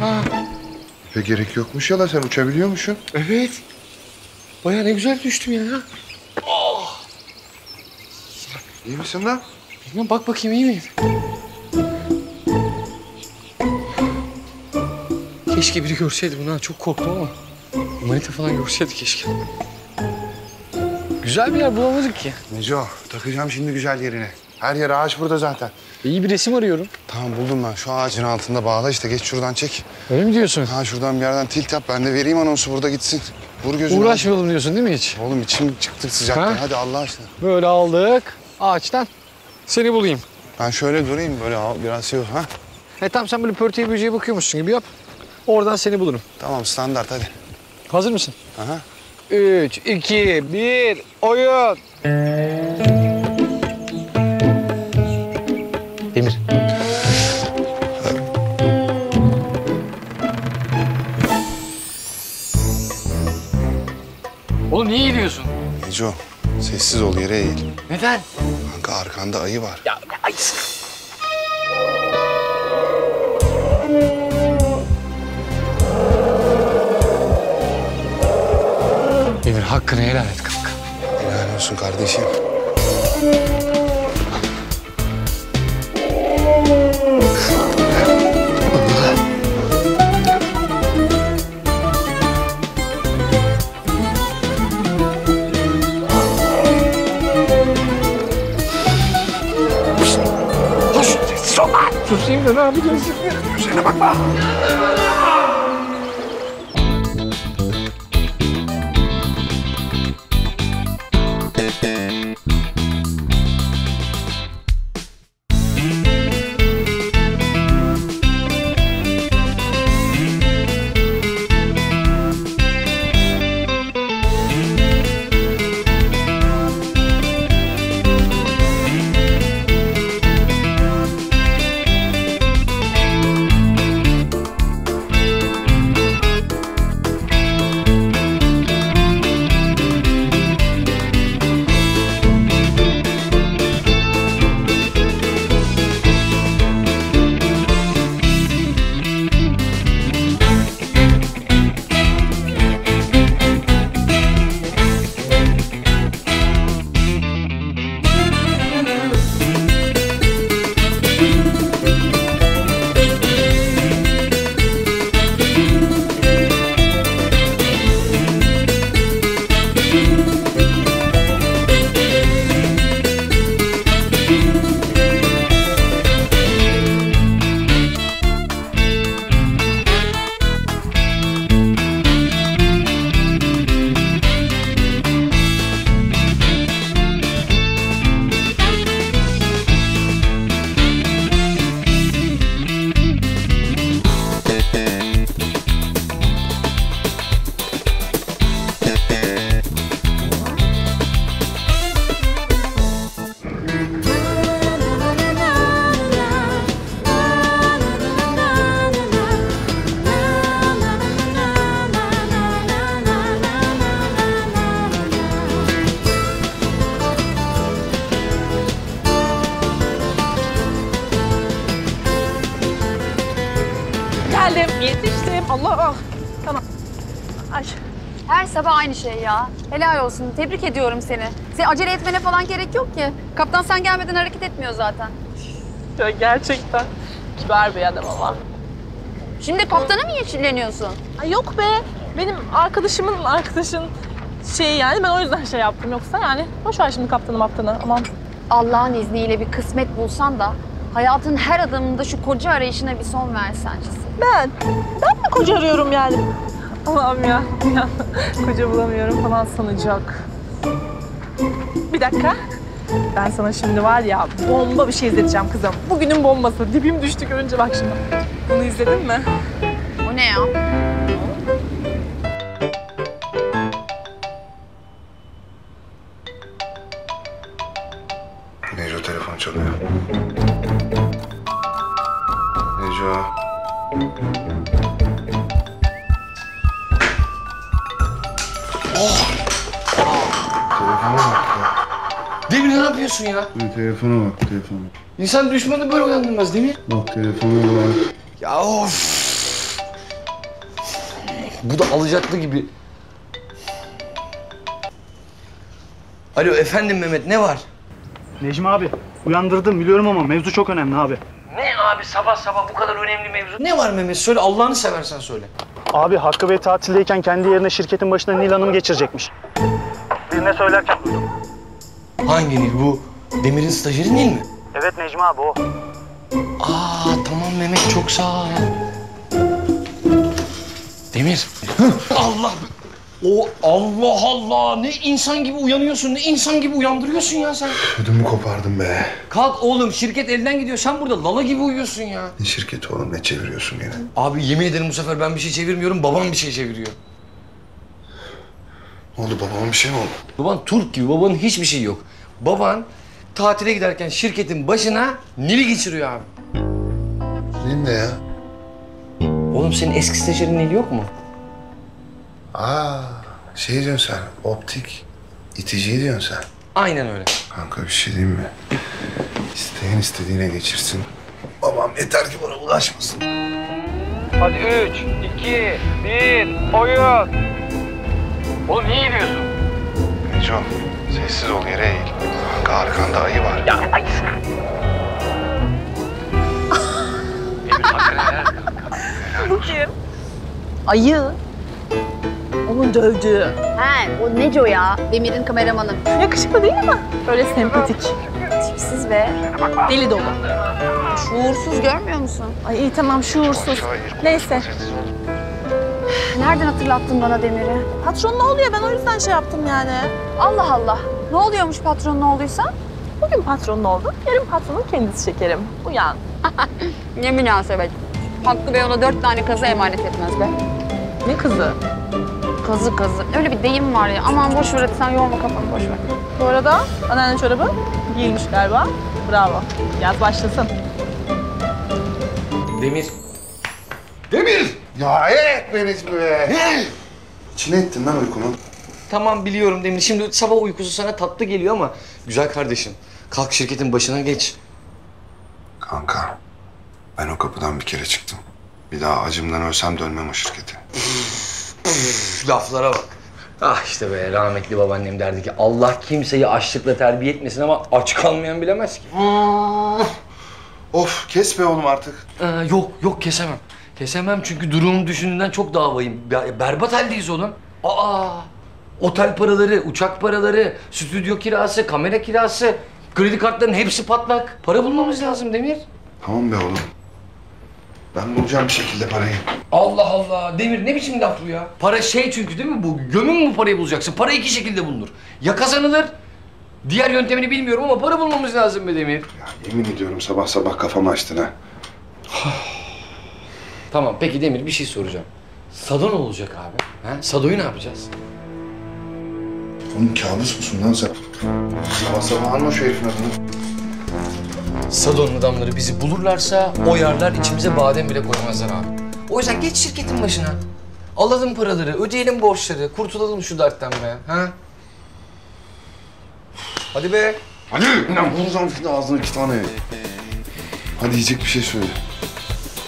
Ha. Ve gerek yokmuş ya lan, sen uçabiliyormuşsun. Evet. Bayağı ne güzel düştüm ya. Oh. İyi misin lan? Bilmiyorum, bak bakayım iyi miyim? Keşke biri görseydi bunu ha, çok korktum ama. Manita falan görseydi keşke. Güzel bir yer bulamadık ki. Neco, takacağım şimdi güzel yerine. Her yer ağaç burada zaten. İyi bir resim arıyorum. Tamam buldum ben. Şu ağacın altında bağla işte. Geç şuradan çek. Öyle mi diyorsun? Ha şuradan bir yerden tilt yap. Ben de vereyim anonsu, burada gitsin. Vur gözünü. Uğraşmayalım ağacına diyorsun değil mi hiç? Oğlum içim çıktı sıcaktan. Ha? Hadi Allah aşkına. Böyle aldık ağaçtan. Seni bulayım. Ben şöyle durayım böyle biraz şey ha. Tamam sen böyle pörteye böceğe bakıyormuşsun gibi yap. Oradan seni bulurum. Tamam standart hadi. Hazır mısın? Aha. 3, 2, 1, oyun. Demir. Oğlum niye eğiliyorsun? Neco, sessiz ol, yere eğil. Neden? Kanka arkanda ayı var. Ya ne ayısı? Demir hakkını helal et kanka. Helal olsun kardeşim. Susayım da ne yapacağız? Üzerine bakma. Aynı şey ya. Helal olsun. Tebrik ediyorum seni. Sen acele etmene falan gerek yok ki. Kaptan sen gelmeden hareket etmiyor zaten. Ya gerçekten kibar bir adam ama. Şimdi kaptana mı yeşilleniyorsun? Ay yok be. Benim arkadaşımın arkadaşın şeyi yani. Ben o yüzden şey yaptım. Yoksa yani boş ver şimdi kaptanı. Aman. Allah'ın izniyle bir kısmet bulsan da hayatın her adımında şu koca arayışına bir son versen. Ben mi koca arıyorum yani? Allah'ım ya, koca bulamıyorum falan sanacak. Bir dakika. Ben sana şimdi var ya bomba bir şey izleteceğim kızım. Bugünün bombası. Dibim düştü görünce bak şimdi. Bunu izledin mi? O ne ya? Neco telefon çalıyor. Neco. Demir ne yapıyorsun ya? Telefona bak, telefona. İnsan düşmanı böyle uyandırmaz değil mi? Bak telefona bak. Ya of! Bu da alacaklı gibi. Alo efendim Mehmet, ne var? Necmi abi, uyandırdım biliyorum ama mevzu çok önemli abi. Ne abi, sabah sabah bu kadar önemli mevzu? Ne var Mehmet, söyle, Allah'ını seversen söyle. Abi Hakkı Bey tatildeyken kendi yerine şirketin başına Nil Hanım geçirecekmiş. Birine söylerken duydum. Hangi Nil bu? Demir'in stajyeri Nil mi? Evet Necmi abi o. Aa tamam Mehmet, çok sağ ol. Demir. Allah! O Allah Allah! Ne insan gibi uyanıyorsun, ne insan gibi uyandırıyorsun ya sen. Ödümü kopardım be. Kalk oğlum, şirket elden gidiyor. Sen burada lala gibi uyuyorsun ya. Ne şirketi oğlum, ne çeviriyorsun yine? Abi yemin ederim bu sefer ben bir şey çevirmiyorum, babam bir şey çeviriyor. Ne oldu, babamın bir şey mi oldu? Baban Türk gibi, babanın hiçbir şeyi yok. Baban tatile giderken şirketin başına Nil'i geçiriyor abi. Nil ne ya? Oğlum senin eski stajyerin Nil yok mu? Aa, şey diyorsun sen, optik iticiyi diyorsun sen. Aynen öyle. Kanka bir şey diyeyim mi? İsteyen istediğine geçirsin. Babam yeter ki bana ulaşmasın. Hadi 3, 2, 1, oyun. Oğlum niye gidiyorsun? Necom, sessiz ol, yere eğil. Kanka arkanda ayı var. Ya ayısın. Bu kim? Ayı. Onun dövdüğü. He, o Neco ya. Demir'in kameramanı. Yakışıklı değil mi? Böyle sempatik. Tipsiz ve deli dolu. Şuursuz görmüyor musun? Ay iyi tamam, şuursuz. Neyse. Nereden hatırlattın bana Demir'i? Patron ne oluyor? Ben o yüzden şey yaptım yani. Allah Allah. Ne oluyormuş patronun olduysa? Bugün patronun oldu, yarın patronun kendisi şekerim. Uyan. Ne münasebet. Hakkı Bey ona 4 tane kazı emanet etmez be. Ne kızı? Kazı kazı. Öyle bir deyim var ya. Aman boş ver, sen yorma kafanı, boş ver. Bu arada anneanne çorabı giymiş galiba. Bravo. Yaz başlasın. Demir. Demir! Ya et Melis be! İçine ettin lan uykunu. Tamam biliyorum Demir. Şimdi sabah uykusu sana tatlı geliyor ama... Güzel kardeşim, kalk şirketin başına geç. Kanka, ben o kapıdan bir kere çıktım. Bir daha acımdan ölsem dönmem o şirkete. Laflara bak. Ah işte be, rahmetli babaannem derdi ki Allah kimseyi açlıkla terbiye etmesin ama aç kalmayan bilemez ki. Of, kes be oğlum artık. Yok kesemem. Kesemem çünkü durum düşündüğünden çok daha vahim. Berbat haldeyiz oğlum. Aa, otel paraları, uçak paraları, stüdyo kirası, kamera kirası, kredi kartlarının hepsi patlak. Para bulmamız lazım Demir. Tamam be oğlum. Ben bulacağım bir şekilde parayı. Allah Allah! Demir ne biçim laf bu ya? Para şey çünkü değil mi bu? Gömün mü parayı bulacaksın? Para 2 şekilde bulunur. Ya kazanılır, diğer yöntemini bilmiyorum ama para bulmamız lazım be Demir. Ya yemin ediyorum sabah sabah kafamı açtın ha. Tamam peki Demir, bir şey soracağım. Sado ne olacak abi? Ha? Sado'yu ne yapacağız? Oğlum kabus musun lan sen? Sabah sabah anma şu herifin adını. Sado'nun adamları bizi bulurlarsa o yarlar içimize badem bile koymazlar abi. O yüzden geç şirketin başına. Alalım paraları, ödeyelim borçları, kurtulalım şu dertten be. Ha? Hadi be. Hadi! Lan vuracağım şimdi ağzına 2 tane. Hadi yiyecek bir şey söyle.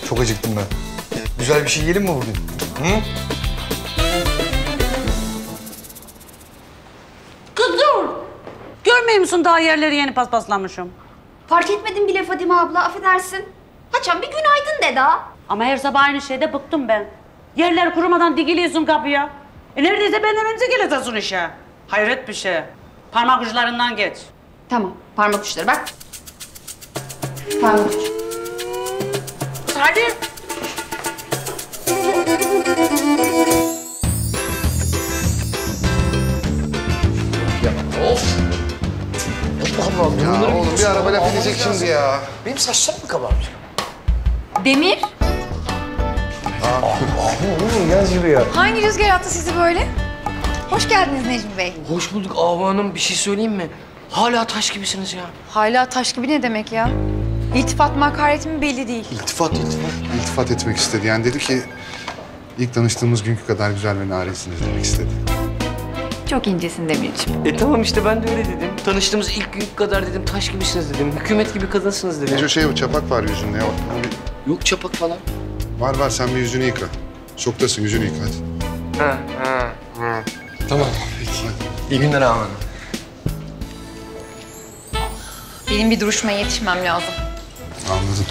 Çok acıktım ben. Güzel bir şey yiyelim mi bugün? Hı? Kız dur! Görmüyor musun daha yerleri yeni paspaslanmışım? Fark etmedim bile Fadime abla, affedersin. Haçan bir günaydın de daha. Ama her sabah aynı şeyde bıktım ben. Yerler kurumadan dikiliyorsun kapıya. Neredeyse benden önce geliyorsun işe. Hayret bir şey. Parmak uçlarından geç. Tamam, parmak uçları bak. Parmak uç. Hadi. Ya of. Ya oğlum bir araba laf edecek şimdi ya. Benim saçlarım mı kabarmış? Demir? Ahu yaz gibi ya. Hangi rüzgar attı sizi böyle? Hoş geldiniz Necmi Bey. Hoş bulduk Ahu Hanım. Bir şey söyleyeyim mi? Hala taş gibisiniz ya. Hala taş gibi ne demek ya? İltifat makaret mi belli değil. İltifat etmek istedi. Yani dedi ki ilk tanıştığımız günkü kadar güzel ve narinsiniz demek istedi. Çok incesin Demir'ciğim. Tamam işte ben de öyle dedim. Tanıştığımız ilk gün kadar dedim, taş gibisiniz dedim. Hükümet gibi kadınsınız dedim. Neco şey, çapak var yüzünde ya. Yok çapak falan. Var sen bir yüzünü yıka. Şoktasın, yüzünü yıka hadi. Tamam, peki. İyi günler Ahu Hanım. Benim bir duruşmaya yetişmem lazım. Anladım.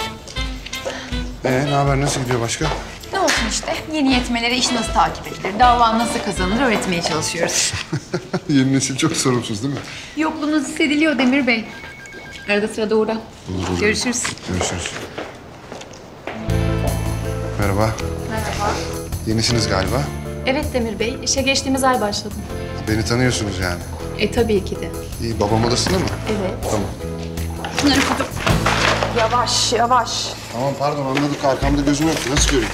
Ne haber, nasıl gidiyor başka? Ne olsun işte, yeni yetmelere iş nasıl takip edilir, dava nasıl kazanılır öğretmeye çalışıyoruz. Yeni nesil çok sorumsuz değil mi? Yokluğunuz hissediliyor Demir Bey. Arada sırada uğra. Olur. Görüşürüz. Görüşürüz. Merhaba. Merhaba. Yenisiniz galiba. Evet Demir Bey, işe geçtiğimiz ay başladım. Beni tanıyorsunuz yani. Tabii ki de. İyi, babam odasında mı? Evet. Tamam. Bunları kutu. Yavaş, yavaş. Tamam, pardon anladık. Arkamda gözüm yoktu. Nasıl göreyim?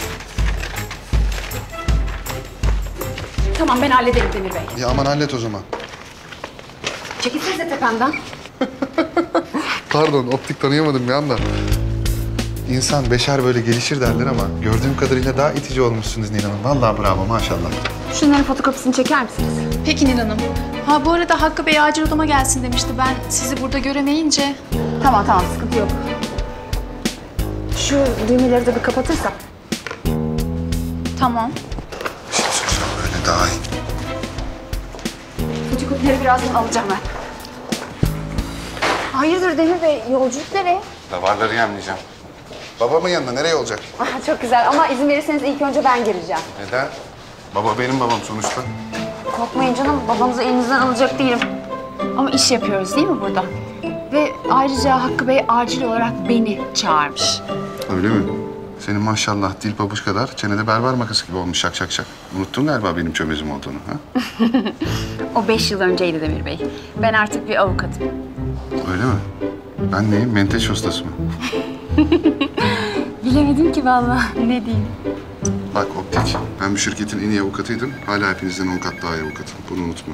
Tamam, ben hallederim Demir Bey. Ya aman hallet o zaman. Çekilsenize tepemden. Pardon, optik tanıyamadım bir anda. İnsan beşer böyle gelişir derler ama gördüğüm kadarıyla daha itici olmuşsunuz Nil Hanım. Vallahi bravo, maşallah. Şunların fotokopisini çeker misiniz? Peki Nil Hanım. Ha bu arada Hakkı Bey acil odama gelsin demişti. Ben sizi burada göremeyince... Tamam, tamam, sıkıntı yok. Şu düğmeleri de bir kapatırsam. Tamam. Şimdi sorsam böyle daha iyi. Fotokopileri birazdan alacağım ben. Hayırdır Demir Bey, yolculuk nereye? Davarları yemleyeceğim. Babamın yanına, nereye olacak? Çok güzel ama izin verirseniz ilk önce ben gireceğim. Neden? Baba benim babam sonuçta. Korkmayın canım, babanızı elinizden alacak değilim. Ama iş yapıyoruz değil mi burada? Ve ayrıca Hakkı Bey acil olarak beni çağırmış. Öyle mi? Senin maşallah dil pabuç kadar, çenede berber makası gibi olmuş şak şak şak. Unuttun galiba benim çömezim olduğunu, ha? O 5 yıl önceydi Demir Bey. Ben artık bir avukatım. Öyle mi? Ben neyim, menteş ustası mı? Bilemedim ki vallahi, ne diyeyim. Bak optik, ben bu şirketin en iyi avukatıydım. Hala hepinizden 10 kat daha iyi avukatım, bunu unutma.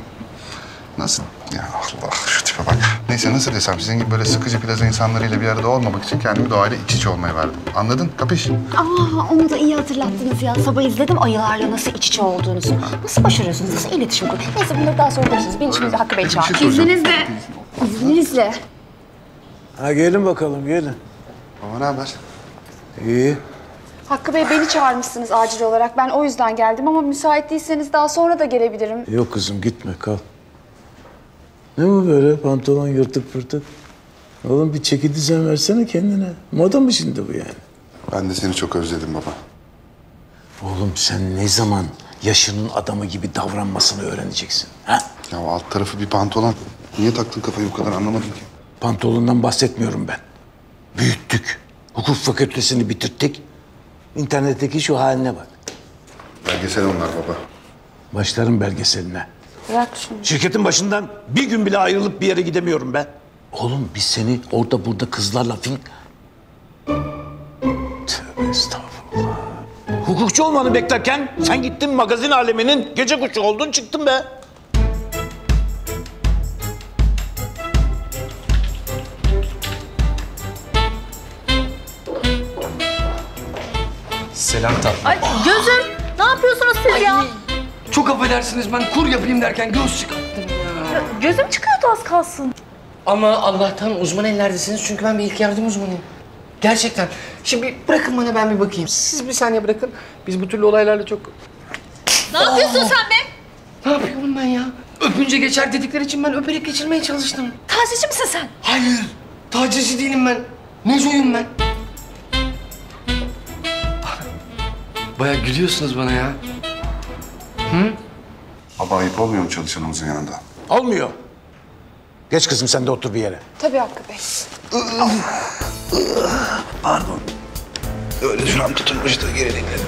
Nasıl? Ya Allah, şu tipe bak. Neyse nasıl desem, sizin gibi böyle sıkıcı plaza insanlarıyla bir arada olmamak için kendimi doğayla iç içe olmaya verdim. Anladın? Kapış. Aa, onu da iyi hatırlattınız ya. Sabah izledim ayılarla nasıl iç içe olduğunuzu. Nasıl başarıyorsunuz, nasıl iletişim kuruyorsunuz? Neyse bunları daha sonra konuşuruz. Benim için Hakkı Bey çağırın. İzninizle. İzninizle. Ha gelin bakalım, gelin. Baba ne haber? İyi. Hakkı Bey beni çağırmışsınız acil olarak. Ben o yüzden geldim ama müsait değilseniz daha sonra da gelebilirim. Yok kızım gitme, kal. Ne bu böyle pantolon yırtık pırtık? Oğlum bir çeki düzen versene kendine. Moda mı şimdi bu yani? Ben de seni çok özledim baba. Oğlum sen ne zaman yaşının adamı gibi davranmasını öğreneceksin? Ha? Ya alt tarafı bir pantolon. Niye taktın kafayı bu kadar anlamadım ki. Pantolondan bahsetmiyorum ben. Büyüttük. Hukuk fakültesini bitirttik. İnternetteki şu haline bak. Belgesel onlar baba. Başlarım belgeseline. Bırak şunu. Şirketin başından bir gün bile ayrılıp bir yere gidemiyorum ben. Oğlum biz seni orada burada kızlarla fink... Tövbe estağfurullah. Hukukçu olmanı beklerken sen gittin magazin aleminin gece kuşu oldun çıktın be. Selam tatlım. Ay gözüm, ne yapıyorsunuz siz ay, ya? Çok affedersiniz ben kur yapayım derken göz çıkarttım ya. Gözüm çıkıyordu az kalsın. Ama Allah'tan uzman ellerdesiniz çünkü ben bir ilk yardım uzmanıyım. Gerçekten. Şimdi bırakın bana ben bir bakayım. Siz bir saniye bırakın. Biz bu türlü olaylarla çok... Ne yapıyorsun sen be? Ne yapıyorum ben ya? Öpünce geçer dedikleri için ben öperek geçirmeye çalıştım. Tacizci misin sen? Hayır. Tacizci değilim ben. Nezoyum ben. Bayağı gülüyorsunuz bana ya. Hı? Baba ayıp olmuyor mu çalışanımızın yanında? Olmuyor. Geç kızım sen de otur bir yere. Tabii Hakkı Bey. Pardon. Öyle şuram tutulmuştu geriliklerim.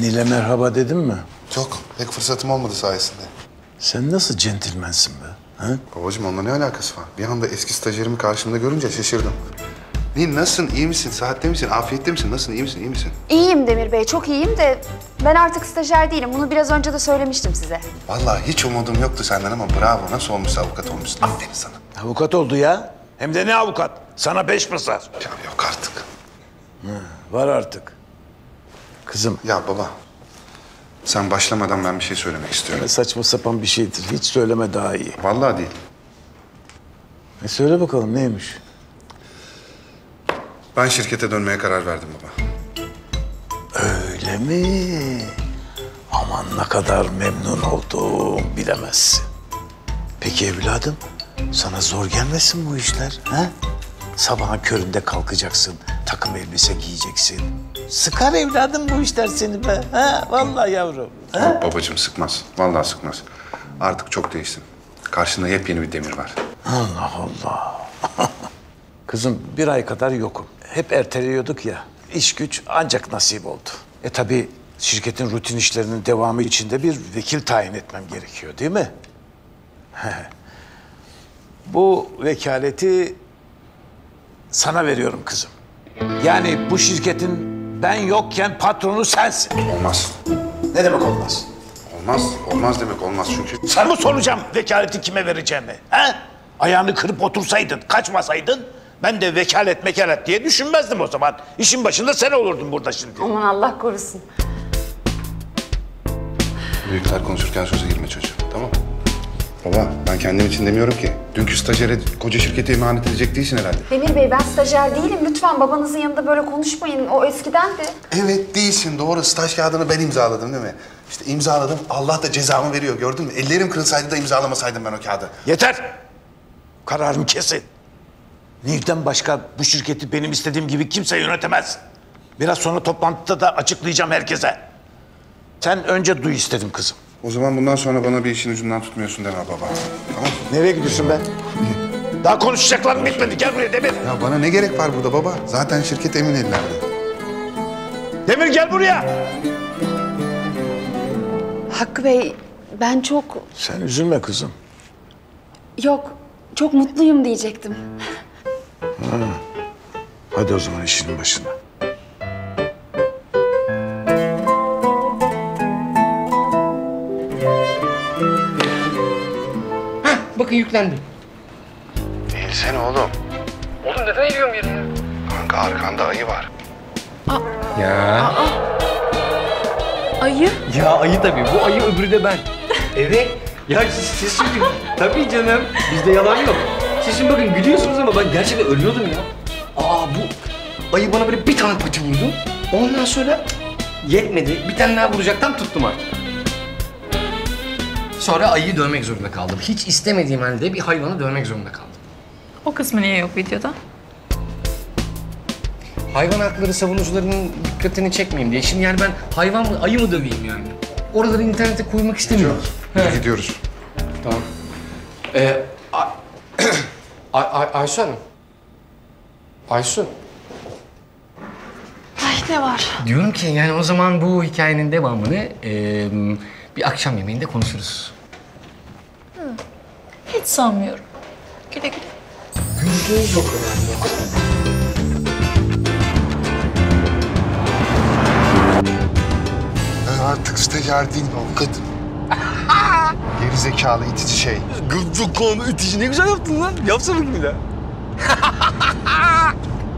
Nil'e merhaba dedin mi? Yok. Pek fırsatım olmadı sayesinde. Sen nasıl centilmensin be? Ha? Babacığım onunla ne alakası var? Bir anda eski stajyerimi karşımda görünce şaşırdım. Nil nasılsın, iyi misin, sıhhatte misin, afiyette misin, nasılsın, iyi misin, iyi misin? İyiyim Demir Bey, çok iyiyim de ben artık stajyer değilim. Bunu biraz önce de söylemiştim size. Vallahi hiç umudum yoktu senden ama bravo, nasıl olmuş avukat olmuşsun, aferin sana. Avukat oldu ya, hem de ne avukat? Sana 5 mısır. Ya yok artık. Ha, var artık. Kızım. Ya baba, sen başlamadan ben bir şey söylemek istiyorum. Yani saçma sapan bir şeydir, hiç söyleme daha iyi. Vallahi değil. Söyle bakalım neymiş? Ben şirkete dönmeye karar verdim baba. Öyle mi? Aman ne kadar memnun oldum, bilemezsin. Peki evladım, sana zor gelmesin bu işler, ha? Sabahın köründe kalkacaksın, takım elbise giyeceksin. Sıkar evladım bu işler seni be, ha? Vallahi yavrum. Ha? Yok babacığım, sıkmaz, vallahi sıkmaz. Artık çok değiştim. Karşında yepyeni bir Demir var. Allah Allah. Kızım, bir ay kadar yokum. Hep erteliyorduk ya, iş güç ancak nasip oldu. E tabii şirketin rutin işlerinin devamı için de bir vekil tayin etmem gerekiyor, değil mi? Bu vekaleti sana veriyorum kızım. Yani bu şirketin ben yokken patronu sensin. Olmaz. Ne demek olmaz? Olmaz, olmaz demek olmaz çünkü. Sana mı soracağım vekaleti kime vereceğimi, he? Ayağını kırıp otursaydın, kaçmasaydın ben de vekalet mekalet diye düşünmezdim o zaman. İşin başında sen olurdun burada şimdi. Aman Allah korusun. Büyükler konuşurken söze girme çocuğum, tamam? Baba, ben kendim için demiyorum ki. Dünkü stajyere koca şirketi emanet edecek değilsin herhalde. Demir Bey, ben stajyer değilim. Lütfen babanızın yanında böyle konuşmayın. O eskidendi. Evet, değilsin. Doğru. Staj kağıdını ben imzaladım değil mi? İşte imzaladım. Allah da cezamı veriyor. Gördün mü? Ellerim kırılsaydı da imzalamasaydım ben o kağıdı. Yeter! Kararım kesin. Nil'den başka bu şirketi benim istediğim gibi kimse yönetemez. Biraz sonra toplantıda da açıklayacağım herkese. Sen önce duy istedim kızım. O zaman bundan sonra bana bir işin ucundan tutmuyorsun deme baba. Tamam. Nereye gidiyorsun be? Daha konuşacaklar bitmedi. Gel buraya Demir. Ya bana ne gerek var burada baba? Zaten şirket emin ellerde. Demir gel buraya. Hakkı Bey, ben çok... Sen üzülme kızım. Yok, çok mutluyum diyecektim. Ha. Hadi o zaman işinin başına. Bakın yüklendi. Eğilsene oğlum. Oğlum neden eğiliyorum yerine? Kanka arkanda ayı var. Aa. Ya. Aa. Ayı? Ya ayı tabii. Bu ayı öbürü de ben. Evet. Ya siz şimdi... Tabii canım. Bizde yalan yok. Siz şimdi bakın gülüyorsunuz ama ben gerçekten ölüyordum ya. Aa bu ayı bana böyle bir tane paça vurdu. Ondan sonra yetmedi. Bir tane daha vuracaktan tuttum artık. Sonra ayıyı dövmek zorunda kaldım. Hiç istemediğim halde bir hayvanı dövmek zorunda kaldım. O kısmı niye yok videoda? Hayvan hakları savunucularının dikkatini çekmeyeyim diye. Şimdi yani ben hayvan mı, ayı mı döveyim yani? Oraları internete koymak istemiyorum. Gidiyoruz. Tamam. Ayşe Hanım. Ayşe. Ay ne var? Diyorum ki yani o zaman bu hikayenin devamını... bir akşam yemeğinde konuşuruz. Hı. Hiç sanmıyorum. Güle güle. Güldüğü çok önemli. Ben artık stajyer değilim avukatım. Gerizekalı itici şey. Gıcık konu itici ne güzel yaptın lan. Yapsana bir daha.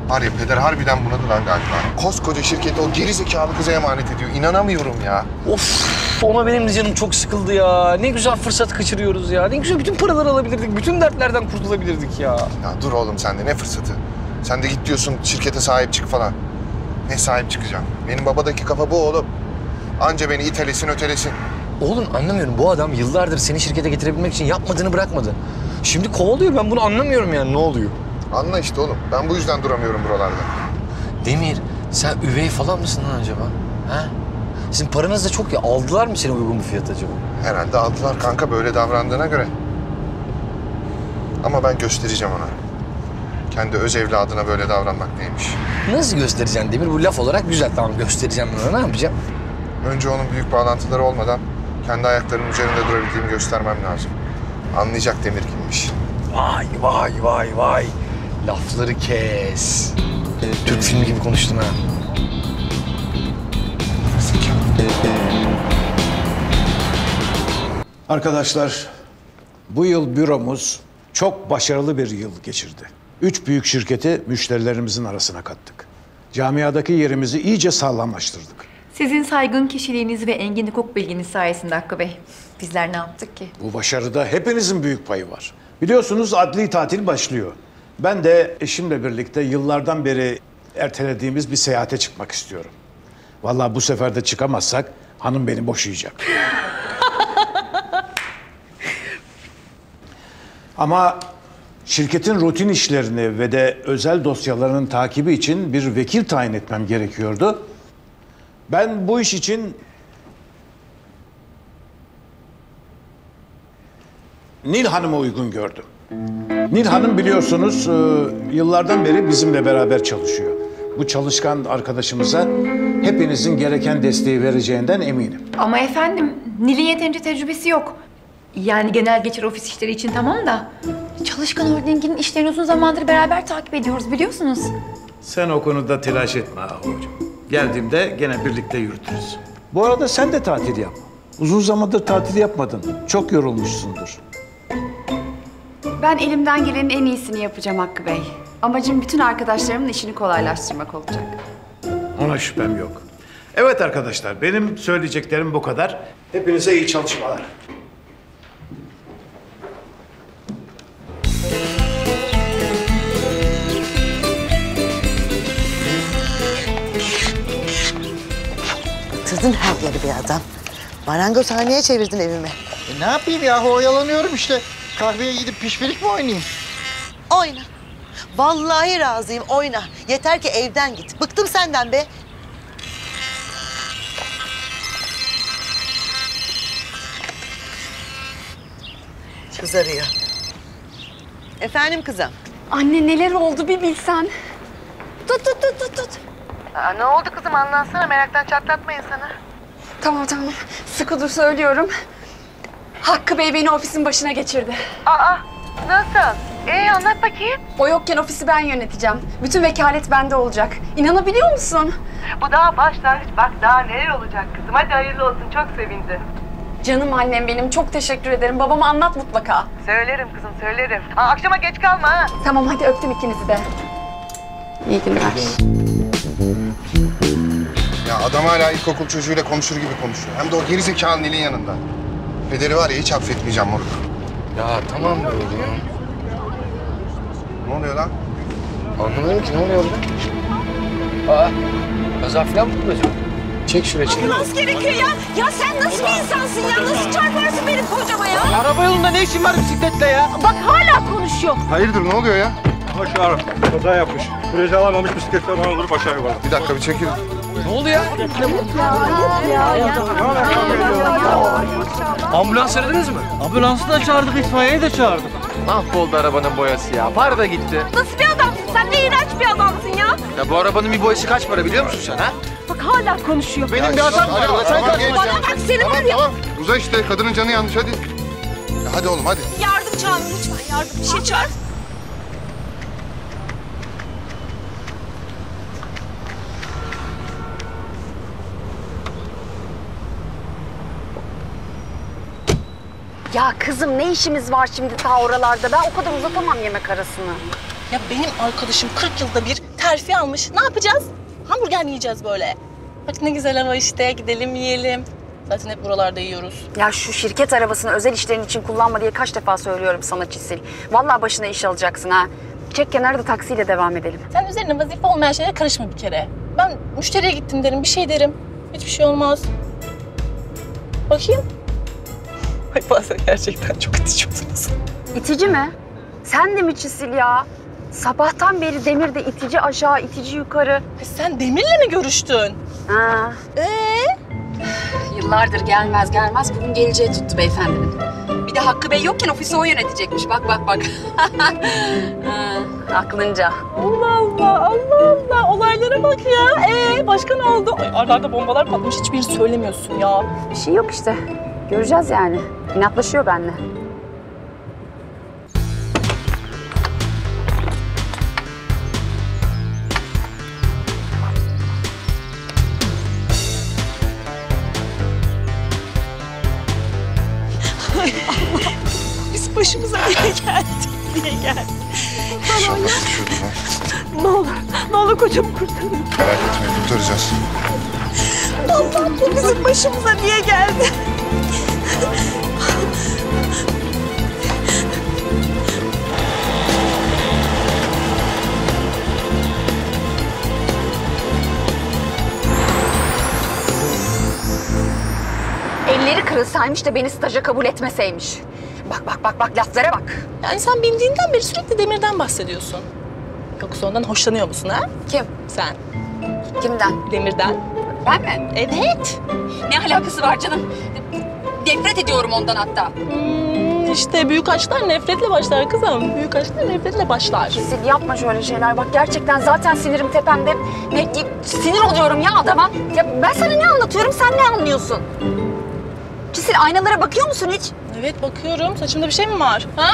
Var ya peder harbiden bunadı lan galiba. Koskoca şirketi o gerizekalı kıza emanet ediyor. İnanamıyorum ya. Of. Ona benim de canım çok sıkıldı ya. Ne güzel fırsat kaçırıyoruz ya. Ne güzel bütün paraları alabilirdik. Bütün dertlerden kurtulabilirdik ya. Ya dur oğlum sen de ne fırsatı? Sen de git diyorsun şirkete sahip çık falan. Ne sahip çıkacağım? Benim babadaki kafa bu oğlum. Anca beni itelesin ötelesin. Oğlum anlamıyorum. Bu adam yıllardır seni şirkete getirebilmek için yapmadığını bırakmadı. Şimdi kovalıyor. Ben bunu anlamıyorum yani ne oluyor? Anla işte oğlum. Ben bu yüzden duramıyorum buralarda. Demir sen üvey falan mısın lan acaba? Ha? Sizin paranız da çok ya. Aldılar mı seni uygun bir fiyat acaba? Herhalde aldılar kanka böyle davrandığına göre. Ama ben göstereceğim ona. Kendi öz evladına böyle davranmak neymiş? Nasıl göstereceksin Demir? Bu laf olarak güzel. Tamam göstereceğim ona. Ne yapacağım? Önce onun büyük bağlantıları olmadan kendi ayaklarının üzerinde durabildiğimi göstermem lazım. Anlayacak Demir kimmiş. Vay vay vay vay. Lafları kes. Türk filmi gibi konuştun ha. Arkadaşlar, bu yıl büromuz çok başarılı bir yıl geçirdi. 3 büyük şirketi müşterilerimizin arasına kattık. Camiadaki yerimizi iyice sağlamlaştırdık. Sizin saygın kişiliğiniz ve engin hukuk bilginiz sayesinde Hakkı Bey. Bizler ne yaptık ki? Bu başarıda hepinizin büyük payı var. Biliyorsunuz adli tatil başlıyor. Ben de eşimle birlikte yıllardan beri ertelediğimiz bir seyahate çıkmak istiyorum. Vallahi bu sefer de çıkamazsak hanım beni boşayacak. Ama şirketin rutin işlerini ve de özel dosyalarının takibi için bir vekil tayin etmem gerekiyordu. Ben bu iş için Nil Hanım'ı uygun gördüm. Nil Hanım biliyorsunuz yıllardan beri bizimle beraber çalışıyor. Bu çalışkan arkadaşımıza hepinizin gereken desteği vereceğinden eminim. Ama efendim, Nil'in yeterince tecrübesi yok. Yani genel geçer ofis işleri için tamam da... Çalışkan Holding'in işlerini uzun zamandır beraber takip ediyoruz biliyorsunuz. Sen o konuda telaş etme Ahu'cum. Geldiğimde gene birlikte yürütürüz. Bu arada sen de tatil yap. Uzun zamandır tatil yapmadın. Çok yorulmuşsundur. Ben elimden gelenin en iyisini yapacağım Hakkı Bey. Amacım bütün arkadaşlarımın işini kolaylaştırmak olacak. Ona şüphem yok. Evet arkadaşlar, benim söyleyeceklerim bu kadar. Hepinize iyi çalışmalar. Tırdın hakları bir adam. Marangozhaneye çevirdin evimi. Ne yapayım yahu, oyalanıyorum işte. Kahveye gidip pişmelik mi oynayayım? Oyna. Vallahi razıyım, oyna. Yeter ki evden git. Bıktım senden be. Kız arıyor. Efendim kızım? Anne neler oldu bir bilsen. Tut. Aa, ne oldu kızım, anlatsana. Meraktan çatlatma insanı. Tamam. Sıkı dur söylüyorum. Hakkı Bey beni ofisin başına geçirdi. Aa, nasıl? Anlat bakayım. O yokken ofisi ben yöneteceğim. Bütün vekalet bende olacak. İnanabiliyor musun? Bu daha başlangıç. Bak daha neler olacak kızım. Hadi hayırlı olsun. Çok sevindim. Canım annem benim. Çok teşekkür ederim. Babama anlat mutlaka. Söylerim kızım, söylerim. Aa, akşama geç kalma ha. Tamam hadi, öptüm ikinizi de. İyi günler. Ya adam hala ilkokul çocuğuyla konuşur gibi konuşuyor. Hem de o gerizekalı Nil'in yanında. Pederi var ya, hiç affetmeyeceğim moruk. Ya tamam be oğlum. Ne oluyor lan? Anlamıyorum ki, ne oluyor lan? Aa, kaza falan mı oldu acaba? Çek şuraya çek. Olmaz gerekiyor ya. Ya sen nasıl bir insansın ya? Nasıl çarparsın benim kocama ya? Araba yolunda ne işin var bisikletle ya? Bak hala konuşuyor. Hayırdır, ne oluyor ya? Boş ver, kaza yapmış. Freze alamamış, bisikletle bana vurup aşağı yukarı. Bir dakika, bir çekil. Ne oldu ya? Ambulans aradınız mı? Ambulansı da çağırdık, itfaiyeyi de çağırdık. Mahvoldu arabanın boyası ya, para da gitti. Nasıl bir adamsın sen, ne iğrenç bir adamsın ya? Ya bu arabanın bir boyası kaç para biliyor musun sen ha? Bak hala konuşuyor. Benim ya, bir adam var, sen kardeşim. Bana bak seni var ya. Tamam, uza işte, kadının canı yanlış hadi. Ya, hadi oğlum hadi. Yardım çağırın lütfen, yardım bir şey çağır. Ya kızım ne işimiz var şimdi ta oralarda? Ben o kadar uzatamam yemek arasını. Ya benim arkadaşım 40 yılda bir terfi almış. Ne yapacağız? Hamburger yiyeceğiz böyle. Bak ne güzel hava işte. Gidelim yiyelim. Zaten hep buralarda yiyoruz. Ya şu şirket arabasını özel işlerin için kullanma diye kaç defa söylüyorum sana Çisil. Vallahi başına iş alacaksın ha. Çek kenarda taksiyle devam edelim. Sen üzerine vazife olmayan şeylere karışma bir kere. Ben müşteriye gittim derim, bir şey derim. Hiçbir şey olmaz. Bakayım. Ay bazen gerçekten çok itici oldunuz. İtici mi? Sen de mi Çisil ya? Sabahtan beri Demir de itici aşağı, itici yukarı. Sen Demir'le mi görüştün? Ha. Yıllardır gelmez gelmez bugün geleceği tuttu beyefendinin. Bir de Hakkı Bey yokken ofisi o yönetecekmiş. Bak. Aklınca. Allah. Olaylara bak ya. Başka ne oldu? Ay aralarda bombalar patlamış. Hiçbirini söylemiyorsun ya. Bir şey yok işte. Göreceğiz yani. İnatlaşıyor benimle. Ay Allah. Biz başımıza niye geldik? Ne olur kocamı kurtarın. Merak etme, kurtaracağız. Allah bu bizim başımıza niye geldi? Ciğeri kırılsaymış da beni staja kabul etmeseymiş. Bak laflara bak. Yani sen bindiğinden beri sürekli Demir'den bahsediyorsun. Yoksa ondan hoşlanıyor musun ha? Kim? Sen. Kimden? Demir'den. Ben mi? Evet. Ne alakası var canım? Nefret ediyorum ondan hatta. İşte büyük aşklar nefretle başlar kızım. Büyük aşklar nefretle başlar. Çisil, yapma şöyle şeyler. Bak gerçekten zaten sinirim tepemde. Sinir oluyorum ya adama. Ya ben sana ne anlatıyorum, sen ne anlıyorsun? Çisil, aynalara bakıyor musun hiç? Evet, bakıyorum. Saçımda bir şey mi var? Ha?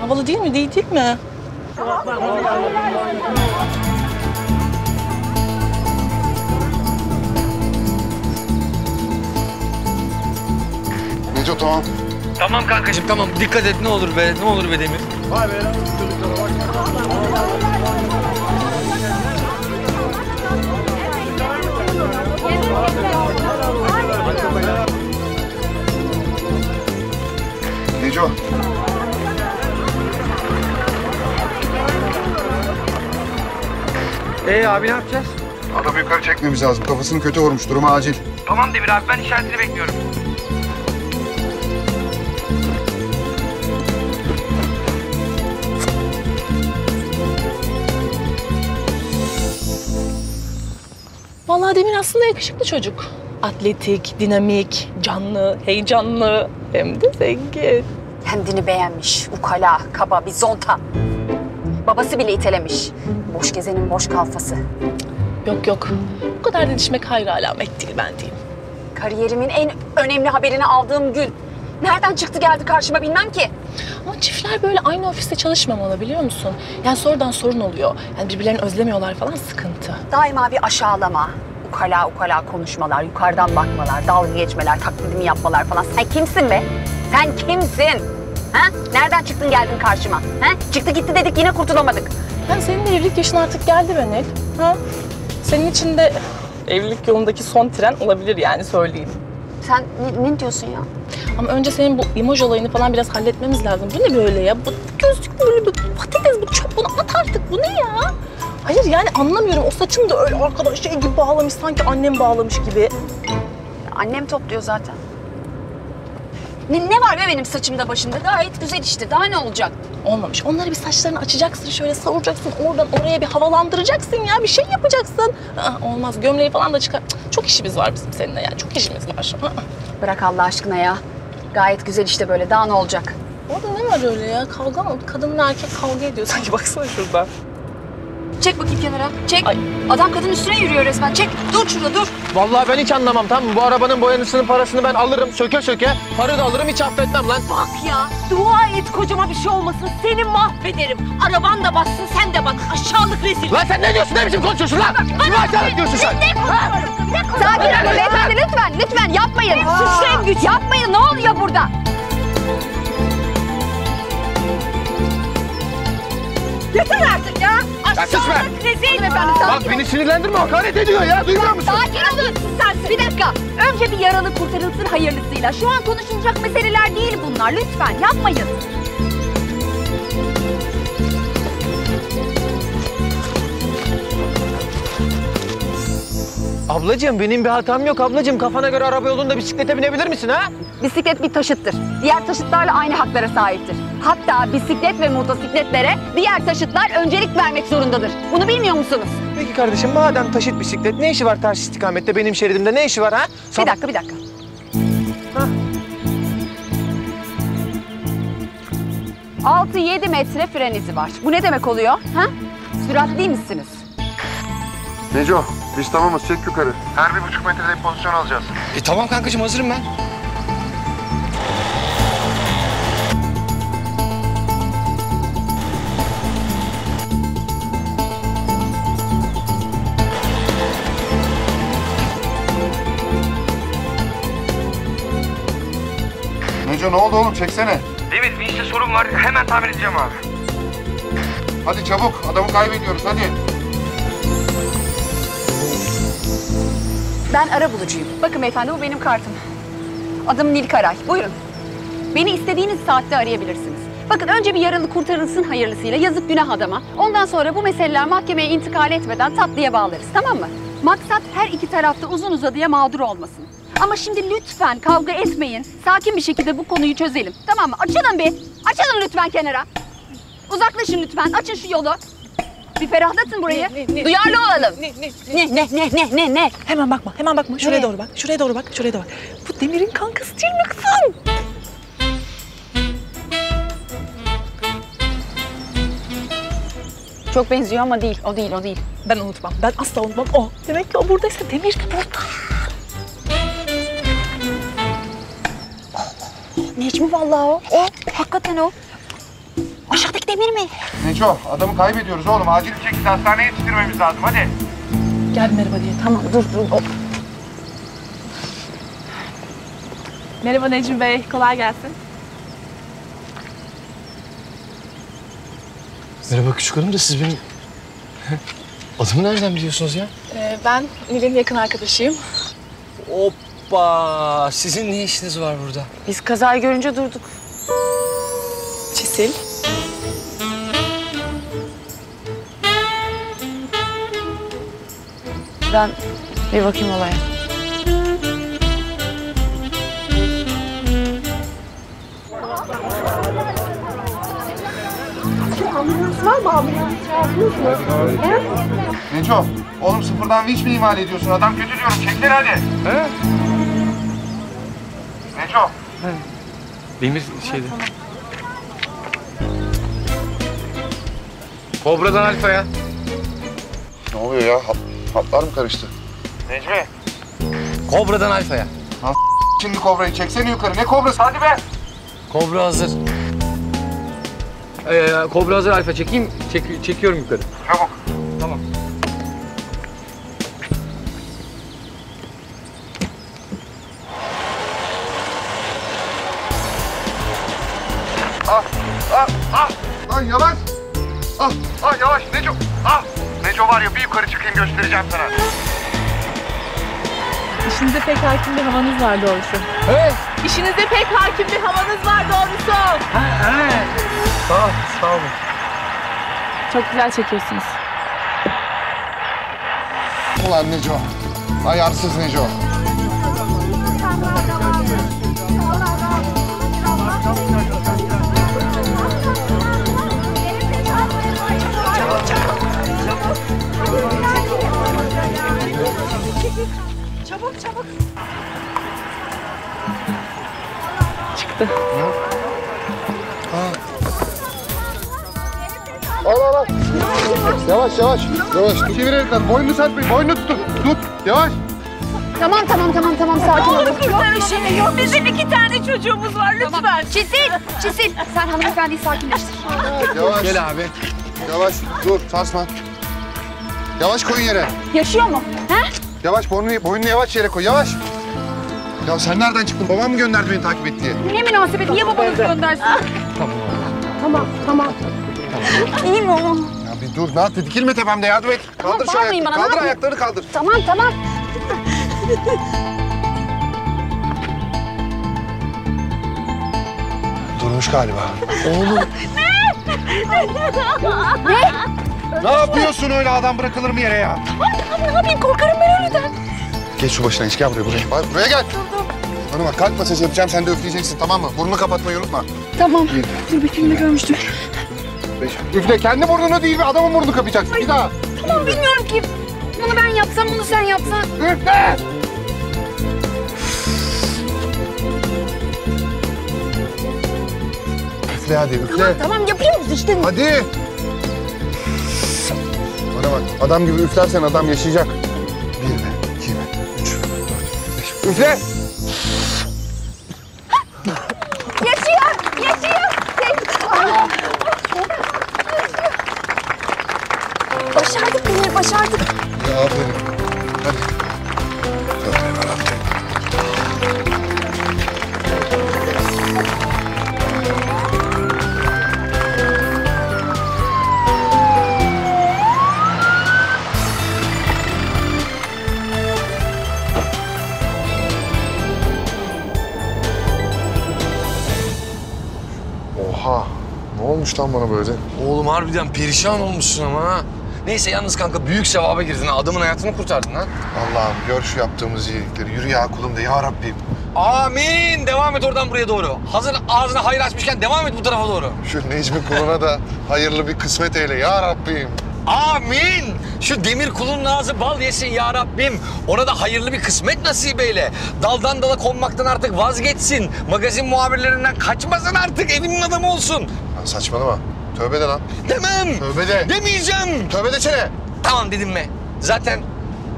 Havalı değil mi? Değil mi? Neco, tamam. Tamam kankacığım, tamam. Dikkat et, ne olur be. Ne olur be Demir. Vay be. Neco. Abi ne yapacağız? Adamı yukarı çekmemiz lazım. Kafasını kötü vurmuş. Duruma acil. Tamam Demir abi, ben işaretini bekliyorum. Vallahi Demir aslında yakışıklı çocuk. Atletik, dinamik, canlı, heyecanlı, hem de zengin. Kendini beğenmiş, ukala, kaba, bir zonta. Babası bile itelemiş. Boş gezenin boş kalfası. Yok. Bu kadar didişmek hayra alamet değil, ben diyeyim. Kariyerimin en önemli haberini aldığım gün. Nereden çıktı geldi karşıma bilmem ki. Ama çiftler böyle aynı ofiste çalışmamalı, biliyor musun? Yani sorudan sorun oluyor. Yani birbirlerini özlemiyorlar falan, sıkıntı. Daima bir aşağılama. Ukala konuşmalar, yukarıdan bakmalar, dalga geçmeler, taklidimi yapmalar falan. Sen kimsin be? Sen kimsin? Ha? Nereden çıktın geldin karşıma? Ha? Çıktı gitti dedik, yine kurtulamadık. Ben senin de evlilik yaşın artık geldi be Nil. Ha? Senin için de evlilik yolundaki son tren olabilir yani, söyleyeyim. Sen ne diyorsun ya? Ama önce senin bu imaj olayını falan biraz halletmemiz lazım. Bu ne böyle ya? Bu gözlük böyle, bu patates, bu çöp, bunu at artık. Bu ne ya? Hayır yani anlamıyorum. O saçını da öyle arkadaş şey gibi bağlamış, sanki annem bağlamış gibi. Annem topluyor zaten. Ne var be benim saçımda başımda? Gayet güzel işte. Daha ne olacak? Olmamış. Onları bir saçlarını açacaksın, şöyle savuracaksın. Oradan oraya bir havalandıracaksın ya. Bir şey yapacaksın. Olmaz. Gömleği falan da çıkar. Çok işimiz var bizim seninle yani. Çok işimiz var. Bırak Allah aşkına ya. Gayet güzel işte böyle. Daha ne olacak? Orada ne var öyle ya? Kavga mı? Kadınla erkek kavga ediyor sanki. Baksana şuradan. Çek bakayım kenara. Çek. Ay. Adam kadın üstüne yürüyor resmen. Çek. Dur şurada dur. Vallahi ben hiç anlamam, tamam mı? Bu arabanın boyanısının parasını ben alırım. Söke söke. Para da alırım. Hiç affetmem lan. Bak ya. Dua et kocama bir şey olmasın. Seni mahvederim. Araban da batsın. Sen de bak. Aşağılık rezil. Lan sen ne diyorsun? Ne biçim konuşuyorsun lan? Kime aşağılık diyorsun sen? Ne konuşuyorum? Ne konuşuyorum? Sakin olun beyefendi. Lütfen yapmayın. Suçlayın güç. Yapmayın. Ne oluyor burada? Yeter artık ya! Aşağılık rezil! Bak beni sinirlendirme, hakaret ediyor ya, duymuyor musun? Sakin olun siz. Bir dakika, önce bir yaralı kurtarılsın hayırlısıyla. Şu an konuşulacak meseleler değil bunlar, lütfen yapmayın. Ablacığım benim bir hatam yok ablacığım. Kafana göre araba yolunda bisiklete binebilir misin ha? Bisiklet bir taşıttır. Diğer taşıtlarla aynı haklara sahiptir. Hatta bisiklet ve motosikletlere diğer taşıtlar öncelik vermek zorundadır. Bunu bilmiyor musunuz? Peki kardeşim, madem taşıt bisiklet, ne işi var ters istikamette, benim şeridimde ne işi var ha? Bir dakika. Hah. 6-7 metre fren izi var. Bu ne demek oluyor? Ha? Süratli misiniz? Neco, biz tamamız, çek yukarı. Her 1,5 metrede bir pozisyon alacağız. Tamam kankacığım, hazırım ben. Neco, ne oldu oğlum, çeksene. Evet, bir işte sorun var, hemen tamir edeceğim abi. Hadi çabuk, adamı kaybediyoruz, hadi. Ben arabulucuyum. Bakın beyefendi, bu benim kartım. Adım Nil Karay. Buyurun. Beni istediğiniz saatte arayabilirsiniz. Bakın, önce bir yaralı kurtarılsın hayırlısıyla, yazık günah adama. Ondan sonra bu meseleler mahkemeye intikal etmeden tatlıya bağlarız. Tamam mı? Maksat her iki tarafta uzun uzadıya mağdur olmasın. Ama şimdi lütfen kavga etmeyin. Sakin bir şekilde bu konuyu çözelim. Tamam mı? Açılın bir. Açılın lütfen kenara. Uzaklaşın lütfen. Açın şu yolu. Bir ferahlatın burayı. Duyarlı olalım. Ne? Hemen bakma. Hemen bakma. Şuraya doğru bak. Şuraya doğru bak. Şuraya doğru bak. Bu Demir'in kankası değil mi kızım? Çok benziyor ama değil. O değil. Ben unutmam. Ben asla unutmam. O. Demek ki o buradaysa Demir de burada. Necmi vallahi o. O. Hakikaten o. Aşağıdaki Demir mi? Neco, adamı kaybediyoruz oğlum. Acil bir şekilde hastaneye yetiştirmemiz lazım. Hadi. Gel merhaba diye. Tamam dur. O. Merhaba Necmi Bey. Kolay gelsin. Merhaba küçük hanım da siz benim adımı nereden biliyorsunuz ya? Ben Nil'in yakın arkadaşıyım. Hoppa! Sizin ne işiniz var burada? Biz kazayı görünce durduk. Çisil. Ben bir bakayım olaya. Ambulans var mı? Ambulans çağırdınız mı? Evet. Neco, oğlum sıfırdan vinç mi imal ediyorsun? Adam kötü diyorum. Çekler hadi. He? Neco. He. Demir şeydi. Tamam. Kobra'dan Alfa'ya. Ne oluyor ya? Hatlar mı karıştı? Necmi. Kobra'dan Alfa'ya. Lan şimdi Kobra'yı çeksene yukarı. Ne Kobra'sı? Hadi be. Kobra hazır. Kobra hazır Alfa. Çekeyim. Çekiyorum yukarı. Çabuk. Tamam. Ah. Lan yavaş. Ah yavaş Neco. Neco var ya bir yukarı çıkayım göstereceğim sana. İşinize pek hakim bir havanız var doğrusu. Evet. İşinize pek hakim bir havanız var doğrusu. Evet. Sağ olun. Çok güzel çekiyorsunuz. Ulan Neco. Ayarsız Neco. Çabuk. Çıktı. Al. Yavaş. Çevir elden. Boynunu serpme. Boynunu tut. Yavaş. Tamam. Sakin olun. Yok. Bizim iki tane çocuğumuz var. Lütfen. Tamam. Çisil. Sen hanımefendiyi sakinleştir. Yavaş. Gel abi. Yavaş. Dur. Sarsma. Yavaş koyun yere. Yaşıyor mu? He? Yavaş, boynunu yavaş yere koy, yavaş. Ya sen nereden çıktın? Babam mı gönderdi beni takip et diye? Ne münasebet, niye babanız göndersin? Tamam. İyi mi oğlum? Ya bir dur, ne yaptı? Dikilme tepemde, yardım et. Kaldır şu ayakları, ayaklarını kaldır. Tamam. Durmuş galiba. Oğlum. Ne? Ne yapıyorsun öyle adam bırakılır mı yere ya? Ay, ne yapayım korkarım ben ölüden. Geç şu başına hiç gel buraya gel. Durdum. Bana bak kalp masajı yapacağım sen de üfleyeceksin tamam mı? Burnunu kapatmayı unutma. Tamam. Dur bir filmde görmüştük. Üfle kendi burnunu değil mi? Adamın burnunu kapayacaksın bir daha. Tamam bilmiyorum ki. Bunu ben yapsam bunu sen yapsan. Üfle! Üfle hadi üfle. Tamam yapayım işte. Hadi. Bana bak, adam gibi üflersen adam yaşayacak. 1, 2, 3, 4, 5. Üfle! Yaşıyor! Başardık beni, başardık. Ya aferin. Hadi. Oha! Ne olmuş lan bana böyle? Oğlum harbiden perişan olmuşsun ama ha. Neyse yalnız kanka büyük sevaba girdin ha. Adamın hayatını kurtardın ha. Allah'ım gör şu yaptığımız iyilikleri. Yürü ya kulum de ya Rabbim. Amin. Devam et oradan buraya doğru. Hazır ağzına hayır açmışken devam et bu tarafa doğru. Şu Necmi kuluna da hayırlı bir kısmet eyle ya Rabbim. Amin. Şu demir kulun ağzı bal yesin ya Rabbim. Ona da hayırlı bir kısmet nasip eyle. Daldan dala konmaktan artık vazgeçsin. Magazin muhabirlerinden kaçmasın artık. Evinin adamı olsun. Lan saçmalama. Tövbe de lan. Demem. Tövbe de. Demeyeceğim. Tövbe desene. Tamam dedim mi? Zaten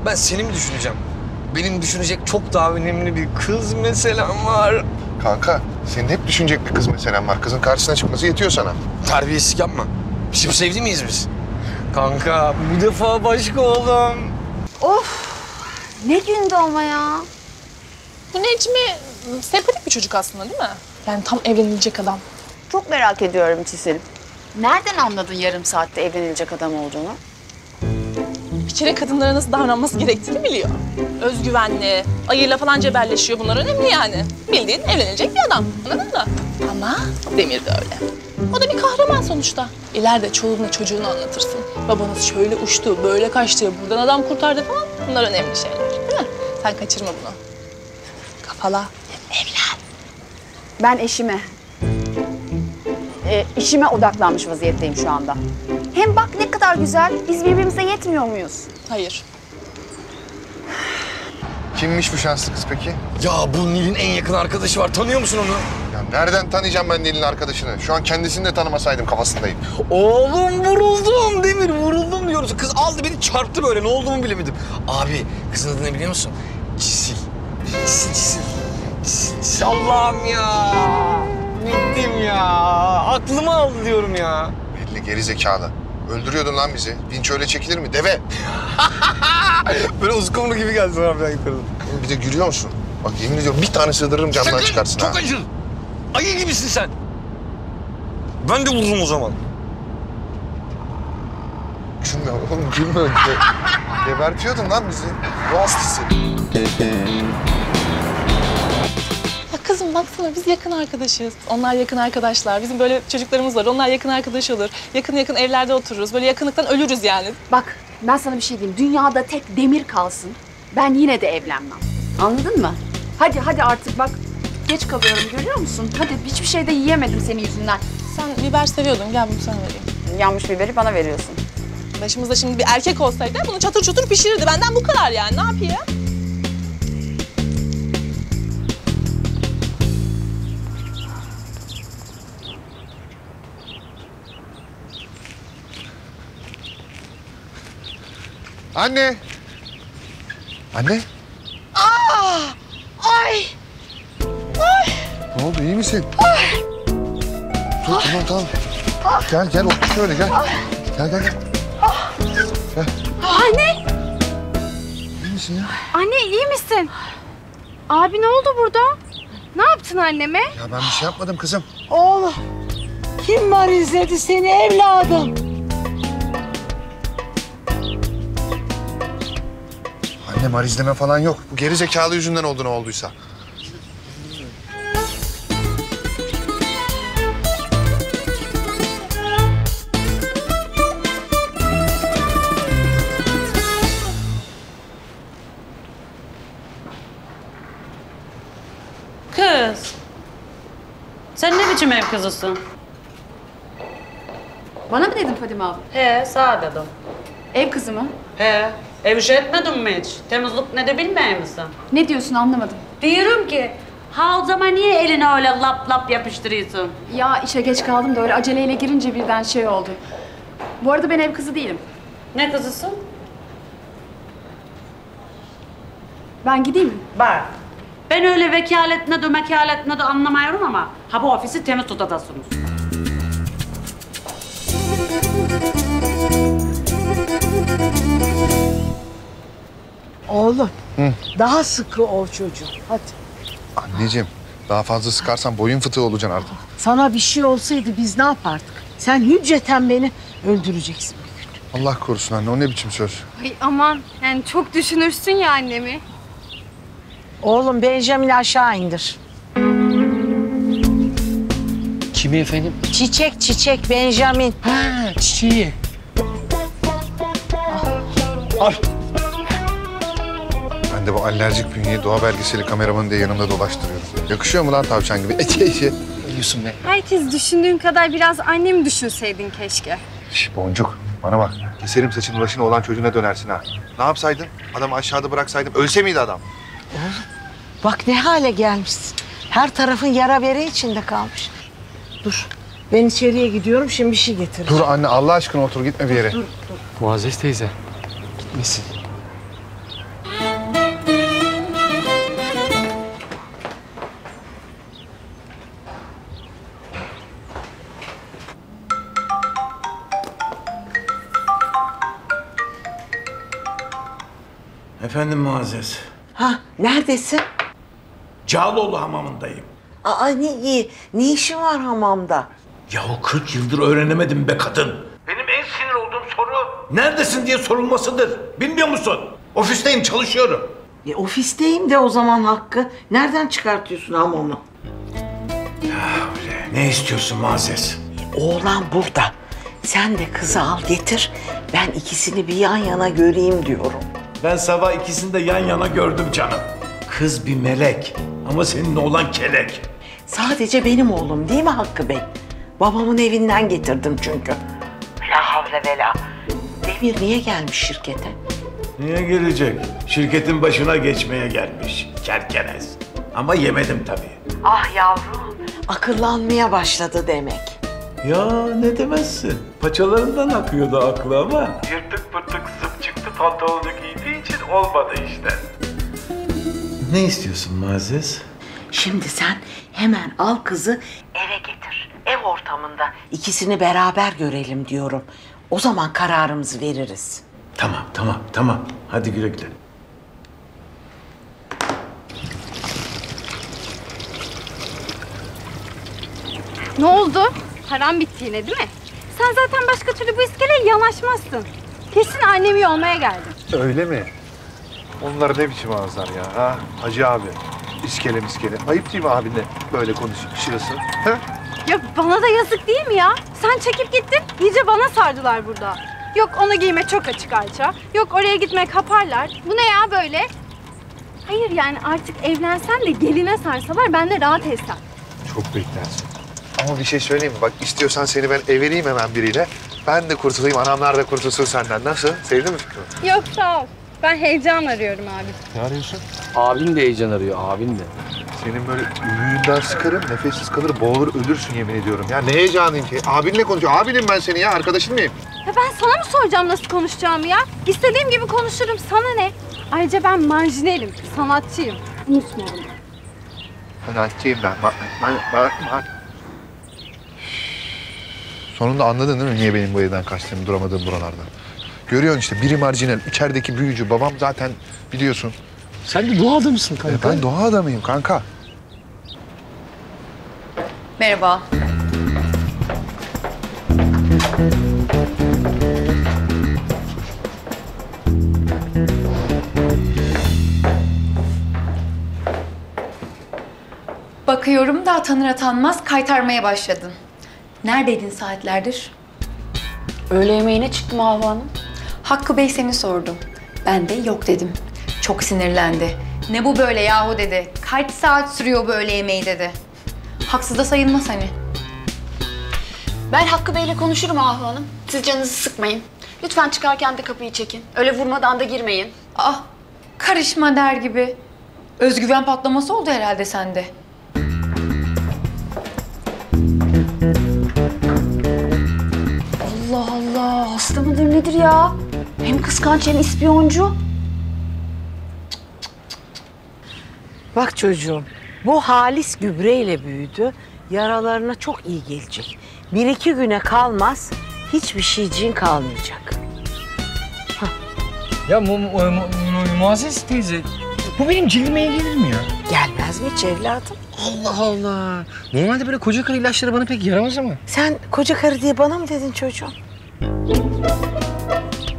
ben seni mi düşüneceğim? Benim düşünecek çok daha önemli bir kız meselem var. Kanka senin hep düşünecek bir kız meselem var. Kızın karşısına çıkması yetiyor sana. Terbiyesizlik yapma. Şimdi sevdi miyiz biz? Kanka bu defa başka oğlum. Of! Ne gündü ama ya. Bu Necmi sempatik bir çocuk aslında değil mi? Yani tam evlenilecek adam. Çok merak ediyorum Çisil. Nereden anladın yarım saatte evlenilecek adam olduğunu? Bir kere kadınlara nasıl davranması gerektiğini biliyor. Özgüvenli, ayıyla falan cebelleşiyor. Bunlar önemli yani. Bildiğin evlenilecek bir adam. Anladın mı? Ama Demir de öyle. O da bir kahraman sonuçta. İleride çoluğuna çocuğunu anlatırsın. Babanız şöyle uçtu, böyle kaçtı, buradan adam kurtardı falan. Bunlar önemli şeyler değil mi? Sen kaçırma bunu. Kafala. Evlen. Ben eşime. İşime odaklanmış vaziyetteyim şu anda. Hem bak ne kadar güzel, biz birbirimize yetmiyor muyuz? Hayır. Kimmiş bu şanslı kız peki? Ya bu Nil'in en yakın arkadaşı var, tanıyor musun onu? Ya nereden tanıyacağım ben Nil'in arkadaşını? Şu an kendisini de tanımasaydım kafasındayım. Oğlum vuruldum Demir, vuruldum diyoruz. Kız aldı beni çarptı böyle, ne olduğumu bilemedim. Abi kızın adını biliyor musun? Çisil. Çisil. Allah'ım ya. Bittim ya. Aklımı aldı diyorum ya. Belli geri zekalı. Öldürüyordun lan bizi. Vinç öyle çekilir mi? Deve. Böyle uzkumlu gibi geldi sana falan yukarıda. Bir de gülüyor musun? Bak yemin ediyorum bir tane sığdırırım camdan sen çıkarsın çok ha. Çok acır. Ayı gibisin sen. Ben de vururum o zaman. Gülme oğlum gülme. Gebertiyordun lan bizi. Bu hastası. Kızım baksana biz yakın arkadaşız. Onlar yakın arkadaşlar. Bizim böyle çocuklarımız var. Onlar yakın arkadaş olur. Yakın yakın evlerde otururuz. Böyle yakınlıktan ölürüz yani. Bak ben sana bir şey diyeyim. Dünyada tek Demir kalsın. Ben yine de evlenmem. Anladın mı? Hadi hadi artık bak. Geç kalıyorum görüyor musun? Hadi hiçbir şey de yiyemedim senin yüzünden. Sen biber seviyordun. Gel bunu sana vereyim. Yanmış biberi bana veriyorsun. Başımızda şimdi bir erkek olsaydı bunu çatır çutur pişirirdi. Benden bu kadar yani. Ne yapayım? Anne! Anne! Aa! Ay! Ay! Ne oldu, iyi misin? Ay! Dur, ah. Tamam. Ah. Gel, gel, otur şöyle, gel. Ah. Gel. Ah. Gel. Anne! İyi misin ya? Anne, iyi misin? Abi, ne oldu burada? Ne yaptın anneme? Ya ben bir şey yapmadım kızım. Oğlum, kim marizledi seni evladım? Ne marizleme falan yok. Bu geri zekalı yüzünden oldu ne olduysa. Kız. Sen ne biçim ev kızısın? Bana mı dedin Fadime abla? He, sana dedim. Ev kızı mı? He. Ev işi etmedin mi hiç? Temizlik ne de bilmiyor musun? Ne diyorsun anlamadım. Diyorum ki, ha o zaman niye elini öyle lap lap yapıştırıyorsun? Ya işe geç kaldım da öyle aceleyle girince birden şey oldu. Bu arada ben ev kızı değilim. Ne kızısın? Ben gideyim mi? Bak, ben öyle vekaletine de mekaletine de anlamıyorum ama... ...ha bu ofisi temiz tutadasınız. Oğlum, hı. Daha sıkı ol çocuğum, hadi. Anneciğim, daha fazla sıkarsan boyun fıtığı olacaksın artık. Sana bir şey olsaydı biz ne yapardık? Sen hücceten beni öldüreceksin bir gün. Allah korusun anne, o ne biçim söz? Ay aman, yani çok düşünürsün ya annemi. Oğlum, Benjamin'i aşağı indir. Kimi efendim? Çiçek, Benjamin. Ha, çiçeği. Al. Ben de bu alerjik bünyeyi doğa belgeseli kameramanı diye yanımda dolaştırıyorum. Yakışıyor mu lan tavşan gibi? Ne diyorsun be? Herkes düşündüğün kadar biraz annemi düşünseydin keşke. Şş Boncuk, bana bak. Keserim saçını başını olan çocuğuna dönersin ha. Ne yapsaydın? Adamı aşağıda bıraksaydım ölse miydi adam? Oğlum, bak ne hale gelmişsin. Her tarafın yara bere içinde kalmış. Dur, ben içeriye gidiyorum, şimdi bir şey getireceğim. Dur anne, Allah aşkına otur, gitme bir yere. Dur, dur. Muazzez teyze, gitmesin. Efendim Muazzez. Ha, neredesin? Çağaloğlu Hamamı'ndayım. Aa ne işin var hamamda? Yahu 40 yıldır öğrenemedim be kadın. Benim en sinir olduğum soru neredesin diye sorulmasıdır. Bilmiyor musun? Ofisteyim, çalışıyorum. E, ofisteyim de o zaman Hakkı. Nereden çıkartıyorsun hamamı? Ya öyle. Ne istiyorsun Mazes? Oğlan burada. Sen de kızı al getir. Ben ikisini bir yan yana göreyim diyorum. Ben sabah ikisini de yan yana gördüm canım. Kız bir melek ama senin oğlan kelek. Sadece benim oğlum değil mi Hakkı Bey? Babamın evinden getirdim çünkü. La havle ve la. Demir niye gelmiş şirkete? Niye gelecek? Şirketin başına geçmeye gelmiş. Kerkenez. Ama yemedim tabii. Ah yavrum. Akıllanmaya başladı demek. Ya ne demezsin. Paçalarından akıyordu aklı ama. Yırtık pırtık zıp çıktı pantolonu giydiği için olmadı işte. Ne istiyorsun Mazes? Şimdi sen hemen al kızı eve getir. Ev ortamında ikisini beraber görelim diyorum. O zaman kararımızı veririz. Tamam, tamam, tamam. Hadi güle güle. Ne oldu? Param bitti yine değil mi? Sen zaten başka türlü bu iskeleye yanaşmazsın. Kesin annemi yolmaya geldin. Öyle mi? Onlar ne biçim ağızlar ya ha? Hacı abi. İskele miskele. Ayıp değil mi abinle böyle konuşuyorsun? He? Ya bana da yazık değil mi ya? Sen çekip gittin, iyice bana sardılar burada. Yok onu giyme çok açık Ayça. Yok oraya gitme kaparlar. Bu ne ya böyle? Hayır yani artık evlensen de geline sarsalar ben de rahat etsem. Çok beklersin. Ama bir şey söyleyeyim mi? Bak istiyorsan seni ben eveleyim hemen biriyle. Ben de kurtulayım, anamlar da kurtulsun senden. Nasıl? Sevdin mi Fikri? Yok sağ ol. Ben heyecan arıyorum abi. Ne arıyorsun? Abin de heyecan arıyor, abin de. Senin böyle ürüğünden sıkarım, nefessiz kalır, boğulur, ölürsün yemin ediyorum. Ya ne heyecanıyım ki? Abinle konuşuyor. Abinim ben senin ya, arkadaşın mıyım? Ya ben sana mı soracağım nasıl konuşacağımı ya? İstediğim gibi konuşurum, sana ne? Ayrıca ben marjinalim, sanatçıyım. Unutma bunu. Sanatçıyım ben. Sonunda anladın değil mi niye benim bu evden kaçtığımı, duramadığım buralardan? Görüyorsun işte, biri marjinal, içerideki büyücü, babam zaten biliyorsun. Sen de doğa adamısın kanka. Ben doğa adamıyım kanka. Merhaba. Bakıyorum da tanır atanmaz kaytarmaya başladın. Neredeydin saatlerdir? Öğle yemeğine çıktım Ahu Hanım. Hakkı Bey seni sordu. Ben de yok dedim. Çok sinirlendi. Ne bu böyle yahu dedi. Kaç saat sürüyor bu öğle yemeği dedi. Haksız da sayılmaz hani. Ben Hakkı Bey'le konuşurum Ahu Hanım. Siz canınızı sıkmayın. Lütfen çıkarken de kapıyı çekin. Öyle vurmadan da girmeyin. Ah karışma der gibi. Özgüven patlaması oldu herhalde sende. Allah Allah hasta mıdır nedir ya? Hem kıskanç hem ispiyoncu. Bak çocuğum, bu halis gübreyle büyüdü, yaralarına çok iyi gelecek. Bir iki güne kalmaz, hiçbir şeyciğin kalmayacak. Hah. Ya Muazzez teyze, bu benim cildime iyi gelir mi ya? Gelmez mi hiç evladım? Allah Allah! Normalde böyle koca karı ilaçları bana pek yaramaz ama. Sen koca karı diye bana mı dedin çocuğum?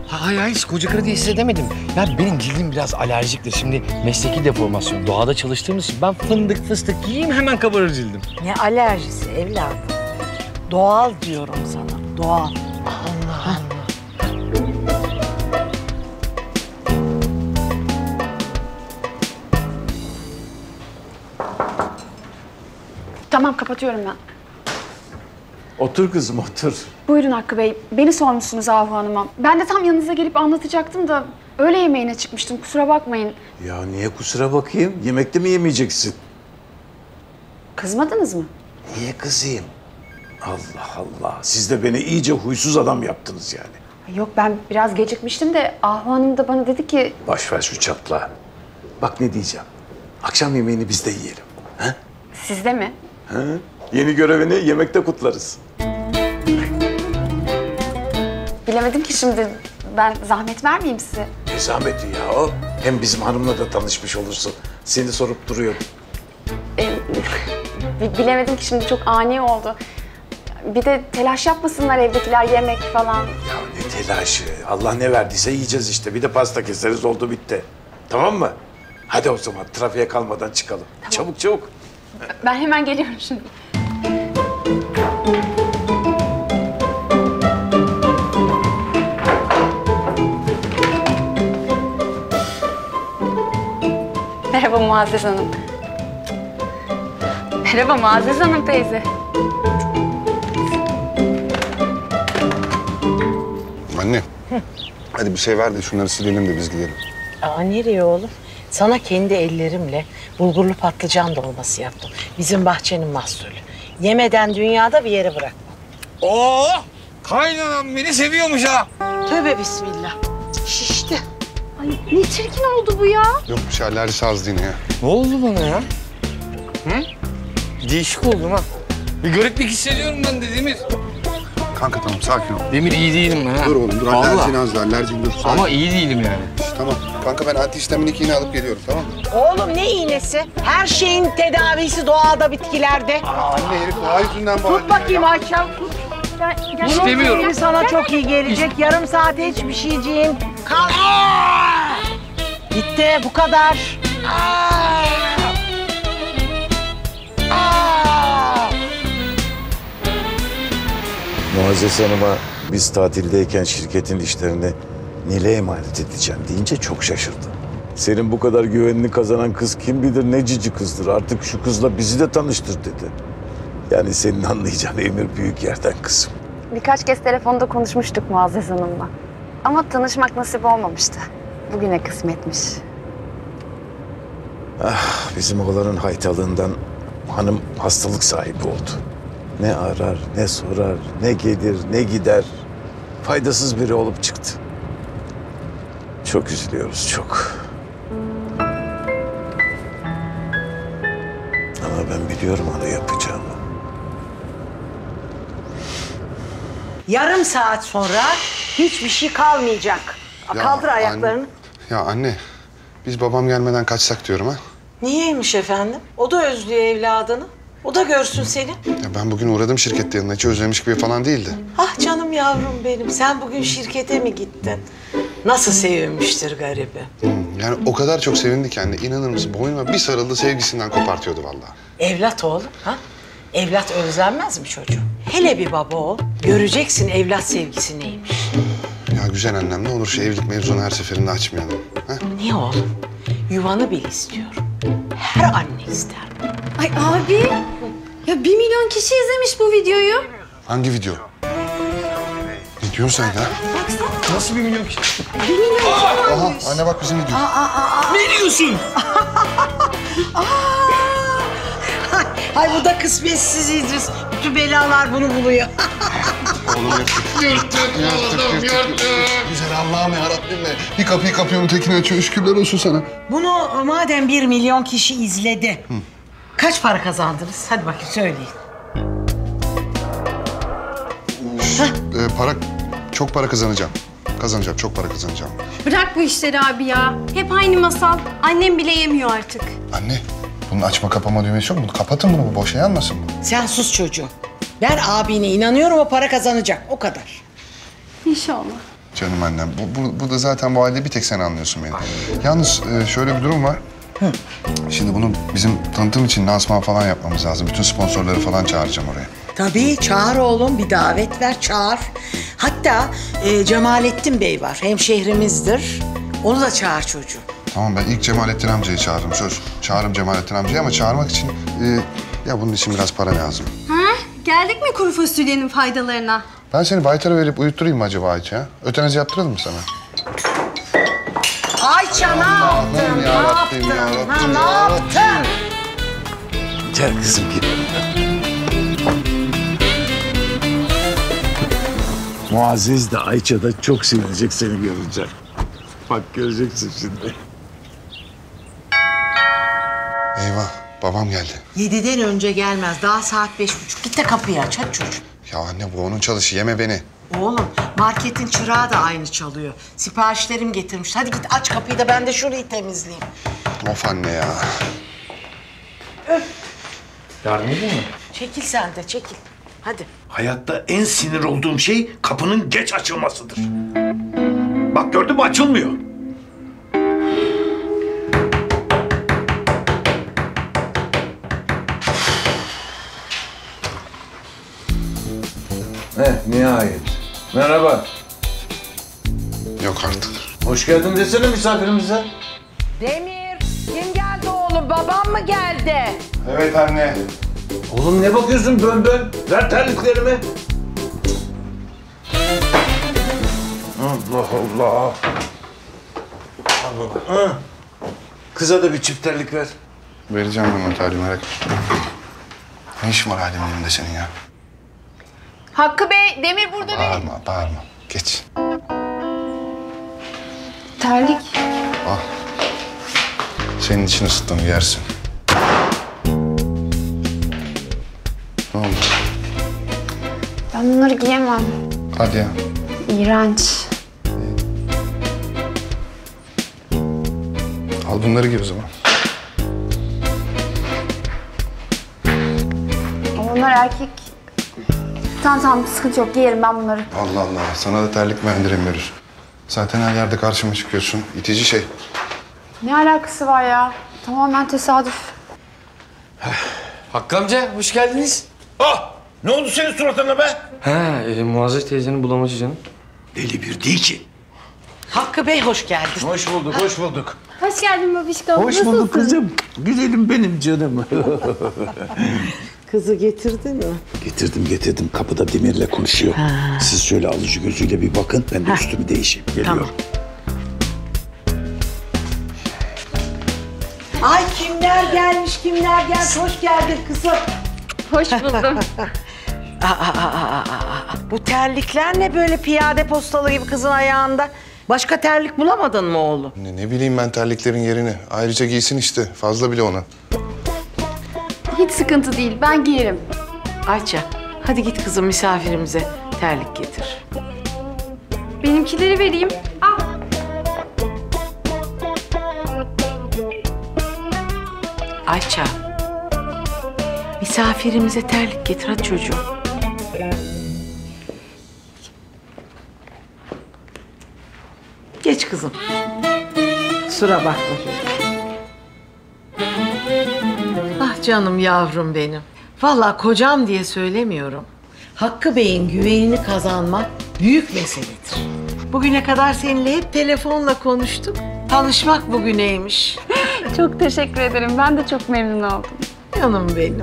Hayır, hiç koca karı diye size demedim. Ya benim cildim biraz alerjiktir. Şimdi mesleki deformasyon, doğada çalıştığımız için ben fındık fıstık yiyeyim hemen kabarır cildim. Ne alerjisi evladım? Doğal diyorum sana, doğal. Allah Allah. Tamam, kapatıyorum ben. Otur kızım, otur. Buyurun Hakkı Bey, beni sormuşsunuz Ahu Hanım'a. Ben de tam yanınıza gelip anlatacaktım da öğle yemeğine çıkmıştım, kusura bakmayın. Ya niye kusura bakayım? Yemekte mi yemeyeceksin? Kızmadınız mı? Niye kızayım? Allah Allah, siz de beni iyice huysuz adam yaptınız yani. Yok, ben biraz gecikmiştim de Ahu Hanım da bana dedi ki... Baş ver şu çatla. Bak ne diyeceğim, akşam yemeğini biz de yiyelim. Ha? Siz de mi? Ha? Yeni görevini yemekte kutlarız. Bilemedim ki şimdi. Ben zahmet vermeyeyim size. Ne zahmeti ya o? Hem bizim hanımla da tanışmış olursun. Seni sorup duruyor. Bilemedim ki şimdi, çok ani oldu. Bir de telaş yapmasınlar evdekiler, yemek falan. Ya ne telaşı? Allah ne verdiyse yiyeceğiz işte. Bir de pasta keseriz, oldu bitti. Tamam mı? Hadi o zaman trafiğe kalmadan çıkalım. Tamam. Çabuk çabuk. Ben hemen geliyorum şimdi. Merhaba Muazzez Hanım. Merhaba Muazzez Hanım teyze. Anne, hadi bir şey ver de şunları silelim de biz gidelim. Aa, nereye oğlum? Sana kendi ellerimle bulgurlu patlıcan dolması yaptım. Bizim bahçenin mahsulü. Yemeden dünyada bir yere bırakma. Oo! Kaynanam beni seviyormuş ha! Tövbe bismillah. Şişti. Ay ne çirkin oldu bu ya. Yok bir şey, alerjisi azdı yine ya. Ne oldu bana ya? Hı? Değişik oldum ha. Bir gariplik hissediyorum ben de Demir. Kanka tamam, sakin ol. Demir iyi değilim ben ha. Dur oğlum dur, alerjini azdı, alerjini dur. Sakin. Ama iyi değilim yani. İşte, tamam. Kanka ben antihistaminik iğne alıp geliyorum, tamam mı? Oğlum ne iğnesi? Her şeyin tedavisi doğada, bitkilerde. Aa, anne herif doğa yüzünden bağırıyor. Tut bakayım Ayça, tut. Ben istemiyorum. Sana çok iyi gelecek. Yarım saate hiçbir şeyciğim. Kalk. Bitti, bu kadar. Muazzez Hanım'a biz tatildeyken şirketin işlerini Nil'e emanet edeceğim deyince çok şaşırdı. Senin bu kadar güvenini kazanan kız kim bilir ne cici kızdır. Artık şu kızla bizi de tanıştır dedi. Yani senin anlayacağın emir büyük yerden kızım. Birkaç kez telefonda konuşmuştuk Muazzez Hanım'la. Ama tanışmak nasip olmamıştı. Bugüne kısmetmiş. Ah, bizim oğlanın haytalığından hanım hastalık sahibi oldu. Ne arar, ne sorar, ne gelir, ne gider. Faydasız biri olup çıktı. Çok üzülüyoruz, çok. Ama ben biliyorum onu yapacağımı. Yarım saat sonra hiçbir şey kalmayacak. Ya kaldır ayaklarını. Anne, ya anne, biz babam gelmeden kaçsak diyorum ha. Niyeymiş efendim? O da özlüyor evladını. O da görsün seni. Ya ben bugün uğradım şirkette yanına. Hiç özlemiş gibi falan değildi. Ah canım yavrum benim. Sen bugün şirkete mi gittin? Nasıl sevinmiştir garibi. Yani o kadar çok sevindi ki anne. İnanır mısın? Boynuma bir sarıldı, sevgisinden kopartıyordu vallahi. Evlat oğlum ha? Evlat özlenmez mi çocuğum? Hele bir baba ol, göreceksin evlat sevgisi neymiş. Ya güzel annem, ne olur şu evlilik mevzunu her seferinde açmayalım. Ha? Niye oğlum? Yuvanı bil istiyorum. Her anne ister. Ay abi, ya 1 milyon kişi izlemiş bu videoyu. Hangi video? Ne diyorsun sen ya? Baksana. Nasıl 1 milyon kişi? 1 milyon kişi varmış. Aha, anne bak bizim video. Ne diyorsun? Ay bu da kısmetsiz İdris. Bütün belalar bunu buluyor. Oğlum yırttık. Güzel Allah'ım ya Rabbim be. Bir kapıyı kapıyorum, tekini açıyor. Şükürler olsun sana. Bunu madem 1 milyon kişi izledi. Hı. Kaç para kazandınız? Hadi bakayım söyleyin. Çok para kazanacağım. Bırak bu işleri abi ya. Hep aynı masal. Annem bile yemiyor artık. Anne. Bunun açma kapama düğmesi yok mu? Kapatın bunu, bu boşa yanmasın bu. Sen sus çocuğum. Ben abine inanıyorum, o para kazanacak. O kadar. İnşallah. Canım annem, bu da zaten bu halde bir tek sen anlıyorsun beni. Ay. Yalnız şöyle bir durum var. Hı. Şimdi bunu bizim tanıtım için lansman falan yapmamız lazım. Bütün sponsorları falan çağıracağım oraya. Tabii çağır oğlum, bir davet ver, çağır. Hatta Cemalettin Bey var, hemşehrimizdir. Onu da çağır çocuğum. Tamam, ben ilk Cemalettin amcayı çağırırım, söz. Çağırırım Cemalettin amcayı ama çağırmak için Ya bunun için biraz para lazım. Ha? Geldik mi kuru fasulyenin faydalarına? Ben seni Baytar'a verip uyutturayım mı acaba Ayça? Ötenezi yaptıralım mı sana? Ayça ne yaptın? Ne yaptın? Gel kızım gel. Muazzez de Ayça da çok sevinecek seni görünce. Bak göreceksin şimdi. Eyvah babam geldi. 7'den önce gelmez. Daha saat 5.30. Git de kapıyı aç hadi çocuğum. Ya anne bu onun çalışı. Yeme beni. Oğlum marketin çırağı da aynı çalıyor. Siparişlerim getirmiş. Hadi git aç kapıyı da ben de şurayı temizleyeyim. Of anne ya. Öf. Yardım edeyim mi? Çekil sen de çekil. Hadi. Hayatta en sinir olduğum şey kapının geç açılmasıdır. Bak gördün mü açılmıyor. Nihayet. Merhaba. Yok artık. Hoş geldin desene misafirimize. Demir, kim geldi oğlum? Babam mı geldi? Evet anne. Oğlum ne bakıyorsun bön bön? Ver terliklerimi. Allah Allah. Allah. Kıza da bir çift terlik ver. Vereceğim ben o terliği merak etme. Ne işin var halimin yanında senin ya? Hakkı Bey, Demir burada değil. Bağırma. Geç. Terlik. Ah. Senin için ısıttım, yersin. Ne oldu? Ben bunları giyemem. Hadi ya. İğrenç. Al bunları giy o zaman. Onlar erkek. Tamam, sıkıntı yok. Giyerim ben bunları. Allah Allah, sana da terlik beğendiremiyoruz. Zaten her yerde karşıma çıkıyorsun. İtici şey. Ne alakası var ya? Tamamen tesadüf. Hakkı amca, hoş geldiniz. Ah! Ne oldu senin suratına be? Muazzez teyzenin bulamacı canım. Deli bir değil ki. Hakkı Bey, hoş geldin. Hoş bulduk, hoş bulduk. Hoş geldin babişko. Hoş bulduk nasılsın? Kızım. Güzelim benim canım. Kızı getirdin mi? Getirdim. Kapıda Demir'le konuşuyor. Ha. Siz şöyle alıcı gözüyle bir bakın. Ben de üstümü değişeyim. Geliyorum. Tamam. Ay kimler gelmiş. Hoş geldin kızım. Hoş buldum. Bu terlikler ne böyle piyade postalı gibi kızın ayağında? Başka terlik bulamadın mı oğlum? Ne bileyim ben terliklerin yerini. Ayrıca giysin işte. Fazla bile ona. Hiç sıkıntı değil, ben giyerim. Ayça, hadi git kızım misafirimize terlik getir. Benimkileri vereyim. Al. Ayça, misafirimize terlik getir hadi çocuğum. Geç kızım. Kusura bakma. Canım yavrum benim. Vallahi kocam diye söylemiyorum. Hakkı Bey'in güvenini kazanmak büyük meseledir. Bugüne kadar seninle hep telefonla konuştuk. Tanışmak bugüneymiş. Çok teşekkür ederim. Ben de çok memnun oldum. Canım benim.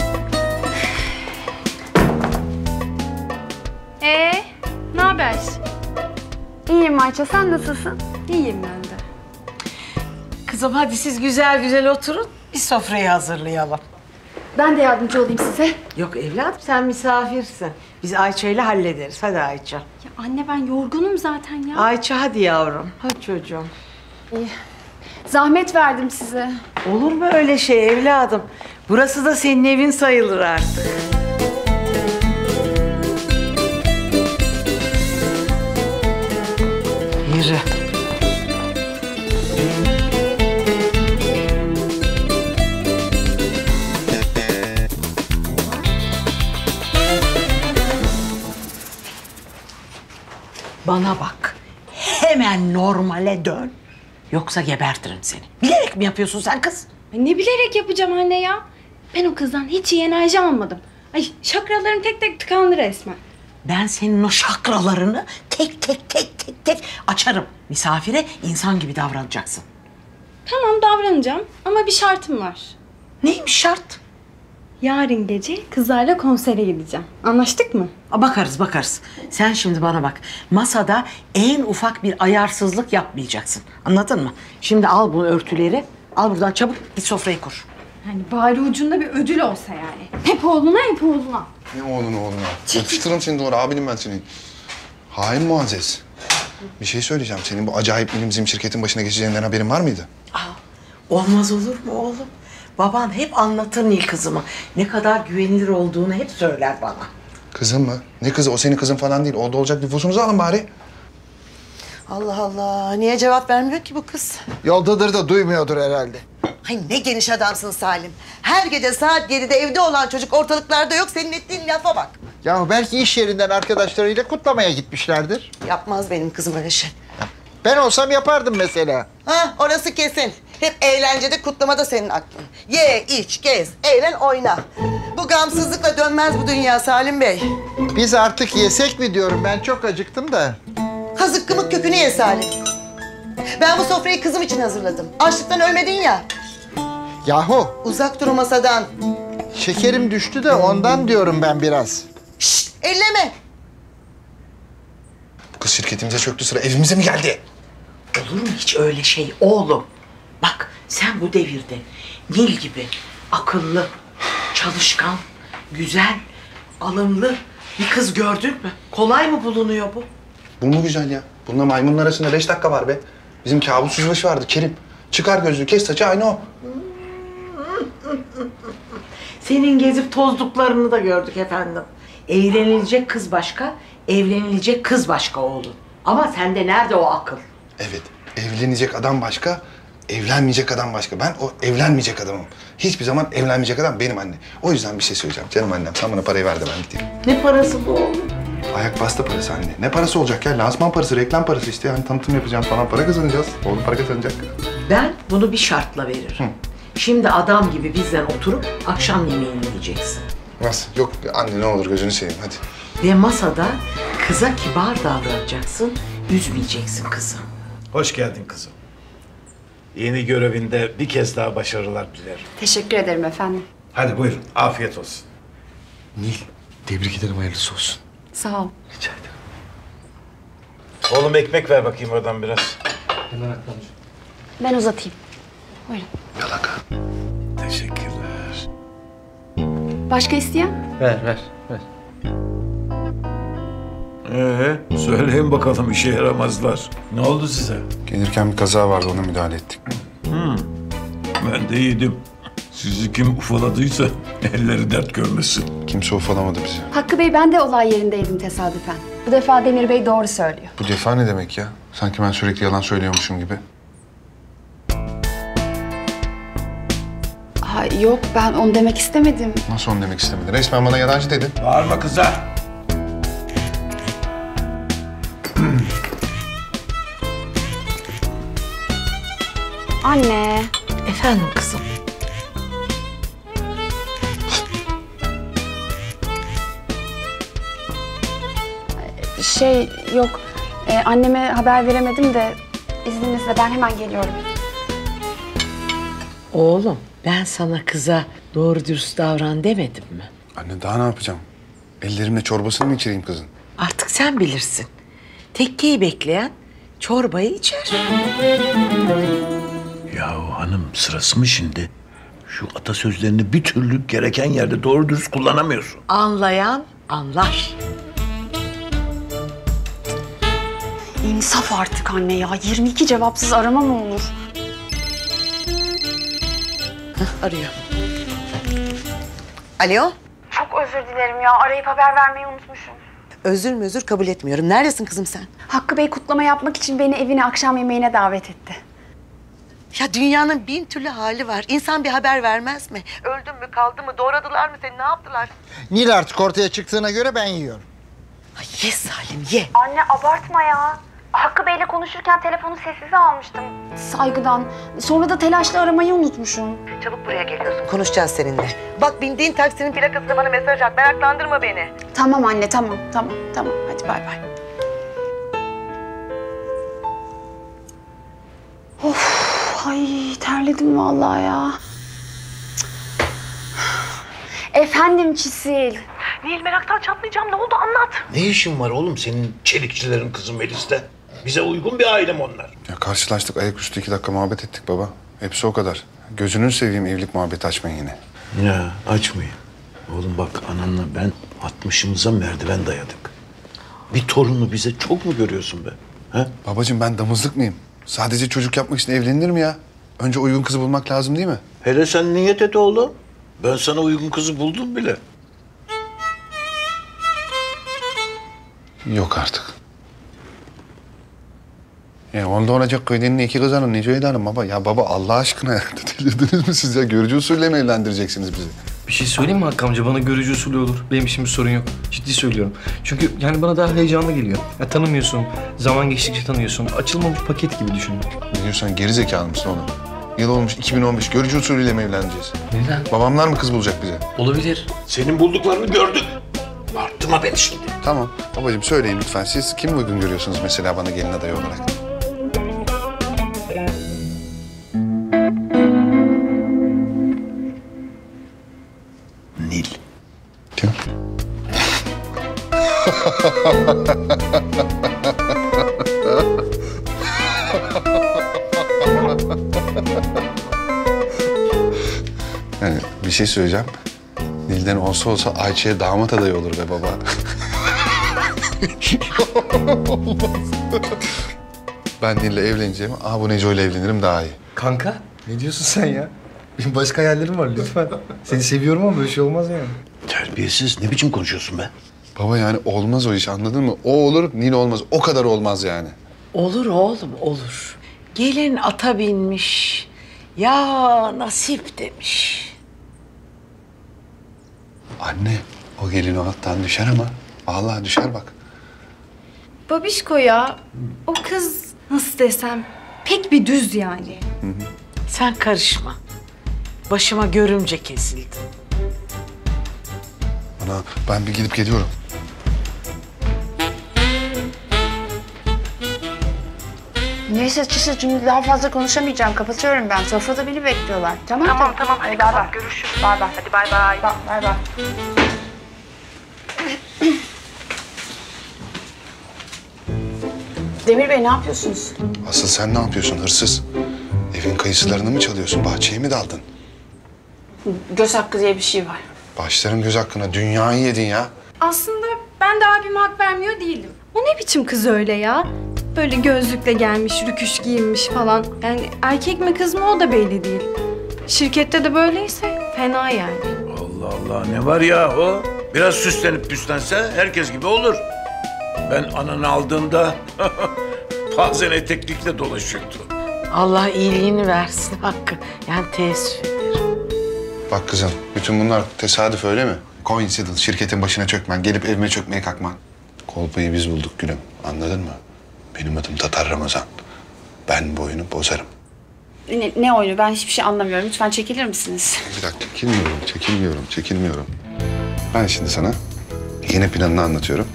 Ne haber? İyiyim Ayça. Sen nasılsın? İyiyim ben de. Kızım hadi siz güzel güzel oturun. Bir sofrayı hazırlayalım. Ben de yardımcı olayım size. Yok evladım, sen misafirsin. Biz Ayça'yla hallederiz. Hadi Ayça. Ya anne ben yorgunum zaten ya. Ayça hadi yavrum. Hadi çocuğum. İyi. Zahmet verdim size. Olur mu öyle şey evladım? Burası da senin evin sayılır artık. Yürü. Bana bak, hemen normale dön. Yoksa gebertirim seni. Bilerek mi yapıyorsun sen kız? Ne bilerek yapacağım anne ya? Ben o kızdan hiç iyi enerji almadım. Ay şakralarım tek tek tıkandı resmen. Ben senin o şakralarını tek tek açarım. Misafire insan gibi davranacaksın. Tamam davranacağım ama bir şartım var. Neymiş şart? Yarın gece kızlarla konsere gideceğim. Anlaştık mı? Bakarız bakarız. Sen şimdi bana bak. Masada en ufak bir ayarsızlık yapmayacaksın. Anladın mı? Şimdi al bu örtüleri. Al buradan çabuk git sofrayı kur. Yani bari ucunda bir ödül olsa yani. Hep oğluna hep oğluna. Ne oğlunu oğluna? Yapıştırırım seni doğru abinim ben senin. Hain Muazzez. Bir şey söyleyeceğim. Senin bu acayip bizim şirketin başına geçeceğinden haberin var mıydı? Olmaz olur mu oğlum? Baban hep anlatır Nil kızıma. Ne kadar güvenilir olduğunu hep söyler bana. Kızım mı? Ne kızı? O senin kızın falan değil. Orada olacak nüfusunuzu alın bari. Allah Allah. Niye cevap vermiyor ki bu kız? Yoldadır da duymuyordur herhalde. Ay ne geniş adamsın Salim. Her gece saat 7'de evde olan çocuk ortalıklarda yok. Senin ettiğin lafa bak. Ya belki iş yerinden arkadaşlarıyla kutlamaya gitmişlerdir. Yapmaz benim kızım öyle şey. Ben olsam yapardım mesela. Ha, orası kesin. Hep eğlencede, kutlamada senin aklın. Ye, iç, gez, eğlen, oyna. Bu gamsızlıkla dönmez bu dünya Salim Bey. Biz artık yesek mi diyorum? Ben çok acıktım da. Kazık kımık kökünü ye Salim. Ben bu sofrayı kızım için hazırladım. Açlıktan ölmedin ya. Yahu. Uzak dur o masadan. Şekerim düştü de ondan diyorum ben biraz. Şşt, elleme. Bu kız şirketimize çöktü sıra evimize mi geldi? Olur mu hiç öyle şey oğlum? Bak sen bu devirde Nil gibi akıllı, çalışkan, güzel, alımlı bir kız gördün mü? Kolay mı bulunuyor bu? Bu mu güzel ya? Bununla maymunun arasında 5 dakika var be. Bizim kabus yüzbaşı vardı Kerim. Çıkar gözlüğü, kes saçı aynı o. Senin gezip tozduklarını da gördük efendim. Eğlenilecek kız başka, evlenilecek kız başka oğlum. Ama sende nerede o akıl? Evet, evlenecek adam başka, evlenmeyecek adam başka. Ben o evlenmeyecek adamım. Hiçbir zaman evlenmeyecek adam benim anne. O yüzden bir şey söyleyeceğim. Canım annem sen bana parayı ver de ben gideyim. Ne parası bu oğlum? Ayak bastı parası anne. Ne parası olacak ya? Lansman parası, reklam parası işte. Yani tanıtım yapacağım falan para kazanacağız. Oğlum para kazanacak. Ben bunu bir şartla veririm. Hı. Şimdi adam gibi bizden oturup akşam yemeğini yiyeceksin. Nasıl? Yok anne ne olur gözünü seveyim hadi. Ve masada kıza kibar davranacaksın, üzmeyeceksin kızı. Hoş geldin kızım. Yeni görevinde bir kez daha başarılar dilerim. Teşekkür ederim efendim. Hadi buyurun, afiyet olsun. Nil, tebrik ederim hayırlısı olsun. Sağ ol. Rica ederim. Oğlum ekmek ver bakayım oradan biraz. Ben uzatayım. Buyurun. Yalaka. Teşekkürler. Başka isteyen? Ver. Söyleyin bakalım işe yaramazlar. Ne oldu size? Gelirken bir kaza vardı ona müdahale ettik. Ben de yedim. Sizi kim ufaladıysa elleri dert görmesin. Kimse ufalamadı bizi. Hakkı Bey ben de olay yerindeydim tesadüfen. Bu defa Demir Bey doğru söylüyor. Bu defa ne demek ya? Sanki ben sürekli yalan söylüyormuşum gibi. Ha, yok ben onu demek istemedim. Nasıl onu demek istemedin? Resmen bana yalancı dedin. Bağırma kıza. Anne. Efendim kızım. Yok. Anneme haber veremedim de izninizle ben hemen geliyorum. Oğlum ben sana kıza doğru dürüst davran demedim mi? Anne daha ne yapacağım? Ellerimle çorbasını mı içireyim kızın? Artık sen bilirsin. Tekkeyi bekleyen çorbayı içer. Yahu hanım sırası mı şimdi? Şu atasözlerini bir türlü gereken yerde doğru dürüst kullanamıyorsun. Anlayan anlar. İnsaf artık anne ya. 22 cevapsız arama mı olur? Arıyor. Alo? Çok özür dilerim ya. Arayıp haber vermeyi unutmuşum. Özür kabul etmiyorum. Neredesin kızım sen? Hakkı Bey kutlama yapmak için beni evine akşam yemeğine davet etti. Ya dünyanın bin türlü hali var. İnsan bir haber vermez mi? Öldün mü, kaldı mı, doğradılar mı seni, ne yaptılar? Nil artık ortaya çıktığına göre ben yiyorum. Ay ye Salim, ye. Anne abartma ya. Hakkı Bey'le konuşurken telefonu sessize almıştım. Saygıdan. Sonra da telaşla aramayı unutmuşum. Çabuk buraya geliyorsun. Konuşacağız seninle. Bak bindiğin taksinin plakasına bana mesaj at. Meraklandırma beni. Tamam anne, tamam. Hadi bay bay. Of. Ay terledim vallahi ya. Efendim Çisil. Nil, meraktan çatlayacağım. Ne oldu, anlat. Ne işin var oğlum senin çelikçilerin kızı Melis'te? Bize uygun bir ailem onlar. Ya karşılaştık, ayaküstü 2 dakika muhabbet ettik baba. Hepsi o kadar. Gözünü seveyim, evlilik muhabbeti açmayın yine. Ya açmayın. Oğlum bak, ananla ben 60'ımıza merdiven dayadık. Bir torunu bize çok mu görüyorsun be? He? Babacığım ben damızlık mıyım? Sadece çocuk yapmak için evlenilir mi ya? Önce uygun kızı bulmak lazım değil mi? Hele sen niyet et oğlum. Ben sana uygun kızı buldum bile. Yok artık. Ya onda olacak köydenin 2 kızının Necmi Hanım baba. Ya baba Allah aşkına ya. Delirdiniz mi siz ya? Görücü usulüyle mi evlendireceksiniz bizi? Bir şey söyleyeyim mi Hakkı amca? Bana görücü usulü olur. Benim için bir sorun yok. Ciddi söylüyorum. Çünkü yani bana daha heyecanlı geliyor. Ya tanımıyorsun. Zaman geçtikçe tanıyorsun. Açılmamış paket gibi düşün. Ne diyorsun? Geri zekalı mısın oğlum? Yıl olmuş 2015. Görücü usulüyle mi evleneceğiz? Neden? Babamlar mı kız bulacak bize? Olabilir. Senin bulduklarını gördük. Arttırma beni şimdi. Tamam. Babacığım söyleyin lütfen. Siz kim uygun görüyorsunuz mesela bana gelin adayı olarak? Yani bir şey söyleyeceğim. Nil'den olsa olsa Ayça'ya damat adayı olur be baba. Ben Nil'le evleneceğim. Aa bu Neco ile evlenirim daha iyi. Kanka ne diyorsun sen ya? Benim başka hayallerim var lütfen. Seni seviyorum ama böyle şey olmaz yani. Terbiyesiz, ne biçim konuşuyorsun be? Baba yani olmaz o iş, anladın mı? O olur, Nil olmaz. O kadar olmaz yani. Olur oğlum, olur. Gelin ata binmiş. Ya nasip demiş. Anne, o gelin o attan düşer ama. Vallahi düşer bak. Babişko ya, o kız nasıl desem pek bir düz yani. Hı hı. Sen karışma. Başıma görümce kesildi. Ana, ben bir gidip geliyorum. Neyse Çisil, şimdi daha fazla konuşamayacağım. Kapatıyorum ben. Sofrada beni bekliyorlar. Tamam mı? Tamam, tamam. Hadi bay bay. Görüşürüz. Bay bay. Hadi bay bay. Bay bay. Demir Bey, ne yapıyorsunuz? Asıl sen ne yapıyorsun hırsız? Evin kayısılarını mı çalıyorsun? Bahçeye mi daldın? Göz hakkı diye bir şey var. Başlarım göz hakkına. Dünyayı yedin ya. Aslında ben de abime hak vermiyor değilim. O ne biçim kız öyle ya? Böyle gözlükle gelmiş, rüküş giyinmiş falan. Yani erkek mi kız mı o da belli değil. Şirkette de böyleyse fena yani. Allah Allah, ne var ya o? Biraz süslenip püslense herkes gibi olur. Ben ananı aldığımda bazen eteklikle dolaşıyordu. Allah iyiliğini versin Hakkı. Yani teessüf ederim. Bak kızım, bütün bunlar tesadüf öyle mi? Coincidence, şirketin başına çökmen, gelip evime çökmeye kalkman. Kolpayı biz bulduk gülüm, anladın mı? Benim adım Tatar Ramazan. Ben bu oyunu bozarım. Ne oyunu? Ben hiçbir şey anlamıyorum. Lütfen çekilir misiniz? Bir dakika, çekilmiyorum. Ben şimdi sana yeni planını anlatıyorum.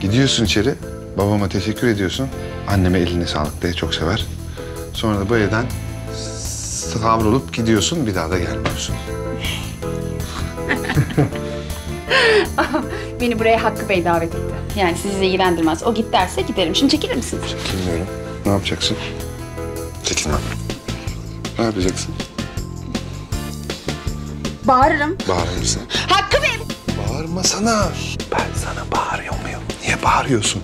Gidiyorsun içeri, babama teşekkür ediyorsun. Anneme eline sağlık diye, çok sever. Sonra da bu evden kavrulup gidiyorsun, bir daha da gelmiyorsun. Beni buraya Hakkı Bey davet etti. Yani sizi ilgilendirmez. O git derse giderim. Şimdi çekilir misin? Çekilmiyorum. Ne yapacaksın? Çekilmem. Ne yapacaksın? Bağırırım. Bağırırsın. Hakkı Bey! Bağırma sana. Ben sana bağırıyor muyum? Niye bağırıyorsun?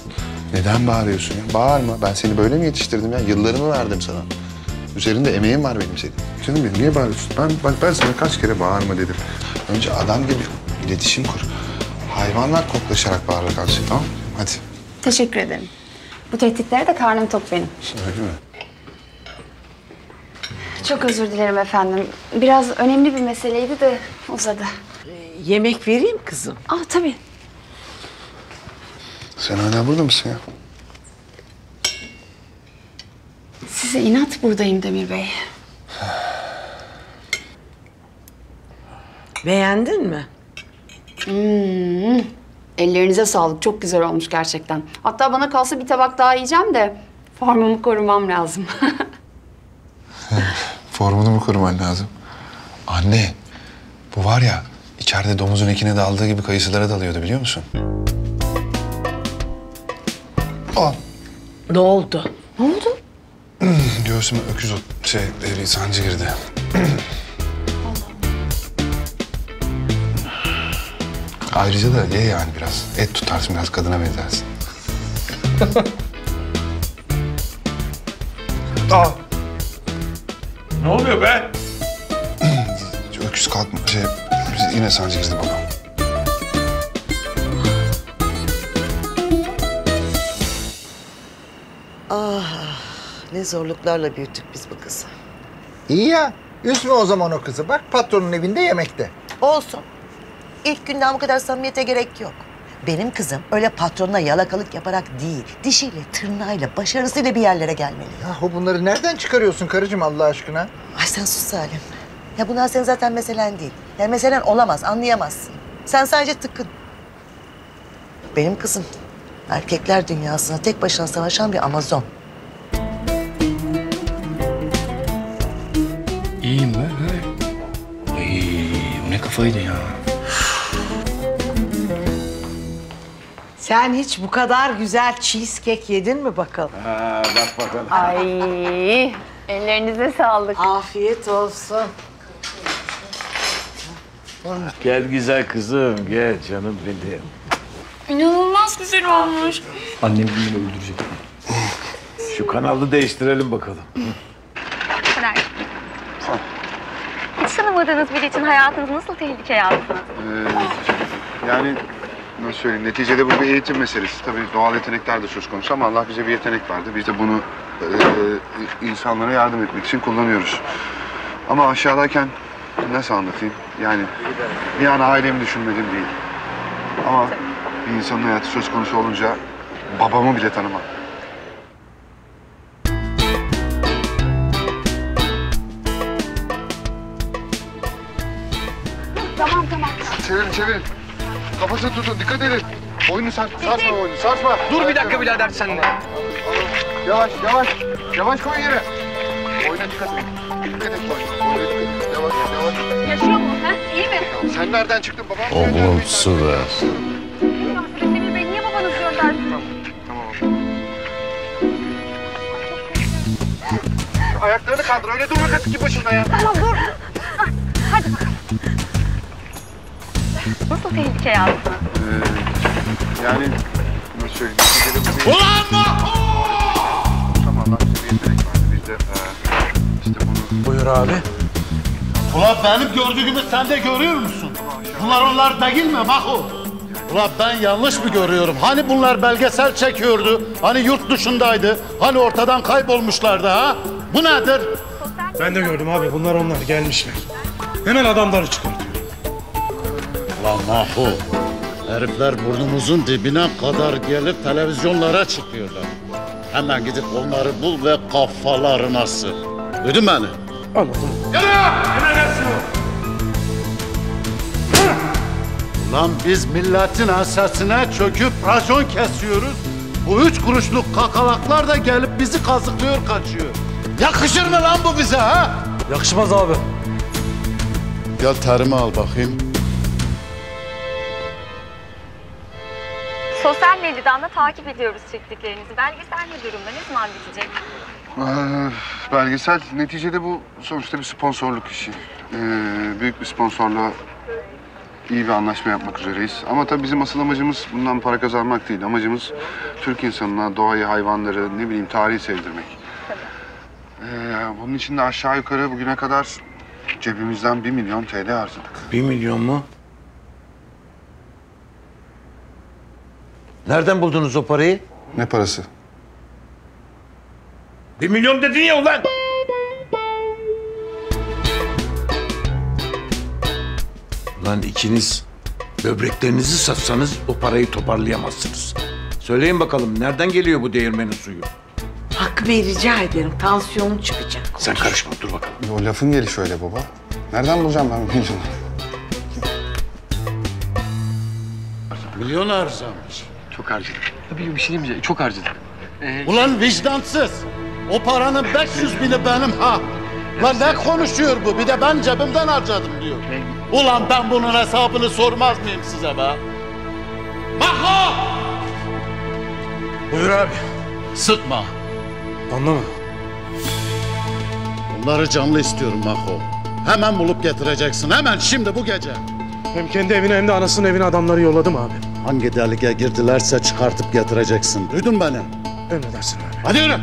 Neden bağırıyorsun ya? Bağırma. Ben seni böyle mi yetiştirdim ya? Yıllarımı verdim sana. Üzerinde emeğim var benim senin. Canım benim, niye bağırıyorsun? Ben sana kaç kere bağırma dedim. Önce adam gibi iletişim kur. Hayvanlar koklaşarak bağırır karşı, tamam mı? Hadi. Teşekkür ederim. Bu tehditlere de karnım tok benim. Öyle mi? Çok özür dilerim efendim. Biraz önemli bir meseleydi de uzadı. Yemek vereyim kızım. Ah tabii. Sen hala burada mısın ya? Size inat buradayım Demir Bey. Beğendin mi? Ellerinize sağlık. Çok güzel olmuş gerçekten. Hatta bana kalsa bir tabak daha yiyeceğim de formumu korumam lazım. Formunu mu koruman lazım? Anne, bu var ya İçeride domuzun ekine daldığı gibi kayısılara dalıyordu, biliyor musun? Aa. Ne oldu? Ne oldu? Göğsüme öküz sancı girdi. Ayrıca da ye yani biraz. Et tutarsın, biraz kadına benzersin. Aa! Ne oluyor be? Öküz kalkma, yine sancı girdi bana. Ah, ne zorluklarla büyüttük biz bu kızı. İyi ya, üzme o zaman o kızı. Bak patronun evinde yemekte. Olsun. İlk günden bu kadar samimiyete gerek yok. Benim kızım öyle patronuna yalakalık yaparak değil, dişiyle, tırnağıyla, başarısıyla bir yerlere gelmeli. Yahu bunları nereden çıkarıyorsun karıcığım Allah aşkına? Ay sen sus Salim. Ya bunlar senin zaten meselen değil. Ya meselen olamaz, anlayamazsın. Sen sadece tıkın. Benim kızım erkekler dünyasına tek başına savaşan bir Amazon. İyiyim ben. Ay, ne kafaydı ya. Sen hiç bu kadar güzel cheesecake yedin mi bakalım? Ha, bak bakalım. Ay, ellerinize sağlık. Afiyet olsun. Gel güzel kızım, gel canım benim. İnanılmaz güzel olmuş. Annem beni öldürecek. Şu kanalı değiştirelim bakalım. Ömer. Hiç tanımadığınız biri için hayatınızı nasıl tehlikeye aldınız? Yani... Nasıl söyleyeyim? Neticede bu bir eğitim meselesi. Tabii doğal yetenekler de söz konusu ama Allah bize bir yetenek verdi. Biz de bunu insanlara yardım etmek için kullanıyoruz. Ama aşağıdayken nasıl anlatayım? Yani bir an ailemi düşünmedim değil. Ama bir insanın hayatı söz konusu olunca babamı bile tanımam. Tamam tamam. Çevir çevir. Kafasını tutun, dikkat edin. Oyunu sarsma oyunu, sarsma. Dur bir dakika birader seninle. Yavaş, yavaş. Yavaş koy yere. Oyuna dikkat edin. Dikkat edin. Yavaş, yavaş. Yaşıyor mu? Ha? İyi mi? Sen nereden çıktın baba? Oğlum süper. Demir Bey niye babanız gönderdin? Tamam. Şu ayaklarını kaldır, öyle durma katık gibi başında ya. Tamam dur. Hadi bakalım. Nasıl tehlikeye aldın? Yani... Nasıl söyleyeyim? Ulan Maho! Tamam lan, bir yetenek vardı. Biz de işte bunu... Buyur abi. Ulan benim gördüğümü sen de görüyor musun? Bunlar değil mi Maho? Ulan ben yanlış mı görüyorum? Hani bunlar belgesel çekiyordu? Hani yurt dışındaydı? Hani ortadan kaybolmuşlardı ha? Bu nedir? Ben de gördüm abi. Bunlar onlar. Gelmişler. Hemen adamları çıkartıyor. Lan Maho, herifler burnumuzun dibine kadar gelip televizyonlara çıkıyorlar. Hemen gidip onları bul ve kafalarına sır. Duydun beni? Anladım. Yana! Ulan biz milletin hasasına çöküp racon kesiyoruz. Bu 3 kuruşluk kakalaklar da gelip bizi kazıklıyor, kaçıyor. Yakışır mı lan bu bize ha? Yakışmaz abi. Gel terimi al bakayım. Sosyal medyadan da takip ediyoruz çektiklerinizi. Belgesel ne durumda? Ne zaman bitecek? Belgesel neticede bu sonuçta bir sponsorluk işi. Büyük bir sponsorla iyi bir anlaşma yapmak üzereyiz. Ama tabii bizim asıl amacımız bundan para kazanmak değil. Amacımız Türk insanına doğayı, hayvanları, ne bileyim tarihi sevdirmek. Bunun için de aşağı yukarı bugüne kadar cebimizden 1.000.000 TL harcadık. 1.000.000 mu? Nereden buldunuz o parayı? Ne parası? 1.000.000 dedin ya ulan! Ulan ikiniz böbreklerinizi satsanız o parayı toparlayamazsınız. Söyleyin bakalım nereden geliyor bu değirmenin suyu? Hakkı Bey rica ederim, tansiyonun çıkacak. Sen karışma, dur bakalım. O lafın gelişi öyle baba. Nereden bulacağım ben 1.000.000? Milyon harcamış. Çok harcadım. Tabii bir şey diyemeyeceğim. Çok harcadım. Ulan vicdansız! O paranın 500.000'i benim ha! Lan ne konuşuyor bu? Bir de ben cebimden harcadım diyor. Ulan ben bunun hesabını sormaz mıyım size be? Maho! Buyur abi. Sıkma. Anlama. Bunları canlı istiyorum Maho. Hemen bulup getireceksin. Hemen şimdi bu gece. Hem kendi evine hem de anasının evine adamları yolladım abi. Hangi deliğe girdilerse çıkartıp getireceksin. Duydun beni. Emredersin abi. Hadi yürü.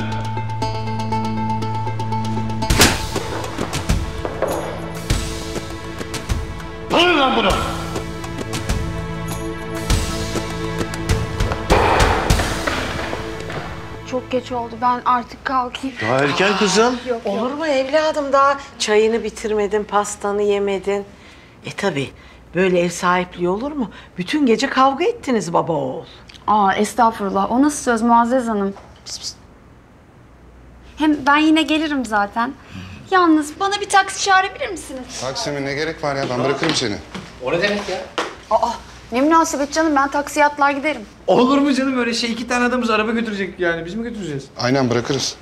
Alın lan bunu. Çok geç oldu. Ben artık kalkayım. Daha erken kızım. Yok, olur mu evladım? Daha çayını bitirmedin, pastanı yemedin. E tabii. Böyle ev sahipliği olur mu? Bütün gece kavga ettiniz baba oğul. Aa estağfurullah. O nasıl söz Muazzez Hanım? Pişt, pişt. Hem ben yine gelirim zaten. Yalnız bana bir taksi çağırabilir misiniz? Taksime ne gerek var ya? Ben bırakırım seni. O ne demek ya? Aa ne münasebet canım. Ben taksiye atlar giderim. Olur mu canım öyle şey? 2 tane adamımız araba götürecek yani. Biz mi götüreceğiz? Aynen bırakırız.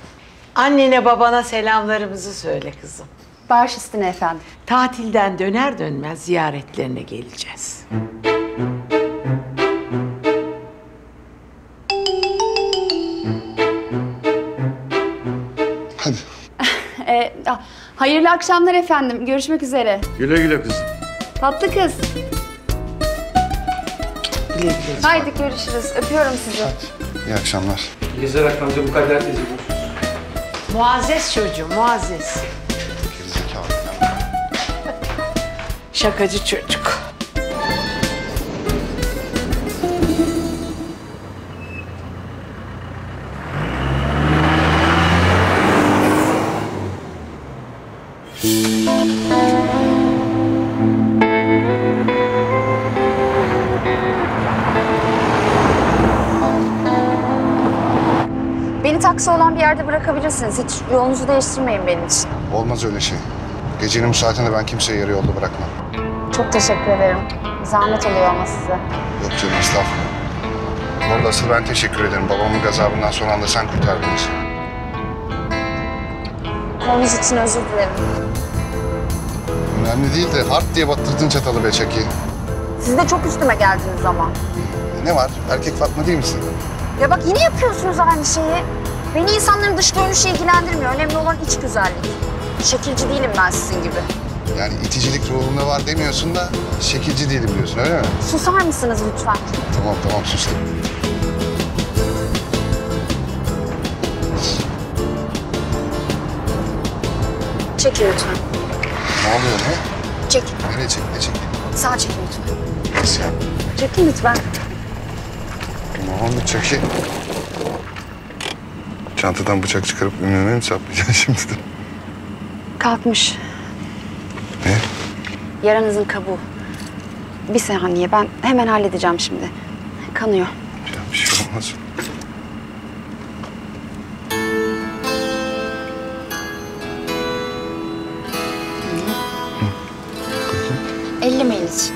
Annene babana selamlarımızı söyle kızım. Baş üstüne efendim. Tatilden döner dönmez ziyaretlerine geleceğiz. Hadi. Hayırlı akşamlar efendim. Görüşmek üzere. Güle güle kızım. Tatlı kız. Güle güle. Haydi görüşürüz. Öpüyorum sizi. Hadi. İyi akşamlar. Güzel akşamlar. Bu kadar tezi bu. Muazzez çocuğu, Muazzez. Şakacı çocuk. Beni taksi olan bir yerde bırakabilirsiniz. Hiç yolunuzu değiştirmeyin benim için. Olmaz öyle şey. Gecenin bu saatinde ben kimseyi yarı yolda bırakmam. Çok teşekkür ederim. Zahmet oluyor ama size. Yok canım, estağfurullah. Orada asıl ben teşekkür ederim. Babamın gazabından son anda sen kurtardın bizi. Konumuz için özür dilerim. Önemli değil de harp diye battırdın çatalı be Çeki. Siz de çok üstüme geldiniz ama. Ne var? Erkek Fatma değil misin? Ya bak yine yapıyorsunuz aynı şeyi. Beni insanların dış görünüşü ilgilendirmiyor. Önemli olan iç güzellik. Şekilci değilim ben sizin gibi. Yani iticilik ruhunda var demiyorsun da şekilci değilim diyorsun, öyle mi? Susar mısınız lütfen? Tamam, tamam sustum. Çekil lütfen. Ne oluyor ne? Çekil. Nereye çekil, ne çekil? Sağa çekil lütfen. Nasıl ya? Çekil lütfen. Ne oldu Çeki? Çantadan bıçak çıkarıp ünlüme mi saplayacaksın şimdi de? Kalkmış. Ne? Yaranızın kabuğu. Bir saniye, ben hemen halledeceğim şimdi. Kanıyor. Ya bir şey olmaz. Elleme Melis.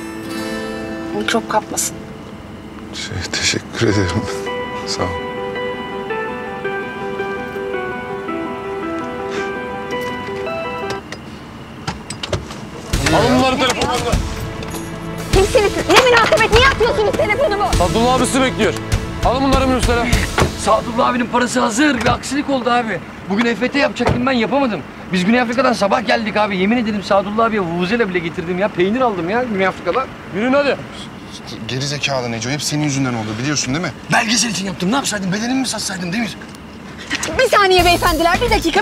Mikrop kapmasın. Teşekkür ederim. Sağ ol. Alın bunları telefonlarına. Kimsiniz? Ne münasebet? Niye atıyorsunuz telefonumu? Sadullah abi sizi bekliyor. Alın bunları minibüslere. Sadullah abinin parası hazır. Bir aksilik oldu abi. Bugün EFT yapacaktım ben yapamadım. Biz Güney Afrika'dan sabah geldik abi. Yemin ederim Sadullah abiye vuvuzela bile getirdim ya. Peynir aldım ya Güney Afrika'dan. Yürüyün hadi. Gerizekalı Neco. Hep senin yüzünden oldu biliyorsun değil mi? Belgesel için yaptım. Ne yapsaydım? Bedenimi mi satsaydım Demir? Bir saniye beyefendiler, bir dakika,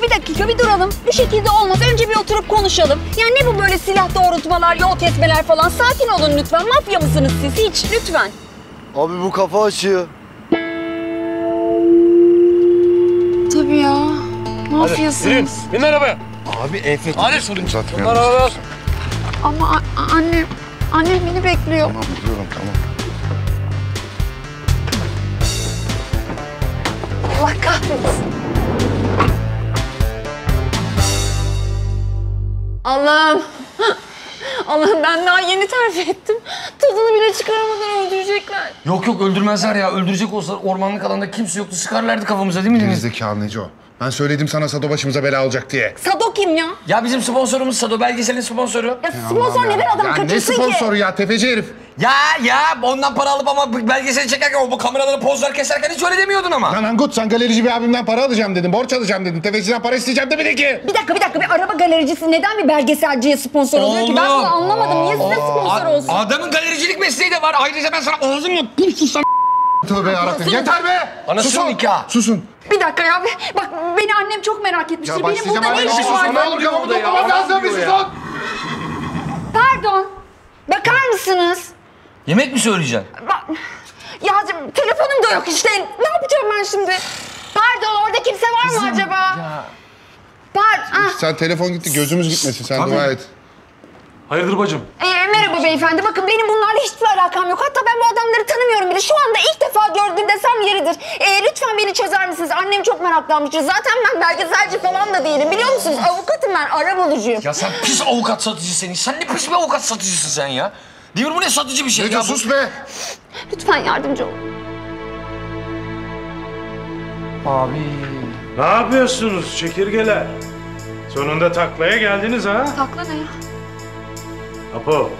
bir duralım. Bu şekilde olmaz, önce bir oturup konuşalım. Yani ne bu böyle silah doğrultmalar, yol kesmeler falan? Sakin olun lütfen, mafya mısınız siz hiç? Lütfen. Abi bu kafa açıyor. Tabii ya, mafyasınız. Hadi, bin arabaya. Abi EFT. Arif sorun. Zaten yanlış. Ama annem beni bekliyor. Tamam, biliyorum, tamam. Allah kahretsin. Allah'ım. Allah'ım ben daha yeni terfi ettim. Tadını bile çıkaramadan öldürecekler. Yok öldürmezler ya. Öldürecek olsalar ormanlık alanda kimse yoktu. Sıkarlardı kafamıza değil mi? Denizdeki anlayıcı o. Ben söyledim sana Sado başımıza bela olacak diye. Sado kim ya? Ya bizim sponsorumuz Sado, belgeselin sponsoru. Ya sponsor ya. Neden adam kaçırsın ki? Ne sponsoru ya, tefeci herif. Ya ondan para alıp ama belgeseli çekerken, o bu kameralara pozlar keserken hiç öyle demiyordun ama. Lan Angut, sen galerici bir abimden para alacağım dedin, borç alacağım dedin, tefeciden para isteyeceğim demedi ki. Bir dakika, bir araba galericisi neden bir belgeselciye sponsor oluyor ki? Ben bunu anlamadım, niye size sponsor olsun? Adamın galericilik mesleği de var, ayrıca ben sana ağzımla pulsuz sana... Tövbe yarabbim, yeter be! Anasının nikahı! Susun! Bir dakika ya, bak beni annem çok merak etmiştir, benim burada ne işim var? Ne olur kafamı toplamam lazım, bir susun! Pardon, bakar mısınız? Yemek mi söyleyeceksin? Ya telefonum da yok işte, ne yapacağım ben şimdi? Pardon, orada kimse var mı acaba? Pardon. Sen telefon gitti, gözümüz gitmesin, sen dua et. Hayırdır bacım? Merhaba beyefendi, bakın benim bunlarla hiçbir alakam yok. Hatta ben bu adamları tanımıyorum bile. Şu anda ilk defa gördüm desem yeridir. Lütfen beni çözer misiniz? Annem çok meraklanmıştır. Zaten ben belgeselci falan da değilim, biliyor musunuz? Avukatım ben, arabulucuyum. Ya sen pis avukat satıcısın. Sen ne pis bir avukat satıcısın sen ya? Demir, bu ne satıcı bir şey ya? Sus be! Lütfen yardımcı ol. Abi... Ne yapıyorsunuz çekirgeler? Sonunda taklaya geldiniz ha? Takla ne ya? Apo,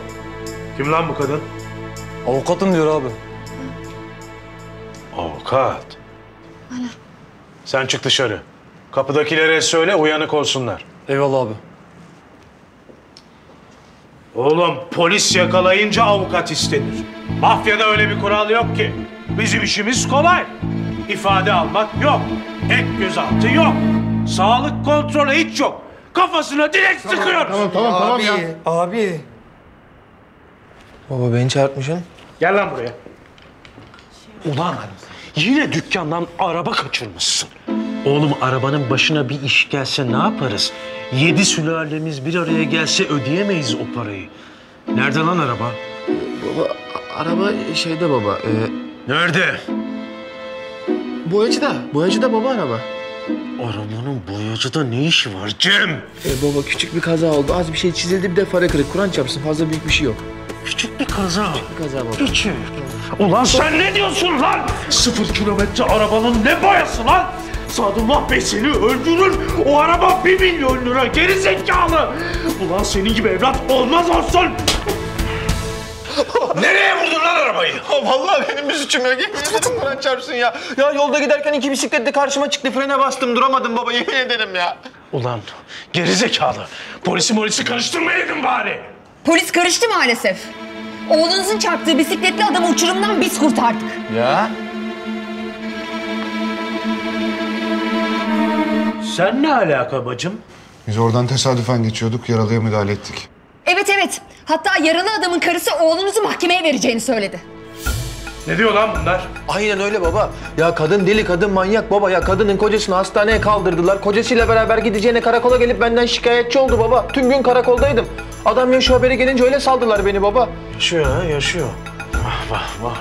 kim lan bu kadın? Avukatım diyor abi. Avukat. Aynen. Sen çık dışarı. Kapıdakilere söyle, uyanık olsunlar. Eyvallah abi. Oğlum, polis yakalayınca avukat istenir. Mafyada öyle bir kural yok ki. Bizim işimiz kolay. İfade almak yok. Ek gözaltı yok. Sağlık kontrolü hiç yok. Kafasına direkt sıkıyoruz. Tamam ya. Abi. Baba beni çarpmışsın. Gel lan buraya. Ulan yine dükkandan araba kaçırmışsın. Oğlum arabanın başına bir iş gelse ne yaparız? 7 sülalemiz bir araya gelse ödeyemeyiz o parayı. Nerede lan araba? Baba araba şeyde baba. Nerede? Boyacıda baba araba. Arabanın boyacıda ne işi var Cem? Baba küçük bir kaza oldu. Az bir şey çizildi, bir de fare kırık. Kur'an çarpsın, fazla büyük bir şey yok. Küçük bir kaza baba. Küçük. Ulan sen ne diyorsun lan? 0 kilometre arabanın ne boyası lan? Sadullah Bey seni öldürür. O araba 1 milyon lira. Geri zekalı. Ulan senin gibi evlat olmaz olsun. Nereye vurdun lan arabayı? Vallahi benim bir suçum yok. Yemin ederim Kur'an çarpsın ya. Ya yolda giderken 2 bisiklet de karşıma çıktı. Frene bastım, duramadım baba. Yemin ederim ya. Ulan gerizekalı. Polisi karıştırmayaydın bari. Polis karıştı maalesef. Oğlunuzun çarptığı bisikletli adamı uçurumdan biz kurtardık. Ya? Sen ne alaka bacım? Biz oradan tesadüfen geçiyorduk. Yaralıya müdahale ettik. Evet. Hatta yaralı adamın karısı oğlunuzu mahkemeye vereceğini söyledi. Ne diyor lan bunlar? Aynen öyle baba. Ya kadın deli, kadın manyak baba. Ya kadının kocasını hastaneye kaldırdılar. Kocasıyla beraber gideceğine karakola gelip benden şikayetçi oldu baba. Tüm gün karakoldaydım. Adam yaşıyor haberi gelince öyle saldılar beni baba. Yaşıyor. Vah.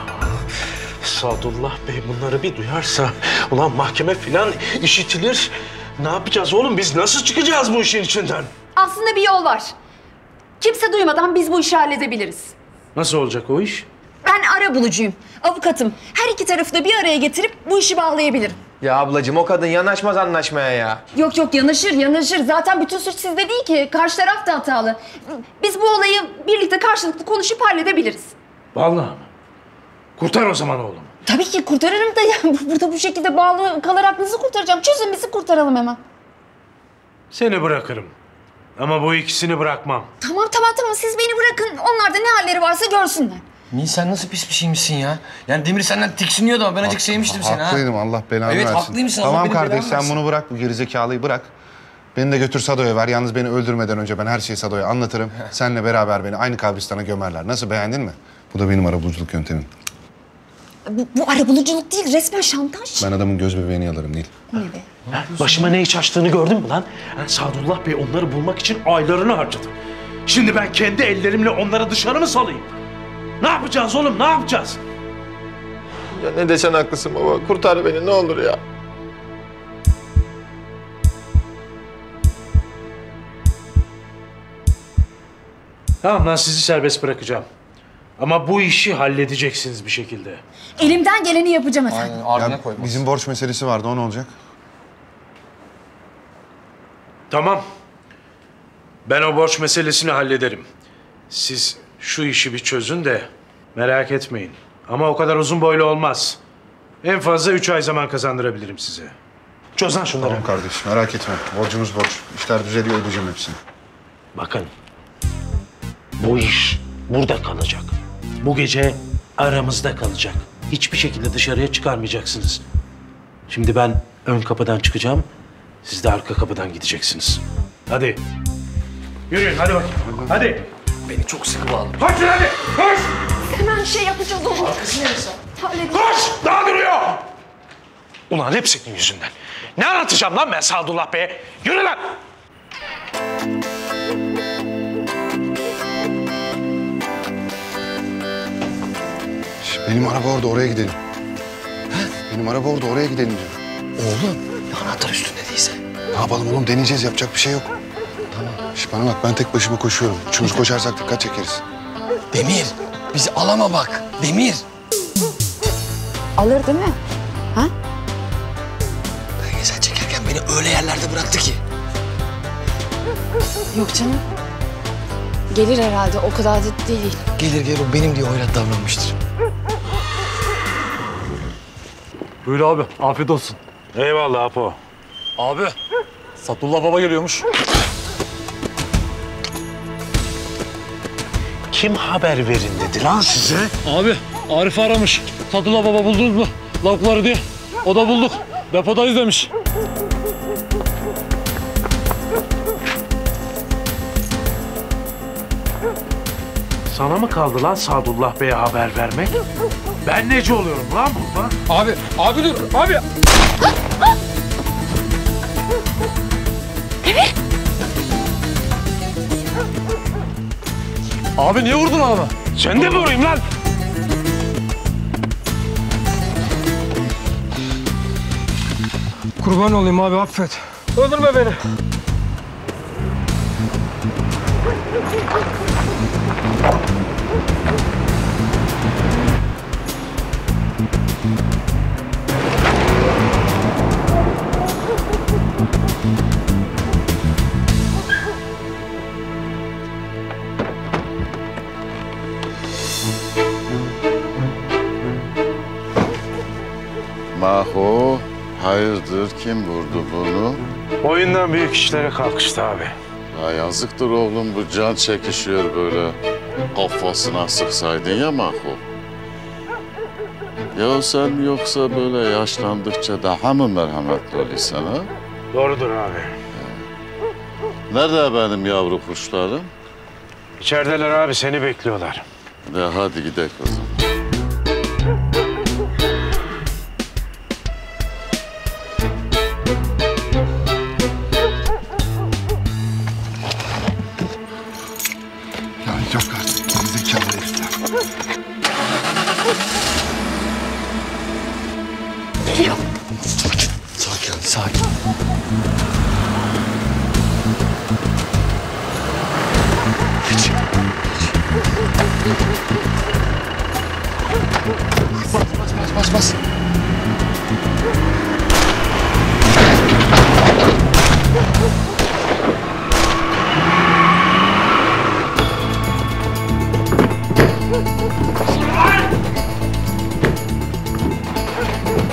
Sadullah Bey bunları bir duyarsa... Ulan mahkeme falan işitilir. Ne yapacağız oğlum? Biz nasıl çıkacağız bu işin içinden? Aslında bir yol var. Kimse duymadan biz bu işi halledebiliriz. Nasıl olacak o iş? Ben arabulucuyum, avukatım. Her iki tarafı da bir araya getirip bu işi bağlayabilirim. Ya ablacığım o kadın yanaşmaz anlaşmaya ya. Yok yanaşır. Zaten bütün suç sizde değil ki. Karşı taraf da hatalı. Biz bu olayı birlikte karşılıklı konuşup halledebiliriz. Vallahi mı? Kurtar o zaman oğlum. Tabii ki kurtarırım da ya. Burada bu şekilde bağlı kalarak nasıl kurtaracağım? Çözün bizi, kurtaralım hemen. Seni bırakırım. Ama bu ikisini bırakmam. Tamam. Siz beni bırakın. Onlar da ne halleri varsa görsünler. Nil sen nasıl pis bir şeymişsin ya? Yani Demir senden tiksiniyordu ama ben azıcık sevmiştim seni ha. Haklıydım, Allah belanı versin. Evet haklıymışsın. Tamam kardeş sen bunu bırak, bu gerizekalıyı bırak. Beni de götür Sado'ya ver. Yalnız beni öldürmeden önce ben her şeyi Sado'ya anlatırım. Seninle beraber beni aynı kabristana gömerler. Nasıl, beğendin mi? Bu da benim arabuluculuk yöntemim. Bu arabuluculuk değil, resmen şantaj. Ben adamın göz bebeğini yalarım Nil. Ne be? Başıma ne iç açtığını gördün mü lan? Sadullah Bey onları bulmak için aylarını harcadı. Şimdi ben kendi ellerimle onları dışarı mı salayım? Ne yapacağız oğlum, ne yapacağız? Ya ne desen haklısın baba. Kurtar beni ne olur ya. Tamam lan, sizi serbest bırakacağım. Ama bu işi halledeceksiniz bir şekilde. Elimden geleni yapacağım efendim. Aynen, ardına koymaz. Bizim borç meselesi vardı, o ne olacak? Tamam. Ben o borç meselesini hallederim. Siz şu işi bir çözün de merak etmeyin. Ama o kadar uzun boylu olmaz. En fazla 3 ay zaman kazandırabilirim size. Çöz lan şunları. Tamam kardeşim, merak etme. Borcumuz borç. İşler düzeliyor, ödeyeceğim hepsini. Bakın, bu iş burada kalacak. Bu gece aramızda kalacak. Hiçbir şekilde dışarıya çıkarmayacaksınız. Şimdi ben ön kapıdan çıkacağım. Siz de arka kapıdan gideceksiniz. Hadi. Yürüyün, hadi bakayım. Hadi. Beni çok sıkı bağlı. Koşun hadi, koş! Hemen şey yapacağız oğlum. Arkası neresi? Koş! Daha duruyor! Ulan hep senin yüzünden. Ne anlatacağım lan ben Sadullah Bey'e? Yürü lan! Benim araba orada, oraya gidelim. He? Benim araba orada, oraya gidelim diyorum. Oğlum, anahtar üstünde değilse. Ne yapalım oğlum, deneyeceğiz, yapacak bir şey yok. Tamam. Şişt bana bak, ben tek başıma koşuyorum. Üçümüz koşarsak dikkat çekeriz. Demir, bizi alama bak, Demir. Alır değil mi? Ha? Belgesel çekerken beni öyle yerlerde bıraktı ki. Yok canım. Gelir herhalde, o kadar da değil. Gelir, o benim diye hoyrat davranmıştır. Buyur abi, afiyet olsun. Eyvallah Apo. Abi, Sadullah Baba geliyormuş. Kim haber verin dedi lan size? Abi, Arif aramış. Sadullah Baba buldunuz mu lavukları diye. O da bulduk. Depodayız demiş. Sana mı kaldı lan Sadullah Bey'e haber vermek? Ben nece oluyorum lan burada? Abi dur, abi! Demir! Abi niye vurdun adama? Sen de mi vurayım lan? Kurban olayım abi, affet. Öldürme beni. Maho, hayırdır? Kim vurdu bunu? Oyundan büyük işlere kalkıştı abi. Ya yazıktır oğlum, bu can çekişiyor böyle. Kafasına sıksaydın ya Maho. Ya sen yoksa böyle yaşlandıkça daha mı merhametli oluyorsun ha? Doğrudur abi. Nerede benim yavru kuşlarım? İçerideler abi, seni bekliyorlar. De hadi gidelim o zaman.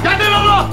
Gel beni oğlum!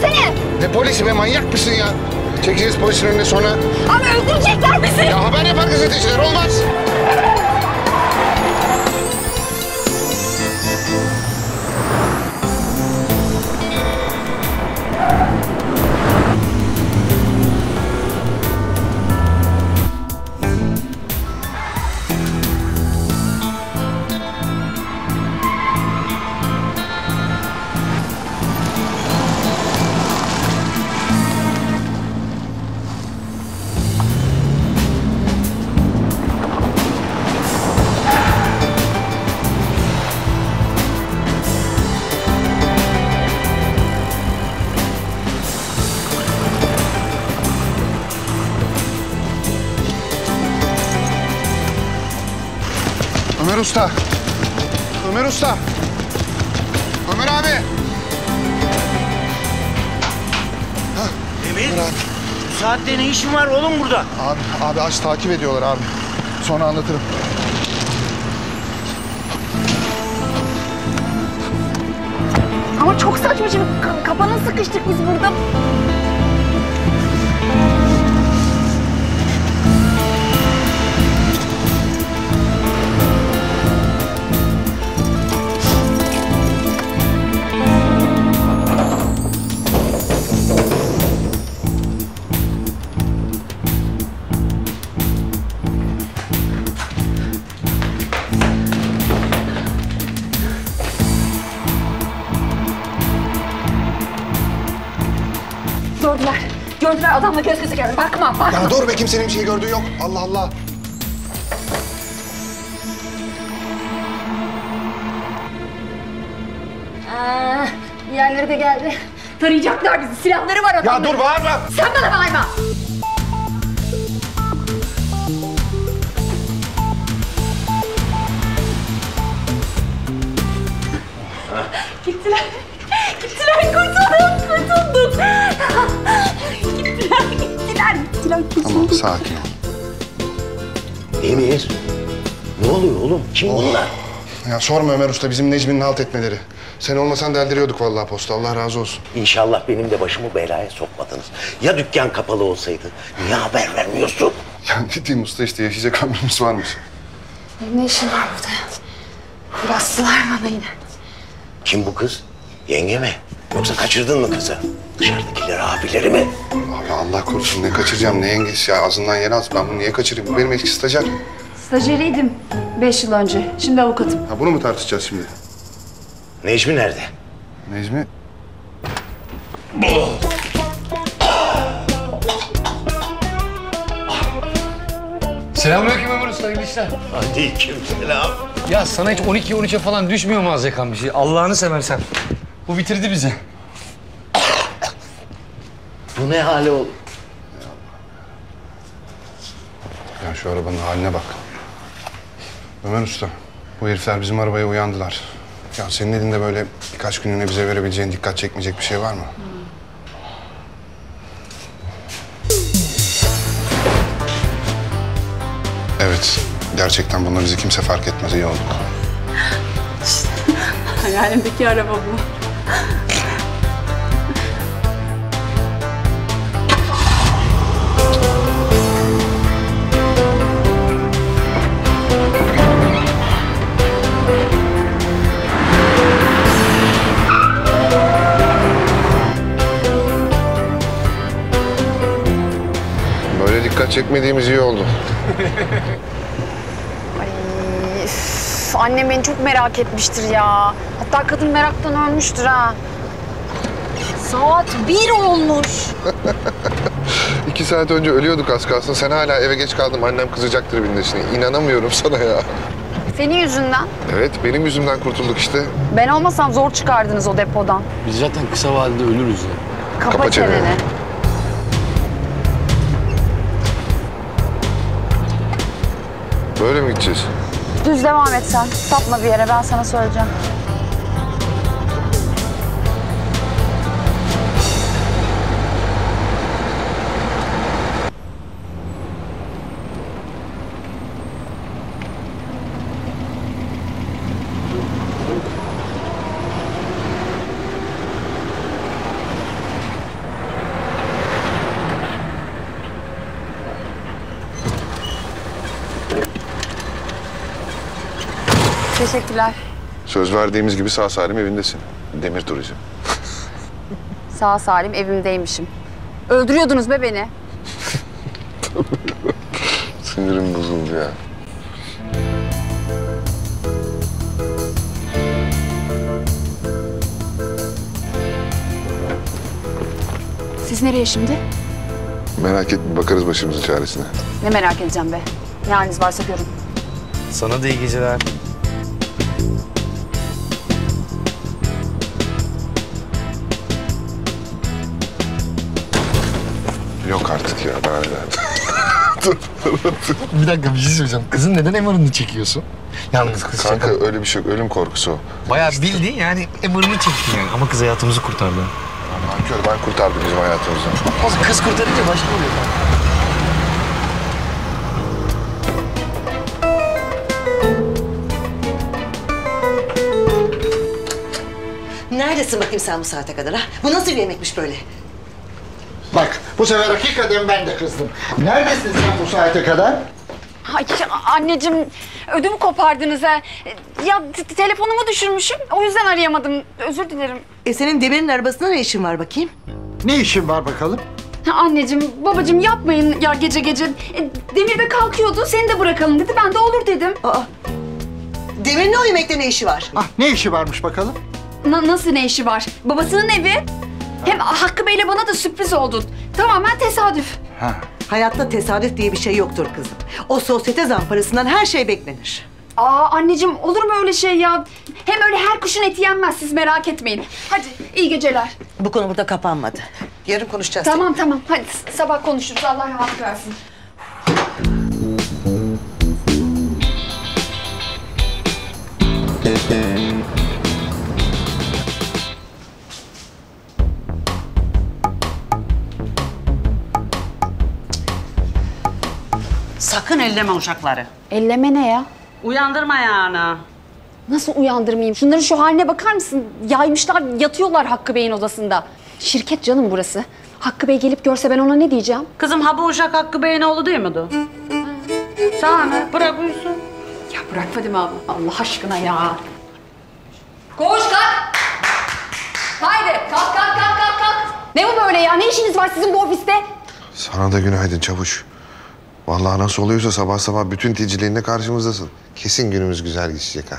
Çekilsene. Ne polisi be, manyak mısın ya? Çekeceğiz polisin önüne sonra. Ama öldürecekler bizi. Ya haber yapar gazeteciler, olmaz. Ömer Usta! Ömer Usta! Ömer abi! Demir, bu saatte ne işin var oğlum burada? Abi aç, takip ediyorlar abi. Sonra anlatırım. Ama çok saçma şimdi. Kapana sıkıştık biz burada. Gördüler, adamla göz göze geldim. Bakma. Ya dur be, kimsenin bir şey gördüğü yok. Allah Allah. Diğerleri de geldi. Tarayacaklar bizi. Silahları var adamların. Ya dur, bağırma. Sen bana bağırma. Gittiler. Kurtulduk. Tamam, sakin ol. Demir, ne oluyor oğlum? Kim bunlar? Ya sorma Ömer Usta, bizim Necmi'nin halt etmeleri. Sen olmasan deldiriyorduk vallahi posta, Allah razı olsun. İnşallah benim de başımı belaya sokmadınız. Ya dükkan kapalı olsaydı, niye haber vermiyorsun? Ya ne diyeyim usta, işte yaşayacak hamlemiz varmış. Ne işin var burada? Bastılar bana yine. Kim bu kız? Yenge mi? Yoksa kaçırdın mı kızı? Dışarıdakileri, abileri mi? Abi Allah korusun, ne kaçıracağım, ne yengesi ya? Ağzından yere at. Ben bunu niye kaçırayım? Bu benim eski stajyer. Stajyeriydim 5 yıl önce. Şimdi avukatım. Ha, bunu mu tartışacağız şimdi? Necmi nerede? Necmi? Selamünaleyküm Ömer Usta, hayırlı işler. Aleykümselam. Ya sana hiç 12-13'e falan düşmüyor mu az yakan bir şey? Allah'ını seversen. Bu bitirdi bizi. Bu ne hali oğlum? Ya şu arabanın haline bak. Ömer Usta, bu herifler bizim arabaya uyandılar. Ya senin elinde böyle birkaç günlüğüne bize verebileceğin, dikkat çekmeyecek bir şey var mı? Evet, gerçekten bunlar bizi kimse fark etmez, iyi olduk. İşte hayalimdeki araba bu. Böyle dikkat çekmediğimiz iyi oldu. Annem beni çok merak etmiştir ya. Hatta kadın meraktan ölmüştür ha. Saat 1 olmuş. 2 saat önce ölüyorduk az kalsın. Sen hala eve geç kaldım. Annem kızacaktır bindeşine. İnanamıyorum sana ya. Senin yüzünden. Evet, benim yüzümden kurtulduk işte. Ben olmasam zor çıkardınız o depodan. Biz zaten kısa vadede ölürüz ya. Kapa çeneni. Böyle mi gideceğiz? Düz devam et sen. Sapma bir yere, ben sana söyleyeceğim. Teşekkürler. Söz verdiğimiz gibi sağ salim evindesin. Demir Turizm. Sağ salim evimdeymişim. Öldürüyordunuz be beni. Sinirim bozuldu ya. Siz nereye şimdi? Merak etme, bakarız başımızın çaresine. Ne merak edeceğim be? Ne haliniz varsa görün. Sana da iyi geceler. Yok artık ya, daha neden? Bir dakika, bir şey söyleyeceğim. Kızın neden emarını çekiyorsun? Yalnız kız kanka çakal. Öyle bir şey yok, ölüm korkusu o. Bayağı bildiğin yani emarını çektin yani. Ama kız hayatımızı kurtardı. Nankör, ben kurtardım bizim hayatımızı. Oğlum kız kurtarınca başka oluyor. Neredesin bakayım sen bu saate kadar ha? Bu nasıl bir yemekmiş böyle? Bak, bu sefer hakikaten ben de kızdım. Neredesin sen bu saate kadar? Ay anneciğim, ödümü kopardınız ha. Ya telefonumu düşürmüşüm, o yüzden arayamadım. Özür dilerim. Senin Demir'in arabasına ne işin var bakayım? Ne işin var bakalım? Ha, anneciğim, babacığım yapmayın ya gece gece. Demir de kalkıyordu, seni de bırakalım dedi. Ben de olur dedim. Aa, Demir'in o yemekte ne işi var? Ah, ne işi varmış bakalım? Nasıl ne işi var? Babasının evi. Hem Hakkı Bey'le bana da sürpriz oldun. Tamamen tesadüf. Ha. Hayatta tesadüf diye bir şey yoktur kızım. O sosyete zamparasından her şey beklenir. Aa anneciğim, olur mu öyle şey ya? Hem öyle her kuşun eti yenmez, siz merak etmeyin. Hadi iyi geceler. Bu konu burada kapanmadı. Yarın konuşacağız. Tamam tamam, hadi sabah konuşuruz. Allah rahatlık versin. Sakın elleme uşakları. Elleme ne ya? Uyandırma yani. Nasıl uyandırmayayım? Şunların şu haline bakar mısın? Yaymışlar, yatıyorlar Hakkı Bey'in odasında. Şirket canım burası. Hakkı Bey gelip görse ben ona ne diyeceğim? Kızım ha bu uşak Hakkı Bey'in oğlu değil miydi? Sana ne? Bırak uyusun. Ya bırak Fadime abla. Allah aşkına ya. Koş kalk. Haydi kalk kalk kalk kalk kalk. Ne bu böyle ya? Ne işiniz var sizin bu ofiste? Sana da günaydın çavuş. Vallahi nasıl oluyorsa sabah sabah bütün ticiliğinde karşımızdasın. Kesin günümüz güzel geçecek ha.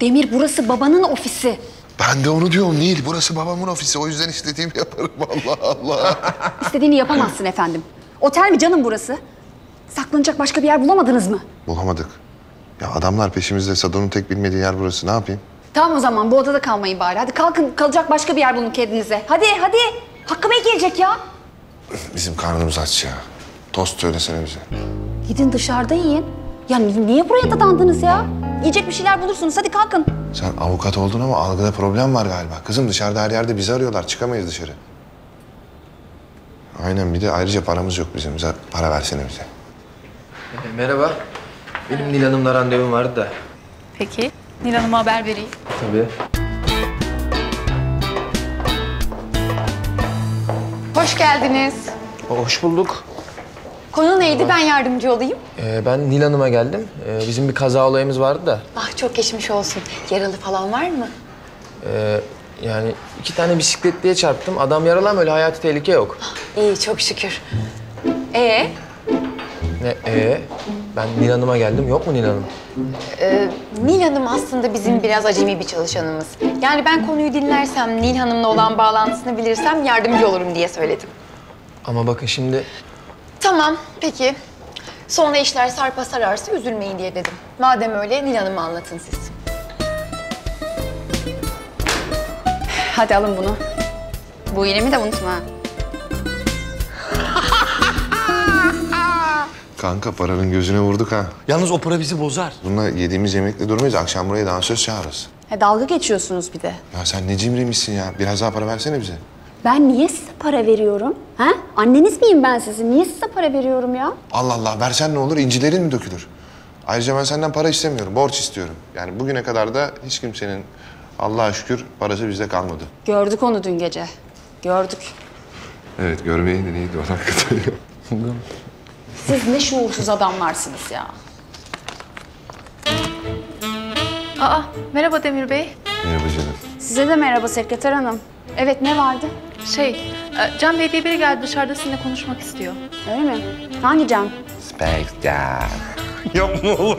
Demir, burası babanın ofisi. Ben de onu diyorum Nil. Burası babamın ofisi. O yüzden istediğimi yaparım. Allah Allah. İstediğini yapamazsın efendim. Otel mi canım burası? Saklanacak başka bir yer bulamadınız mı? Bulamadık. Ya adamlar peşimizde. Sado'nun tek bilmediği yer burası. Ne yapayım? Tamam o zaman. Bu odada kalmayın bari. Hadi kalkın. Kalacak başka bir yer bulun kendinize. Hadi hadi. Hakkı Bey gelecek ya. Bizim karnımız aç ya. Tost söylesene bize. Gidin dışarıda yiyin. Ya niye buraya dadandınız ya? Yiyecek bir şeyler bulursunuz. Hadi kalkın. Sen avukat oldun ama algıda problem var galiba. Kızım dışarıda her yerde bizi arıyorlar. Çıkamayız dışarı. Aynen, bir de ayrıca paramız yok bizim. Bize para versene bize. Merhaba. Benim Nil Hanım'la randevum vardı da. Peki. Nil Hanım'a haber vereyim. Tabii. Hoş geldiniz. Hoş bulduk. Konu neydi? Ben yardımcı olayım. Ben Nil Hanım'a geldim. Bizim bir kaza olayımız vardı da. Ah çok geçmiş olsun. Yaralı falan var mı? Yani 2 tane bisikletliye çarptım. Adam yaralı ama öyle hayati tehlike yok. Ah, iyi çok şükür. Ne Ben Nil Hanım'a geldim. Yok mu Nil Hanım? Nil Hanım aslında bizim biraz acemi bir çalışanımız. Yani ben konuyu dinlersem, Nil Hanım'la olan bağlantısını bilirsem yardımcı olurum diye söyledim. Ama bakın şimdi... Tamam, peki. Sonra işler sarpa sararsa üzülmeyin diye dedim. Madem öyle Nil Hanım'a anlatın siz. Hadi alın bunu. Bu iğnemi de unutma. Kanka paranın gözüne vurduk ha. Yalnız o para bizi bozar. Bununla yediğimiz yemekle durmayız. Akşam buraya dansöz çağırırız. Dalga geçiyorsunuz bir de. Ya sen ne cimriymişsin ya. Biraz daha para versene bize. Ben niye size para veriyorum? Ha? Anneniz miyim ben sizin? Niye size para veriyorum ya? Allah Allah, versen ne olur? İncilerin mi dökülür? Ayrıca ben senden para istemiyorum, borç istiyorum. Yani bugüne kadar da hiç kimsenin Allah'a şükür parası bizde kalmadı. Gördük onu dün gece. Gördük. Evet, görmeyin de neydi o hakikaten. Siz ne şuursuz adamlarsınız ya. Aa, merhaba Demir Bey. Merhaba canım. Size de merhaba sekreter hanım. Evet, ne vardı? Cem Bey diye biri geldi, dışarıda sizinle konuşmak istiyor. Öyle mi? Hangi Cem? Spekter. Yapma oğlum.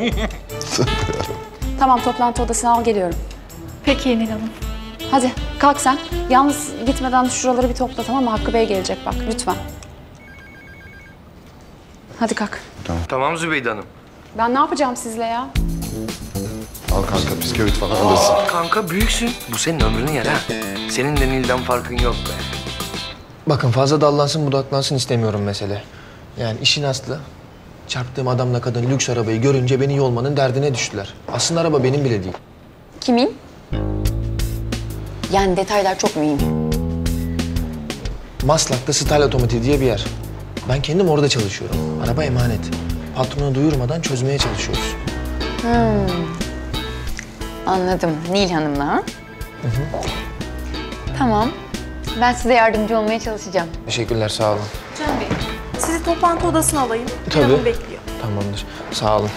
Tamam, toplantı odasına al, geliyorum. Peki Nil Hanım. Hadi kalk sen. Yalnız gitmeden şuraları bir topla, tamam mı? Hakkı Bey gelecek bak, lütfen. Hadi kalk. Tamam, tamam Zübeyde Hanım. Ben ne yapacağım sizle ya? Al kanka, bisküvit falan alırsın. Kanka büyüksün. Bu senin ömrünün yer ha. Senin de Nil'den farkın yok be. Bakın fazla dallansın, budaklansın istemiyorum mesele. Yani işin aslı, çarptığım adamla kadın lüks arabayı görünce beni yolmanın derdine düştüler. Aslında araba benim bile değil. Kimin? Yani detaylar çok mühim. Maslak'ta Style Automotive diye bir yer. Ben kendim orada çalışıyorum. Araba emanet. Patronu duyurmadan çözmeye çalışıyoruz. Anladım. Nil Hanım'la ha? Hı hı. Tamam. Ben size yardımcı olmaya çalışacağım. Teşekkürler, sağ olun. Cem Bey, sizi toplantı odasına alayım. Tabii. Hanım bekliyor. Tamamdır. Sağ olun.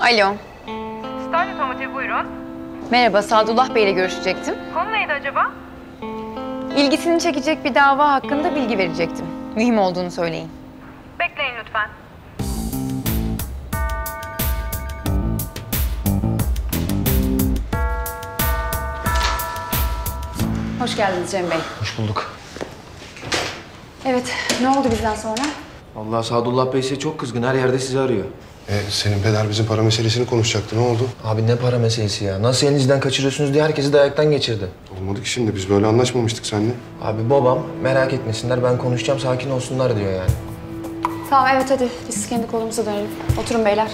Alo. Style Automotive, buyurun. Merhaba, Sadullah Bey ile görüşecektim. Konu neydi acaba? İlgisini çekecek bir dava hakkında bilgi verecektim. Mühim olduğunu söyleyin. Bekleyin lütfen. Hoş geldiniz Cem Bey. Hoş bulduk. Evet, ne oldu bizden sonra? Vallahi Sadullah Bey size çok kızgın, her yerde sizi arıyor. Senin peder bizim para meselesini konuşacaktı. Ne oldu? Abi ne para meselesi ya? Nasıl elinizden kaçırıyorsunuz diye herkesi dayaktan geçirdi. Olmadı ki şimdi. Biz böyle anlaşmamıştık seninle. Abi babam merak etmesinler, ben konuşacağım, sakin olsunlar diyor yani. Tamam evet, hadi biz kendi kolumuza dönelim. Oturun beyler.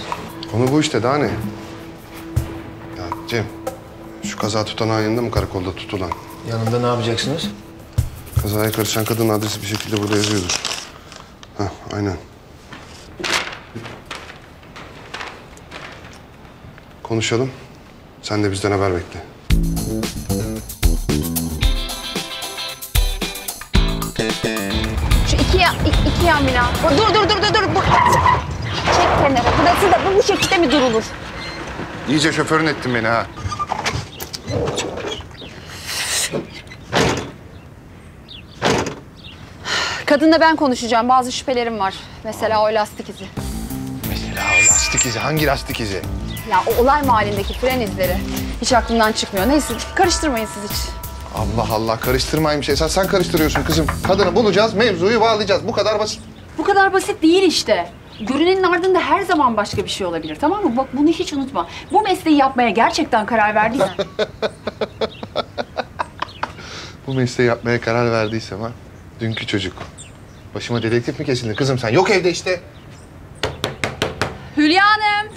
Konu bu işte, daha ne? Ya Cem, şu kaza tutanağı yanında mı karakolda tutulan? Yanında ne yapacaksınız? Kazaya karışan kadının adresi bir şekilde burada yazıyordur. Hah, aynen. Konuşalım. Sen de bizden haber bekle. Şu iki yan bina. Dur. Çek kenara. Burası da bu şekilde mi durulur? İyice şoförün ettin beni ha. Kadınla ben konuşacağım. Bazı şüphelerim var. Mesela o lastik izi. Mesela o lastik izi. Hangi lastik izi? Ya o olay mahallindeki fren izleri hiç aklımdan çıkmıyor. Neyse, karıştırmayın siz hiç. Allah Allah, karıştırmaymış. Esas sen karıştırıyorsun kızım. Kadını bulacağız, mevzuyu bağlayacağız. Bu kadar basit. Bu kadar basit değil işte. Görünenin ardında her zaman başka bir şey olabilir, tamam mı? Bak bunu hiç unutma. Bu mesleği yapmaya gerçekten karar verdiysen... Bu mesleği yapmaya karar verdiysem ha, dünkü çocuk. Başıma dedektif mi kesildi kızım sen? Yok evde işte. Hülya Hanım.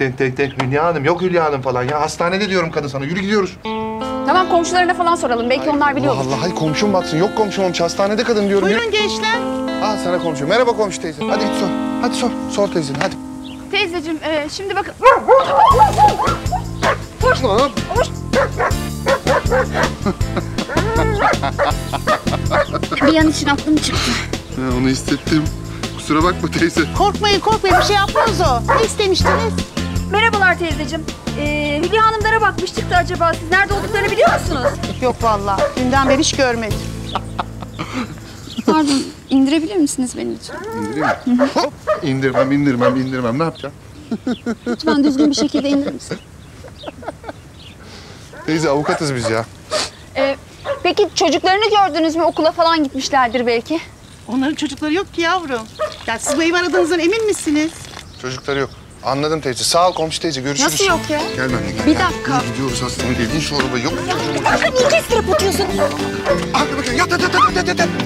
Hülya Hanım. Yok Hülya Hanım falan ya. Hastanede diyorum kadın sana. Yürü gidiyoruz. Tamam, komşularına falan soralım. Belki onlar biliyor. Allah Allah. Hayır, komşum batsın. Yok komşum olmuş. Hastanede kadın diyorum. Buyurun gençler. Al sana komşu. Merhaba komşu teyze. Hadi git sor. Hadi sor. Sor teyzen. Hadi. Teyzeciğim şimdi bakın. Koş. Koş. Bir an için aklım çıktı. Onu hissettim. Kusura bakma teyze. Korkmayın. Bir şey yapmıyoruz o. Ne istemiştiniz? Merhabalar teyzeciğim. Hülya Hanımlara bakmıştık da acaba siz nerede olduklarını biliyor musunuz? Yok vallahi. Dünden beri hiç görmedim. Pardon, indirebilir misiniz beni lütfen? İndireyim mi? Hop! İndirmem. Ne yapacağım? Lütfen düzgün bir şekilde indirir misin? Teyze, avukatız biz ya. Peki çocuklarını gördünüz mü? Okula falan gitmişlerdir belki. Onların çocukları yok ki yavrum. Ya siz bu evi aradığınızdan emin misiniz? Çocukları yok. Anladım teyze. Sağ ol komşu teyze. Görüşürüz. Nasıl yok ya? Gel benimle. Bir dakika. Ya, gidiyoruz hastaneye değil. İn şu arabaya. Yok. Hakkı niye kestirip atıyorsun? Hakkı bakın. Yat.